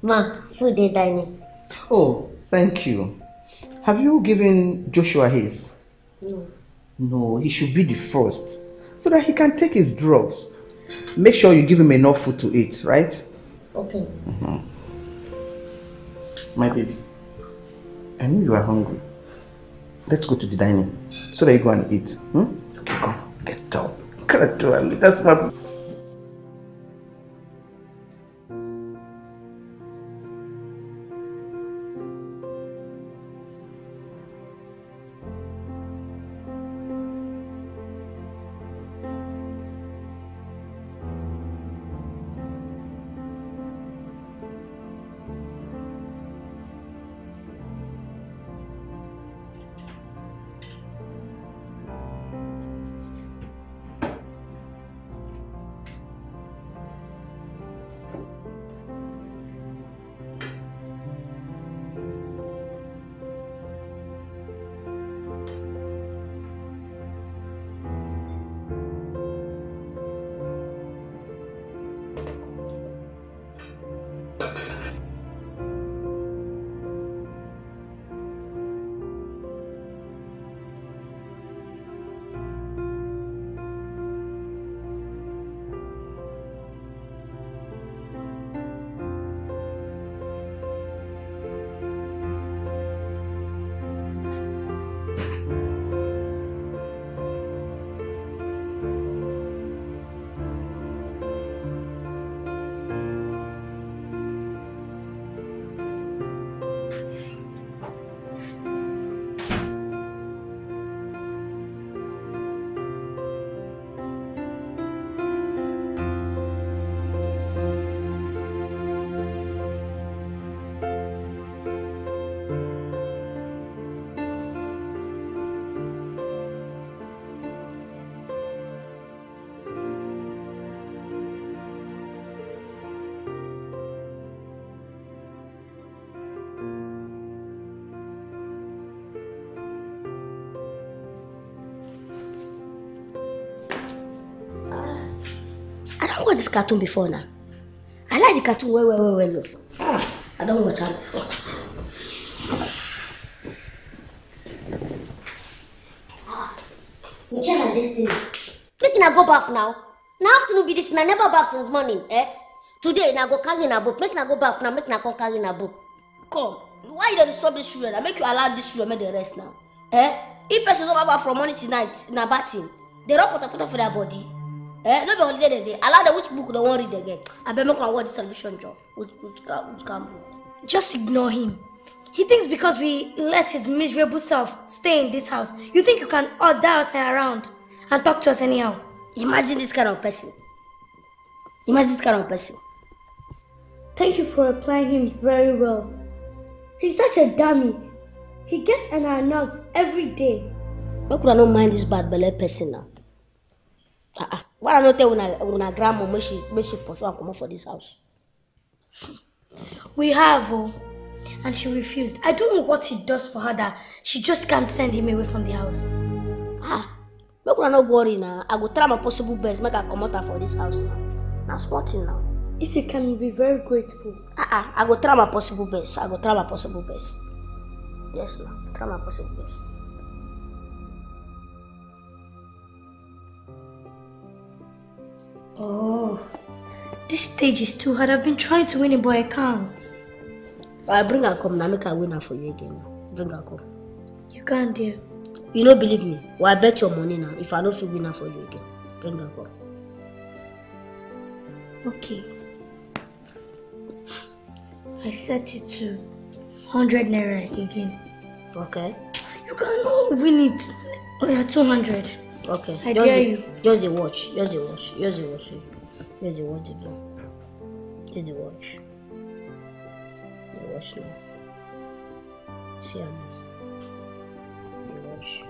Ma, food is dining. Oh, thank you. Have you given Joshua his? No. No, he should be the first, so that he can take his drugs. Make sure you give him enough food to eat, right? Okay. Mm-hmm. My baby, I know you are hungry. Let's go to the dining, so that you go and eat. Hmm? Okay, go. Get up. That's my... watch this cartoon before now. I like the cartoon well, well, well, well. Ah, I don't watch that before. Mitchell and Destiny. Making a go bath now. Now afternoon be this, I never bath since morning, eh? Today, I go carry a book. Make I go bath now. Make I go carry a book. Come, why you don't disturb these children? I make you allow these children make the rest now, eh? If persons don't bath from morning to night, na bathing. They rub put put for their body, eh? No be holiday day. Day. Allow the which book they won't read again. I bet make I watch this television show. Which which which can just ignore him. He thinks because we let his miserable self stay in this house, you think you can order us around and talk to us anyhow. Imagine this kind of person. Imagine this kind of person. Thank you for applying him very well. He's such a dummy. He gets an announce every day. Why could I not mind this bad belly person now? Uh-uh. Why I not tell when my grandma when she pursue and come out for this house? We have, oh. And she refused. I don't know what he does for her that she just can't send him away from the house. Ah, why could I not worry now? I go try my possible best make her come out for this house now. Now sporting now. If you can, be very grateful. Ah, uh-uh. I go try my possible best. I go try my possible best. Yes, ma'am. Try my possible best. Oh, this stage is too hard. I've been trying to win it, but I can't. I bring her come now. Make her win her for you again. Bring her come. You can't, dear. You don't believe me? Well, I bet your money now. If I don't feel win her for you again, bring her come. Okay. I set it to one hundred naira again. Okay. You cannot win it. Oh yeah, two hundred. Okay. I just dare the, you. Just the watch. Just the watch. Just the watch. Just the watch again. Just the watch. The watch now. See how the watch.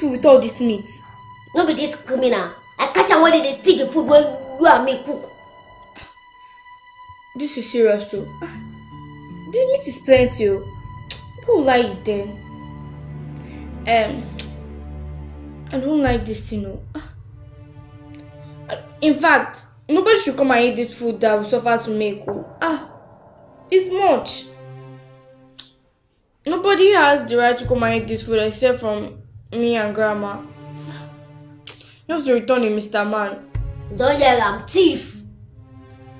With all this meat. No be this criminal. I catch them when they steal the food when you and me cook. This is serious too. This meat is plenty. Who will I eat then? Um, I don't like this thing. You know. In fact, nobody should come and eat this food that we suffer to make. Ah, it's much. Nobody has the right to come and eat this food except from me and Grandma. You have to return him, Mister Man. Don't yell, I'm thief.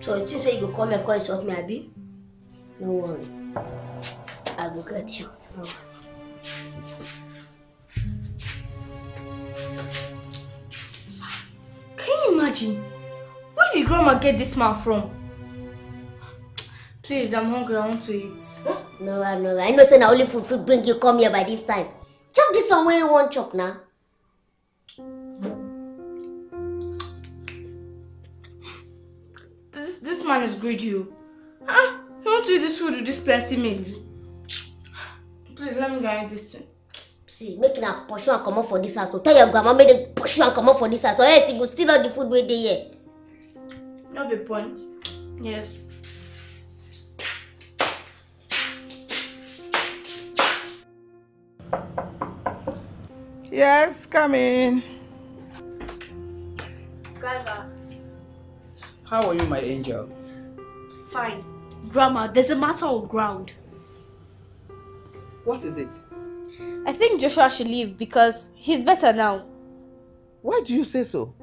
So you think you go come and call yourself me, Abby? No worry. I will get you. No worry. Can you imagine? Where did Grandma get this man from? Please, I'm hungry. I want to eat. No, I'm not. I know saying only food food bring you come here by this time. Chop this one where you want chop now. This this man is greedy. Huh? He wants to eat this food with this plenty meat. Please let me get this thing. See, making a portion and come up for this house. So tell your grandma make a portion and come up for this house. So yes, he will steal all the food where they here. Not the point. Yes. Yes, come in. Grandma. How are you, my angel? Fine. Grandma, there's a matter on ground. What is it? I think Joshua should leave because he's better now. Why do you say so?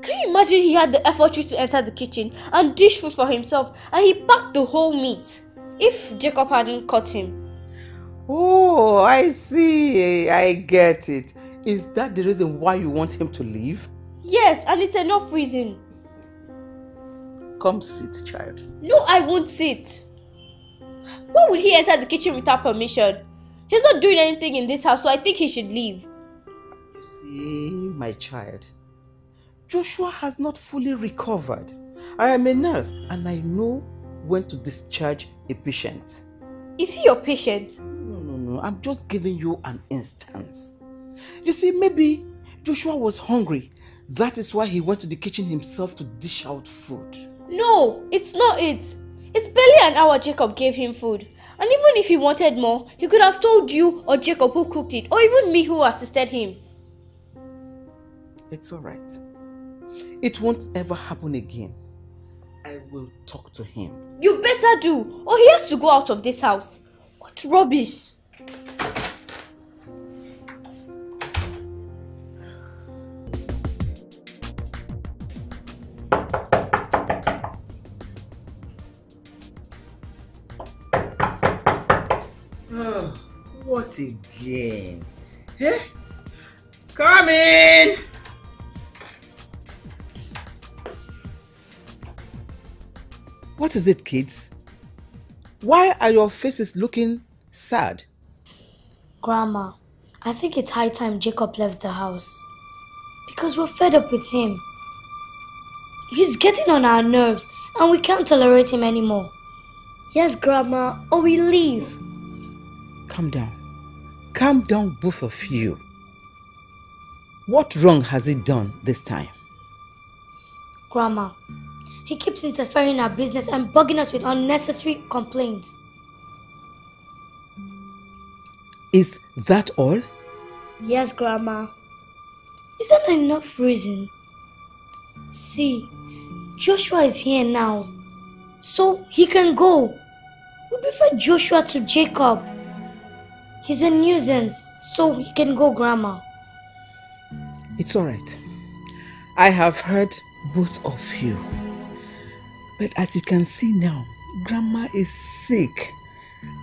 Can you Imagine he had the effortry to enter the kitchen and dish food for himself, and he packed the whole meat, if Jacob hadn't caught him. Oh, I see. I get it. Is that the reason why you want him to leave? Yes, and it's enough reason. Come sit, child. No, I won't sit. Why would he enter the kitchen without permission? He's not doing anything in this house, so I think he should leave. You see, my child, Joshua has not fully recovered. I am a nurse and I know when to discharge a patient. Is he your patient? No, no, no. I'm just giving you an instance. You see, maybe Joshua was hungry. That is why he went to the kitchen himself to dish out food. No, it's not it. It's barely an hour Jacob gave him food. And even if he wanted more, he could have told you or Jacob who cooked it, or even me who assisted him. It's all right. It won't ever happen again. I will talk to him. You better do, or he has to go out of this house. What rubbish! Oh, what again? Eh? Come in! What is it, kids? Why are your faces looking sad? Grandma, I think it's high time Jacob left the house. Because we're fed up with him. He's getting on our nerves and we can't tolerate him anymore. Yes, Grandma, or we leave. Calm down. Calm down, both of you. What wrong has he done this time? Grandma, he keeps interfering in our business and bugging us with unnecessary complaints. Is that all? Yes, Grandma. Is that not enough reason? See, Joshua is here now, so he can go. We prefer Joshua to Jacob. He's a nuisance, so he can go, Grandma. It's all right. I have heard both of you. But as you can see now, Grandma is sick.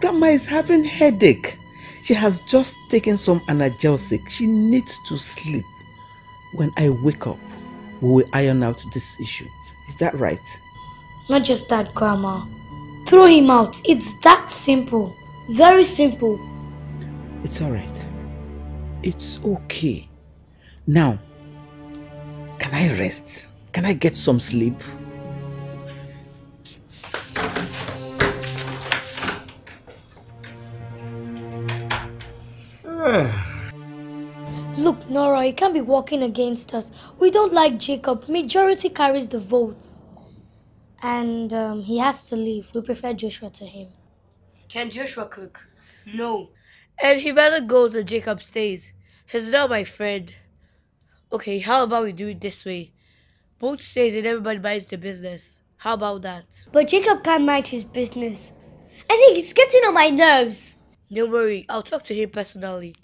Grandma is having headache. She has just taken some analgesic. She needs to sleep. When I wake up, we will iron out this issue. Is that right? Not just that, Grandma. Throw him out. It's that simple. Very simple. It's all right. It's okay. Now, can I rest? Can I get some sleep? Look, Nora, you can't be walking against us. We don't like Jacob. Majority carries the votes. And um, he has to leave. We prefer Joshua to him. Can Joshua cook? No. And he'd rather go than Jacob stays. He's not my friend. Okay, how about we do it this way? Both stays and everybody buys the business. How about that? But Jacob can't mind his business. I think it's getting on my nerves. Don't worry, I'll talk to him personally.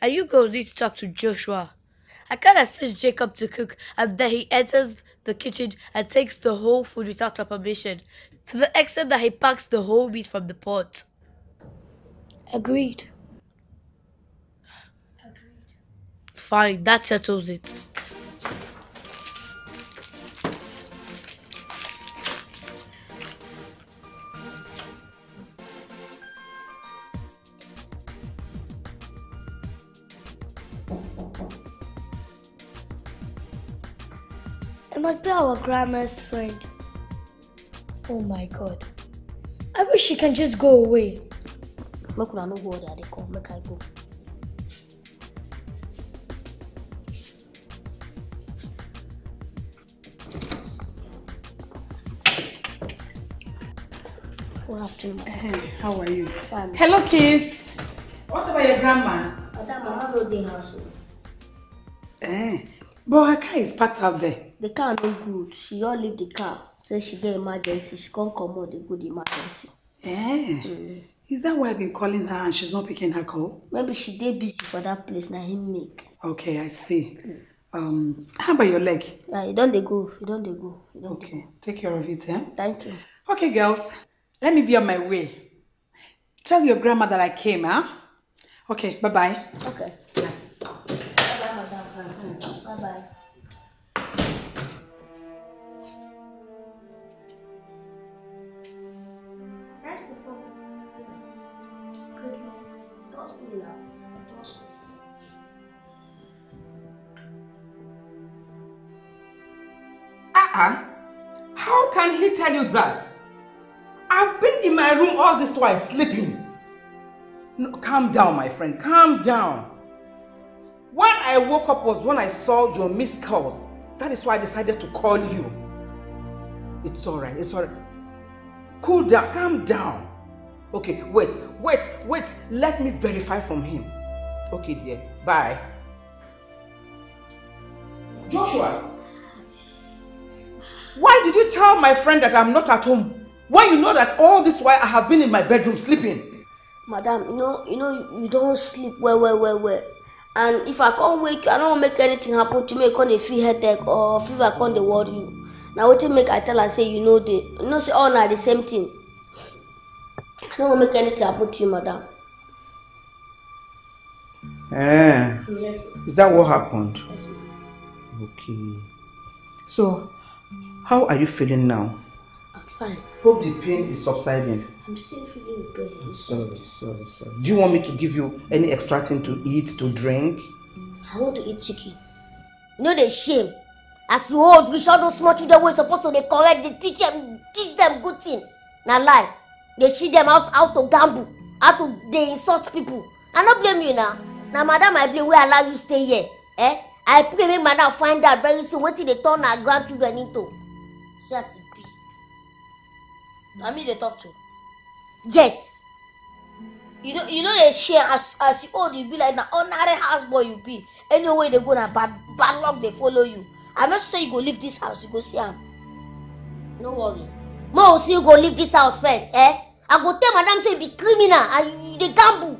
And you girls need to talk to Joshua. I can't assist Jacob to cook and then he enters the kitchen and takes the whole food without our permission, to the extent that he packs the whole meat from the pot. Agreed. Agreed. Fine, that settles it. Must be our grandma's friend. Oh my god. I wish she can just go away. Look, I know what they call. Make I go. Good afternoon. Hey, how are you? Fine. Hello, kids. What about your grandma? That mama will be in house. Eh, but her car is packed out there. The car no good. She all leave the car. Says she get emergency. She can't come out the good emergency. Eh? Mm. Is that why I've been calling her and she's not picking her call? Maybe she did busy for that place now him make. Okay, I see. Mm. Um, how about your leg? Uh, you don't they go. You don't they go. You don't okay, go. Take care of it, eh? Thank you. Okay, girls, let me be on my way. Tell your grandma that I came, huh? Okay, bye bye. Okay. Yeah. Bye bye. Uh-uh. How can he tell you that? I've been in my room all this while sleeping. No, calm down, my friend. Calm down. When I woke up was when I saw your missed calls. That is why I decided to call you. It's all right. It's all right. Cool down. Calm down. Okay, wait. Wait. Wait. Let me verify from him. Okay, dear. Bye. Joshua. Why did you tell my friend that I'm not at home? Why you know that all this while I have been in my bedroom sleeping? Madam, you know, you know, you don't sleep well, well, well, well. And if I can't wake you, I don't make anything happen to me. I can't feel headache or fever. I can't worry you. Now what make I tell her say you know the, you know say all now the same thing. I don't make anything happen to you, madam. Eh? Yes. Is that what happened? Yes. Okay. So. How are you feeling now? I'm fine. Hope the pain is subsiding. I'm still feeling the pain. I'm sorry, sorry, sorry. Do you want me to give you any extra thing to eat, to drink? I want to eat chicken. You know the shame. As you hold, we show those small children we're supposed to they correct, they teach them, teach them good thing. Now lie. They teach them out out to gamble, how to they insult people. I don't blame you now. Now, madam, I blame we allow you stay here. Eh? I pray me madam find out very soon what they turn our grandchildren into. See as it be. I mean they talk to. Yes. You know, you know they share as as you old you be like an ordinary houseboy you be. Anyway they go na bad bad luck they follow you. I'm not sure you go leave this house, you go see am. No worry. More will see you go leave this house first, eh? I go tell madam say be criminal and you dey gamble.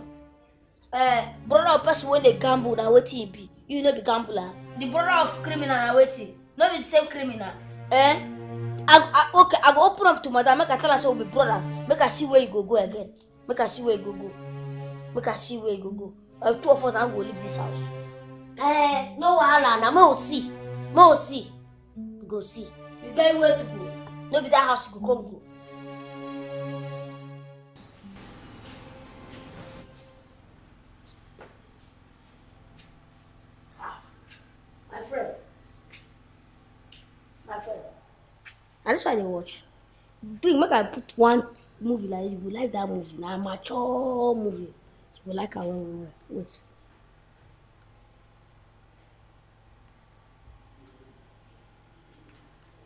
Eh, brother of person when they gamble na wetin e be. You know the gambler. The brother of criminal are waiting. Not the same criminal. Eh? I, I, okay, I go open up to madam. Make I tell her say we be brothers. Make I see where you go go again. Make I see where you go go. Make I see where you go go. Uh, two of us now go leave this house. Eh, no wahala na. Mo see, mo see. Go see. You get where to go. No be that house you go come go. My friend. My friend. And that's why they watch. Bring, make I put one movie like this. You like that movie. Now, mature movie. You like our one. Wait.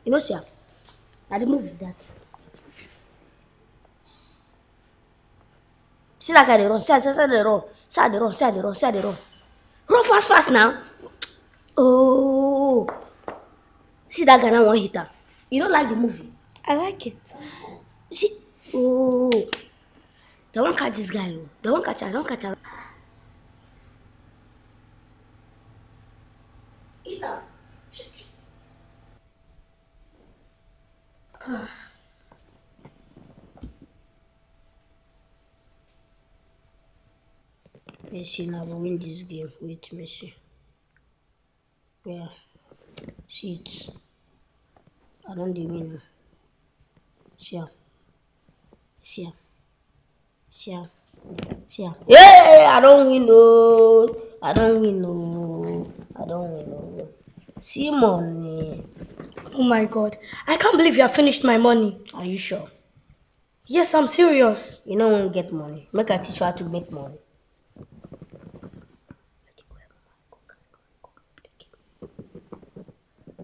You know, sir. I didn't move that. See that guy, they run. See that they run. See that they run. See that they run. See that they run. Run fast, fast now. Oh, see that Ghana one hitter. You don't like the movie? I like it. See, oh, they won't catch this guy. They won't catch her. Don't catch her. Hitter. Messi now will win this game with Messi. Yeah, shit. I don't mean. See ya. See ya. See ya. See ya. Hey, I don't win no. I don't win no. I don't win no. See money. Oh my God! I can't believe you have finished my money. Are you sure? Yes, I'm serious. You know, won't get money. Make I teach you how to make money.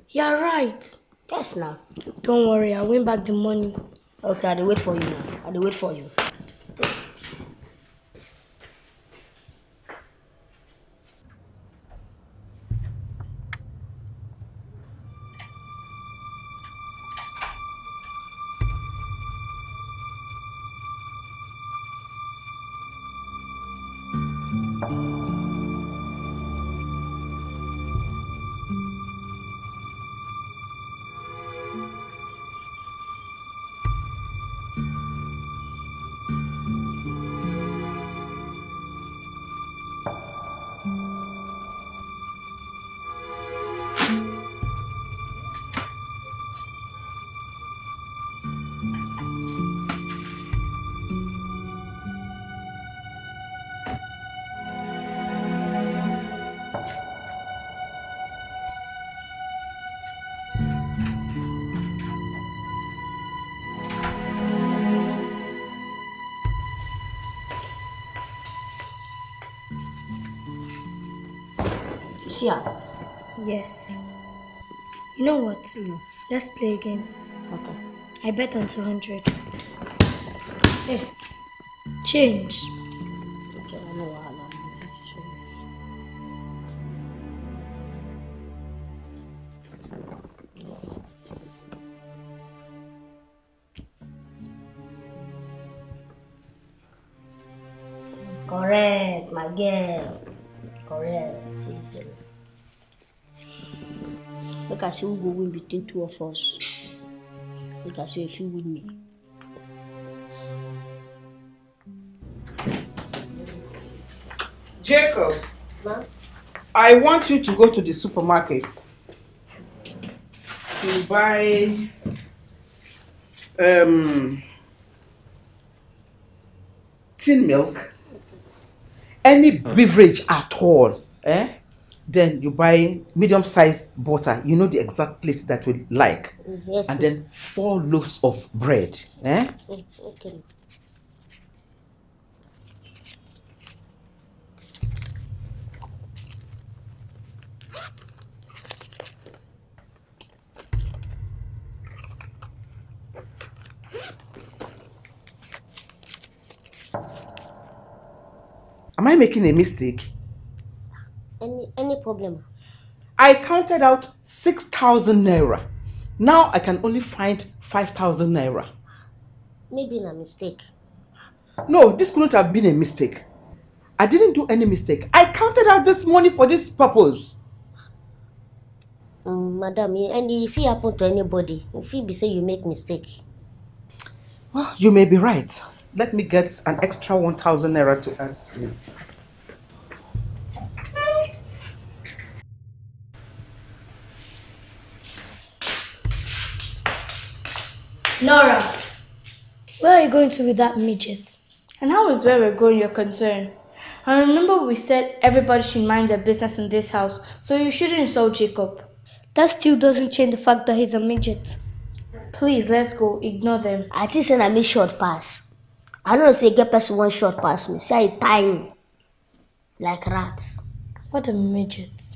You're right. Yes, now. Don't worry, I'll win back the money. Okay, I'll wait for you now. I'll wait for you. Lucia. Yes. You know what? Mm. Let's play again. Okay. I bet on two hundred. Hey. Change. Correct, my girl. Correct. See them. Look, I see who will win between two of us. Look, I see if you win me. Jacob, what? I want you to go to the supermarket to buy um, tin milk. Any beverage at all, eh? Then you buy medium-sized butter. You know the exact place that we like. Yes, and then four loaves of bread, eh? Okay. Am I making a mistake? Any any problem? I counted out six thousand naira. Now I can only find five thousand naira. Maybe a mistake. No, this couldn't have been a mistake. I didn't do any mistake. I counted out this money for this purpose. Um, madam, and if it happened to anybody, if you say you make mistake. Well, you may be right. Let me get an extra one thousand naira to add to it. Nora, where are you going to with that midget? And how is where we're going your concern? I remember we said everybody should mind their business in this house, so you shouldn't insult Jacob. That still doesn't change the fact that he's a midget. Please, let's go. Ignore them. At least I made short pass. I don't say get person one shot past me. Say I tie like rats. What a midget.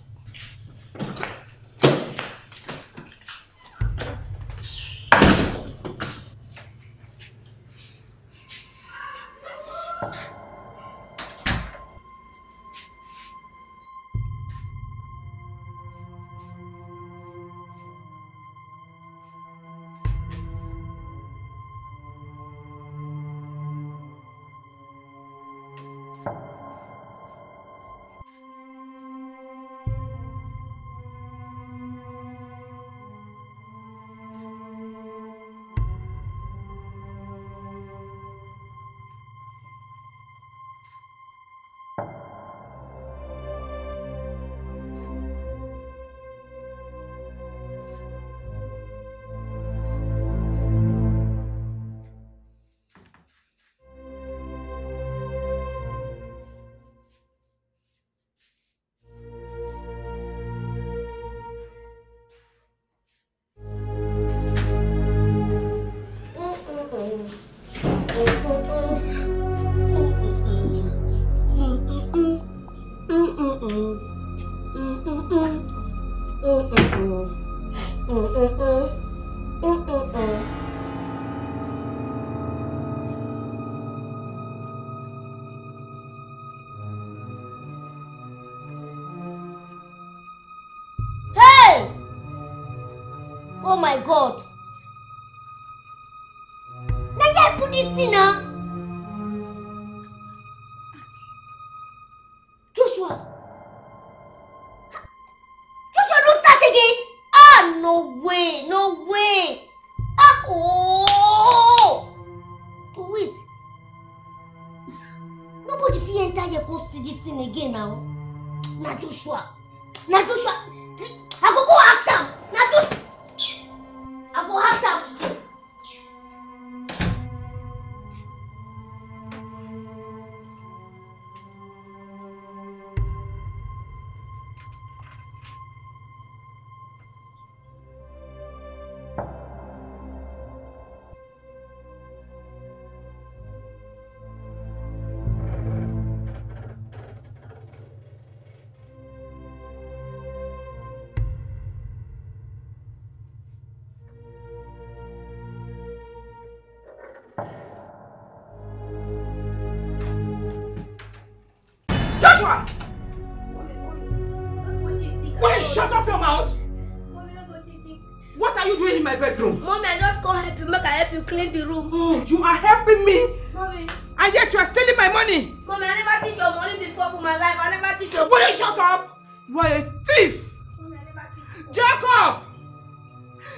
my bedroom. Mommy, I just can't help you. Make I help you clean the room. Oh, you are helping me. Mommy. And yet you are stealing my money. Mommy, I never thief your money before for my life. I never thief your money. Will you shut up? You are a thief. Mommy, I never thief. Jacob!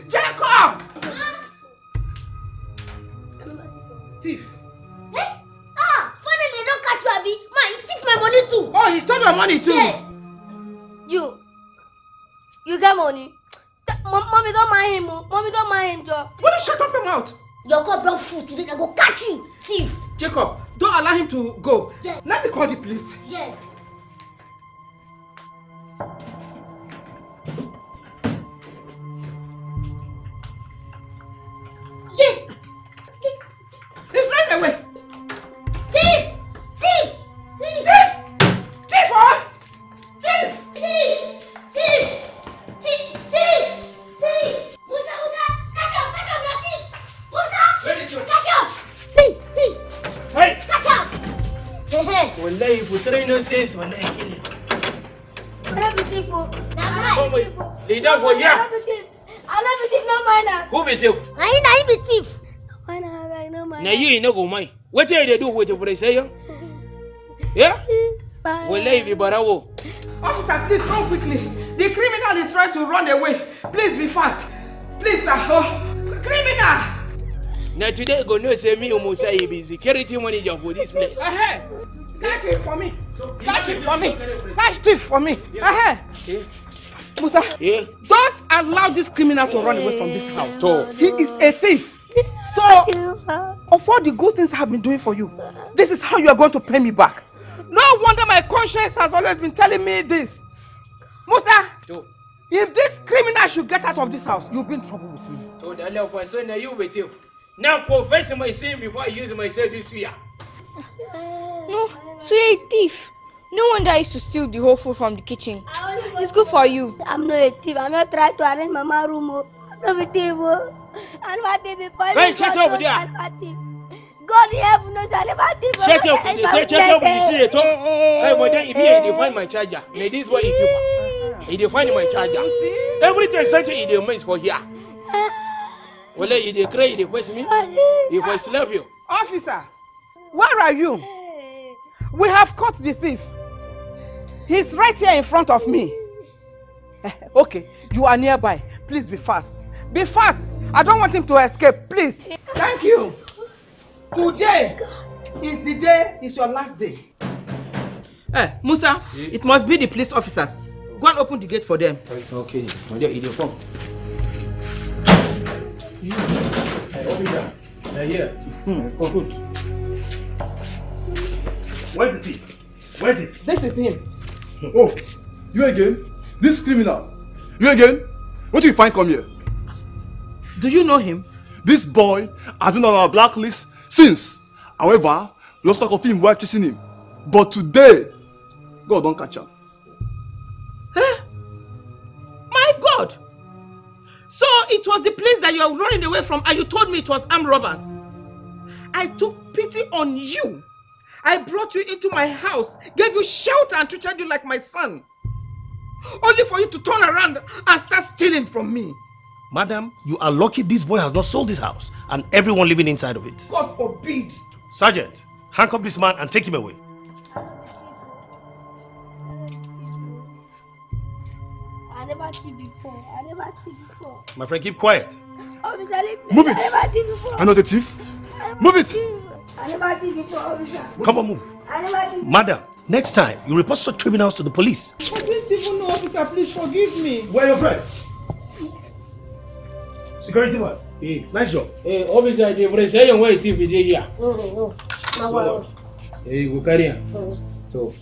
Jacob! Ah. Thief. Hey? Ah! Finally, don't catch you, Abby. Ma, he thief my money too. Oh, he stole your money too. Yes. You. You get money. Mommy, don't mind him. Mommy, don't mind him, Joe. Will you shut up your mouth? Your God brought food today. I go catch you, thief. Jacob, don't allow him to go. Yes. Let me call the police. Yes. Yes. He's running away. Thief! Thief! Thief! Thief! Thief! Huh? Thief! Thief! Thief! Thief! Thief! Thief! Musa, Musa! Catch up! Catch up! You're thief! Musa! Where is you? Catch up! Thief! Thief! Hey! Catch up! Wallahi, if you try no sense, wallahi, kill it. I love you, thief. That's right. Oh my. They don't for you. I love you, thief. I love you, thief. No minor. Who be thief? I ain't I be thief. No minor, I no minor. Now you ain't no go mind. What do they do with you for they say, yeah? Yeah? Wallahi, be barawo. Officer, please come quickly. The criminal is trying to run away. Please be fast. Please, sir. Oh, criminal! Now today, go no say me almost say be security manager for this place. Ahead. Catch him for me. Catch him for me. Catch him for me. Ahead. Musa, yeah. Don't allow this criminal to run away from this house. So he is a thief. So, of all the good things I have been doing for you, this is how you are going to pay me back. No wonder my conscience has always been telling me this. Musa, Do. if this criminal should get out of this house, you'll be in trouble with me. Do. Now confess my sin before I use myself this year. No, so you're a thief. No wonder I used to steal the whole food from the kitchen. It's good for you. I'm not a thief. I'm not trying to arrange my room. I'm not a thief. I'm not a thief. Hey, shut up with that. God in heaven knows I never did. Shut up, please. Shut up, please. Hey, my dad, if you define my charger, may this one eat you. He defined my charger. Everything sent to the mess for here. Well, you declare it was me. If I slap you. Officer, where are you? We have caught the thief. He's right here in front of me. Okay, you are nearby. Please be fast. Be fast. I don't want him to escape. Please. Thank you. Today is the day, it's your last day. Hey, Musa, yeah. It must be the police officers. Go and open the gate for them. Okay. Come. You. Hey, open that. They're here. Oh, good. Where's the thief? Where's it? This is him. Oh, you again? This criminal. You again? What do you find come here? Do you know him? This boy has been on our blacklist since, however, we lost track of him while chasing him. But today, God don't catch him. Huh? My God! So it was the place that you are running away from and you told me it was armed robbers. I took pity on you. I brought you into my house, gave you shelter and treated you like my son. Only for you to turn around and start stealing from me. Madam, you are lucky this boy has not sold this house and everyone living inside of it. God forbid! Sergeant, handcuff this man and take him away. I never see before. I never see before. My friend, keep quiet. Officer, move it! I never see before. I'm not a thief. Move it! I never see before, officer. Come on, move. I never see. Madam, next time you report such criminals to the police. I didn't even know, officer. Please forgive me. Where are your friends? Security man. Hey. Nice job. Hey, obviously the police say you want a thief with here. No, no, no. Hey, go carry him. So,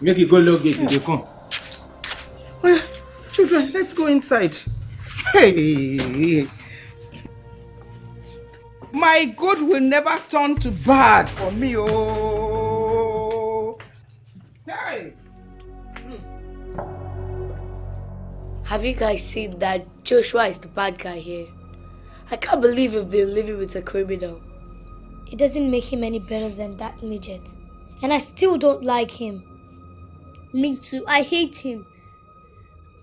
make it go low gate. They come. Well, children, let's go inside. Hey, my good will never turn to bad for me. Oh, hey. Have you guys seen that Joshua is the bad guy here? I can't believe we've been living with a criminal. It doesn't make him any better than that midget. And I still don't like him. Me too, I hate him.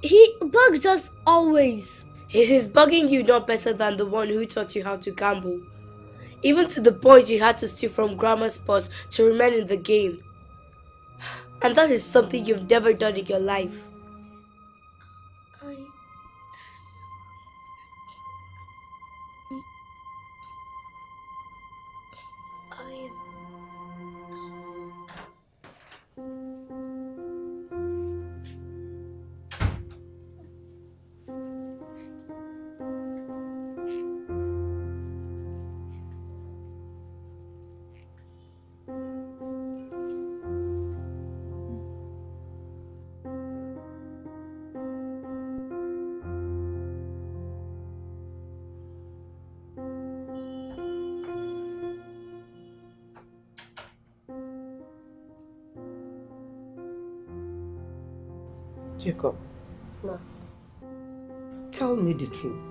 He bugs us always. Is his bugging you not better than the one who taught you how to gamble? Even to the point you had to steal from grammar spots to remain in the game. And that is something you've never done in your life. I... I... Jacob, Ma. Tell me the truth.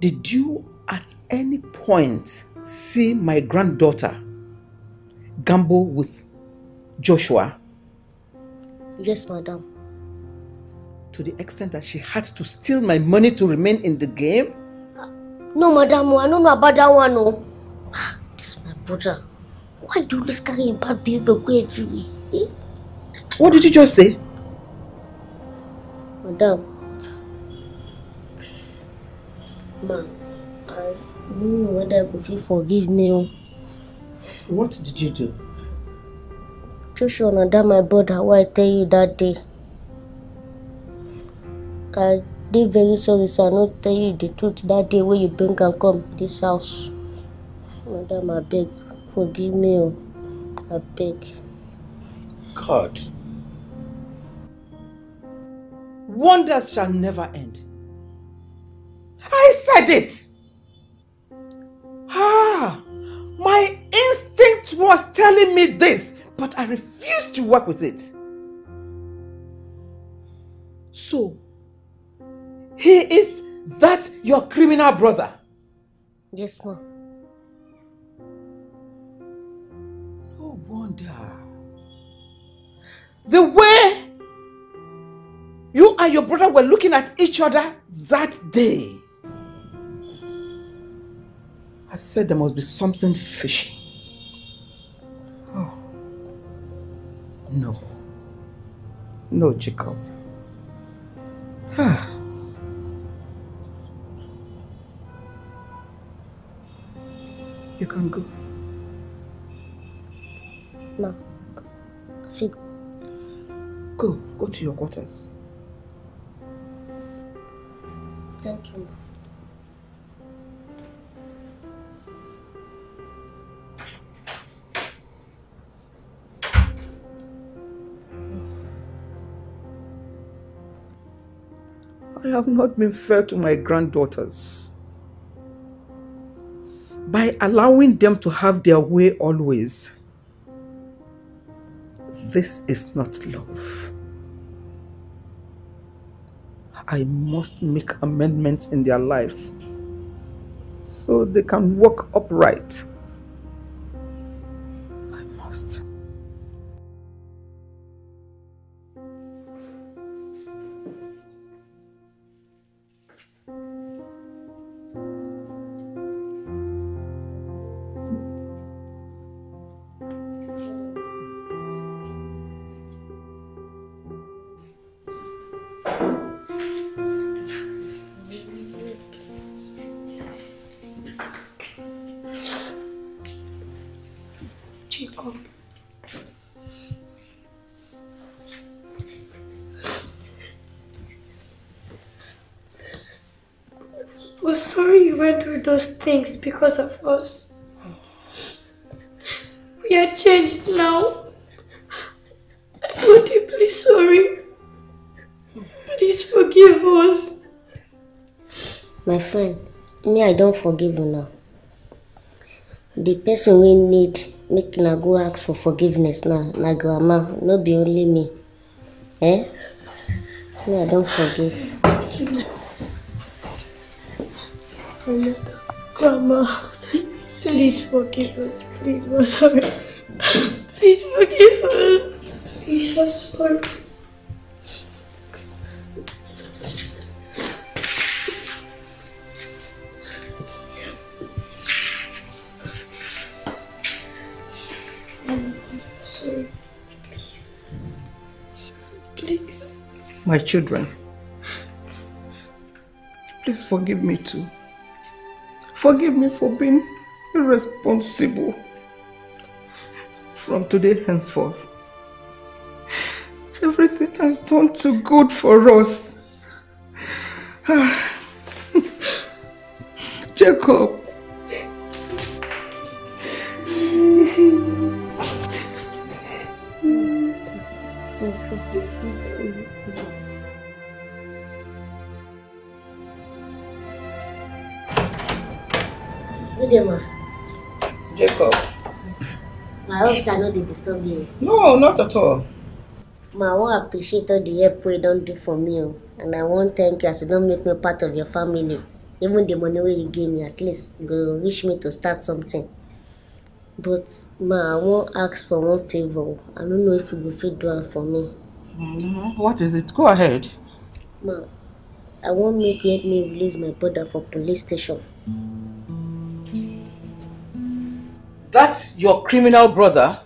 Did you at any point see my granddaughter gamble with Joshua? Yes, madam. To the extent that she had to steal my money to remain in the game? Uh, no, madam, I don't know about that one. No. Ah, this is my brother. Why do you carry him bad behavior everywhere? Eh? What did you just say? Madam, Ma, I don't know whether I could forgive me. What did you do? Joshua, madam, my brother, what I tell you that day. I did very sorry, so I not tell you the truth that day when you bring and come to this house. Madam, I beg, forgive me. I beg. God. Wonders shall never end. I said it! Ah! My instinct was telling me this, but I refused to work with it. So, he is that your criminal brother? Yes, ma'am. No wonder. The way you and your brother were looking at each other that day. I said there must be something fishy. Oh. No. No, Jacob. Ah. You can go. No. She... Go. Go to your quarters. Thank you. I have not been fair to my granddaughters by allowing them to have their way always. This is not love. I must make amendments in their lives so they can walk upright. I must. Those things because of us. We are changed now. I'm not deeply sorry. Please forgive us. My friend, me I don't forgive you now. The person we need make na go ask for forgiveness now. Na grandma, no be only me. Eh? Me I don't forgive. Grandma, please forgive us, please, we're sorry. Please forgive us, please, we're sorry. my children. Please forgive me too. Forgive me for being irresponsible. From today henceforth, everything has turned to good for us. Jacob. Good day, ma. Jacob. Yes, my officer know they disturb you. No, not at all. Ma, I want to appreciate all the help you don't do for me. And I want to thank you as you don't make me part of your family. Even the money you gave me, at least, go reach me to start something. But, ma, I won't ask for one favor. I don't know if you will fit do it for me. Mm-hmm. What is it? Go ahead. Ma, I won't make you help me release my brother for police station. That's your criminal brother?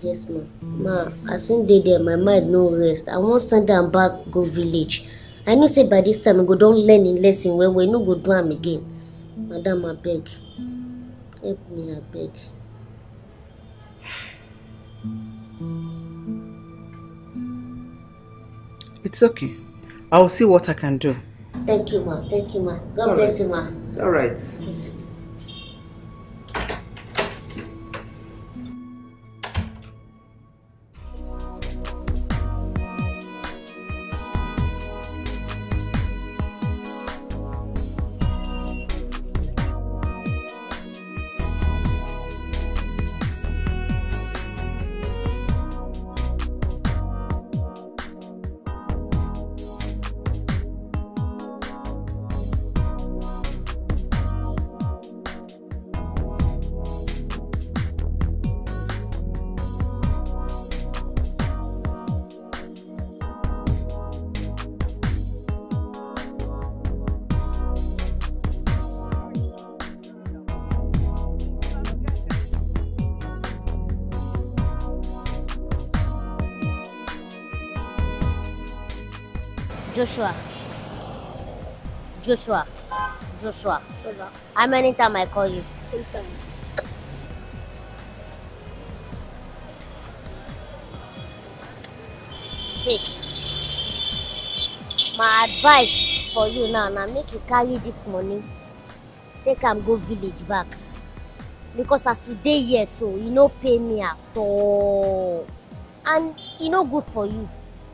Yes, ma. Ma, as soon as they there, my mind no rest. I won't send them back, go village. I know say by this time, go don't learn in lesson where we no go do them again. Madam, I beg. Help me, I beg. It's okay. I will see what I can do. Thank you, ma. Thank you, ma. God bless you, ma. It's all right. Yes. Joshua, Joshua, Joshua, Joshua. How many times I call you? Eight times. Take. My advice for you now, now make you carry this money. Take and go village back. Because as today here, so you no pay me at all. And you no good for you.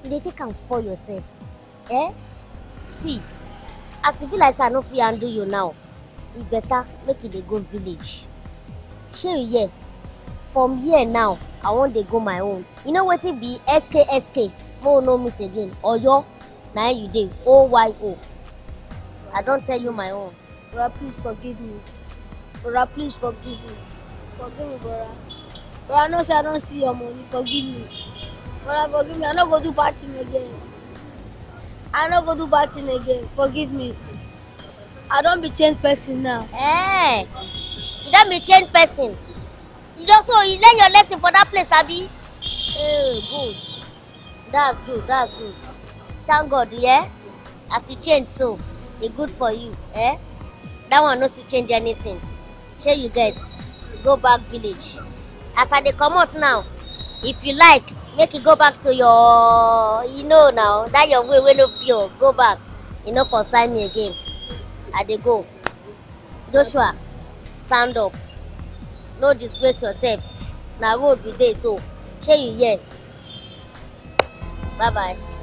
You dey take and spoil yourself. Eh? See, as if like I know if you handle you now, it better make it a good village. Share yeah. From here now, I want to go my own. You know what it be? S K S K. Mo no meet again. Or yo, now you do. O Y O. I don't tell you my own. Bora, please forgive me. Bora, please forgive me. Forgive me, Bora. Bora, no say I don't see your money. Forgive me. Bora, forgive me. I'm not going to do bad thing again. I'm not going to do bad thing again. Forgive me. I don't be changed person now. Hey, you don't be changed person. You just so you learn your lesson for that place, Abby. Hey, good. That's good. That's good. Thank God, yeah. As you change, so it's good for you, eh? That one not to change anything. Sure you get. Go back village. As I they come out now, if you like. Make it go back to your, you know now, that your way will not pure. Go back. You know, consign me again. I they go. Joshua, stand up. No disgrace yourself. Now, I will be there, so, share you yet. Bye bye.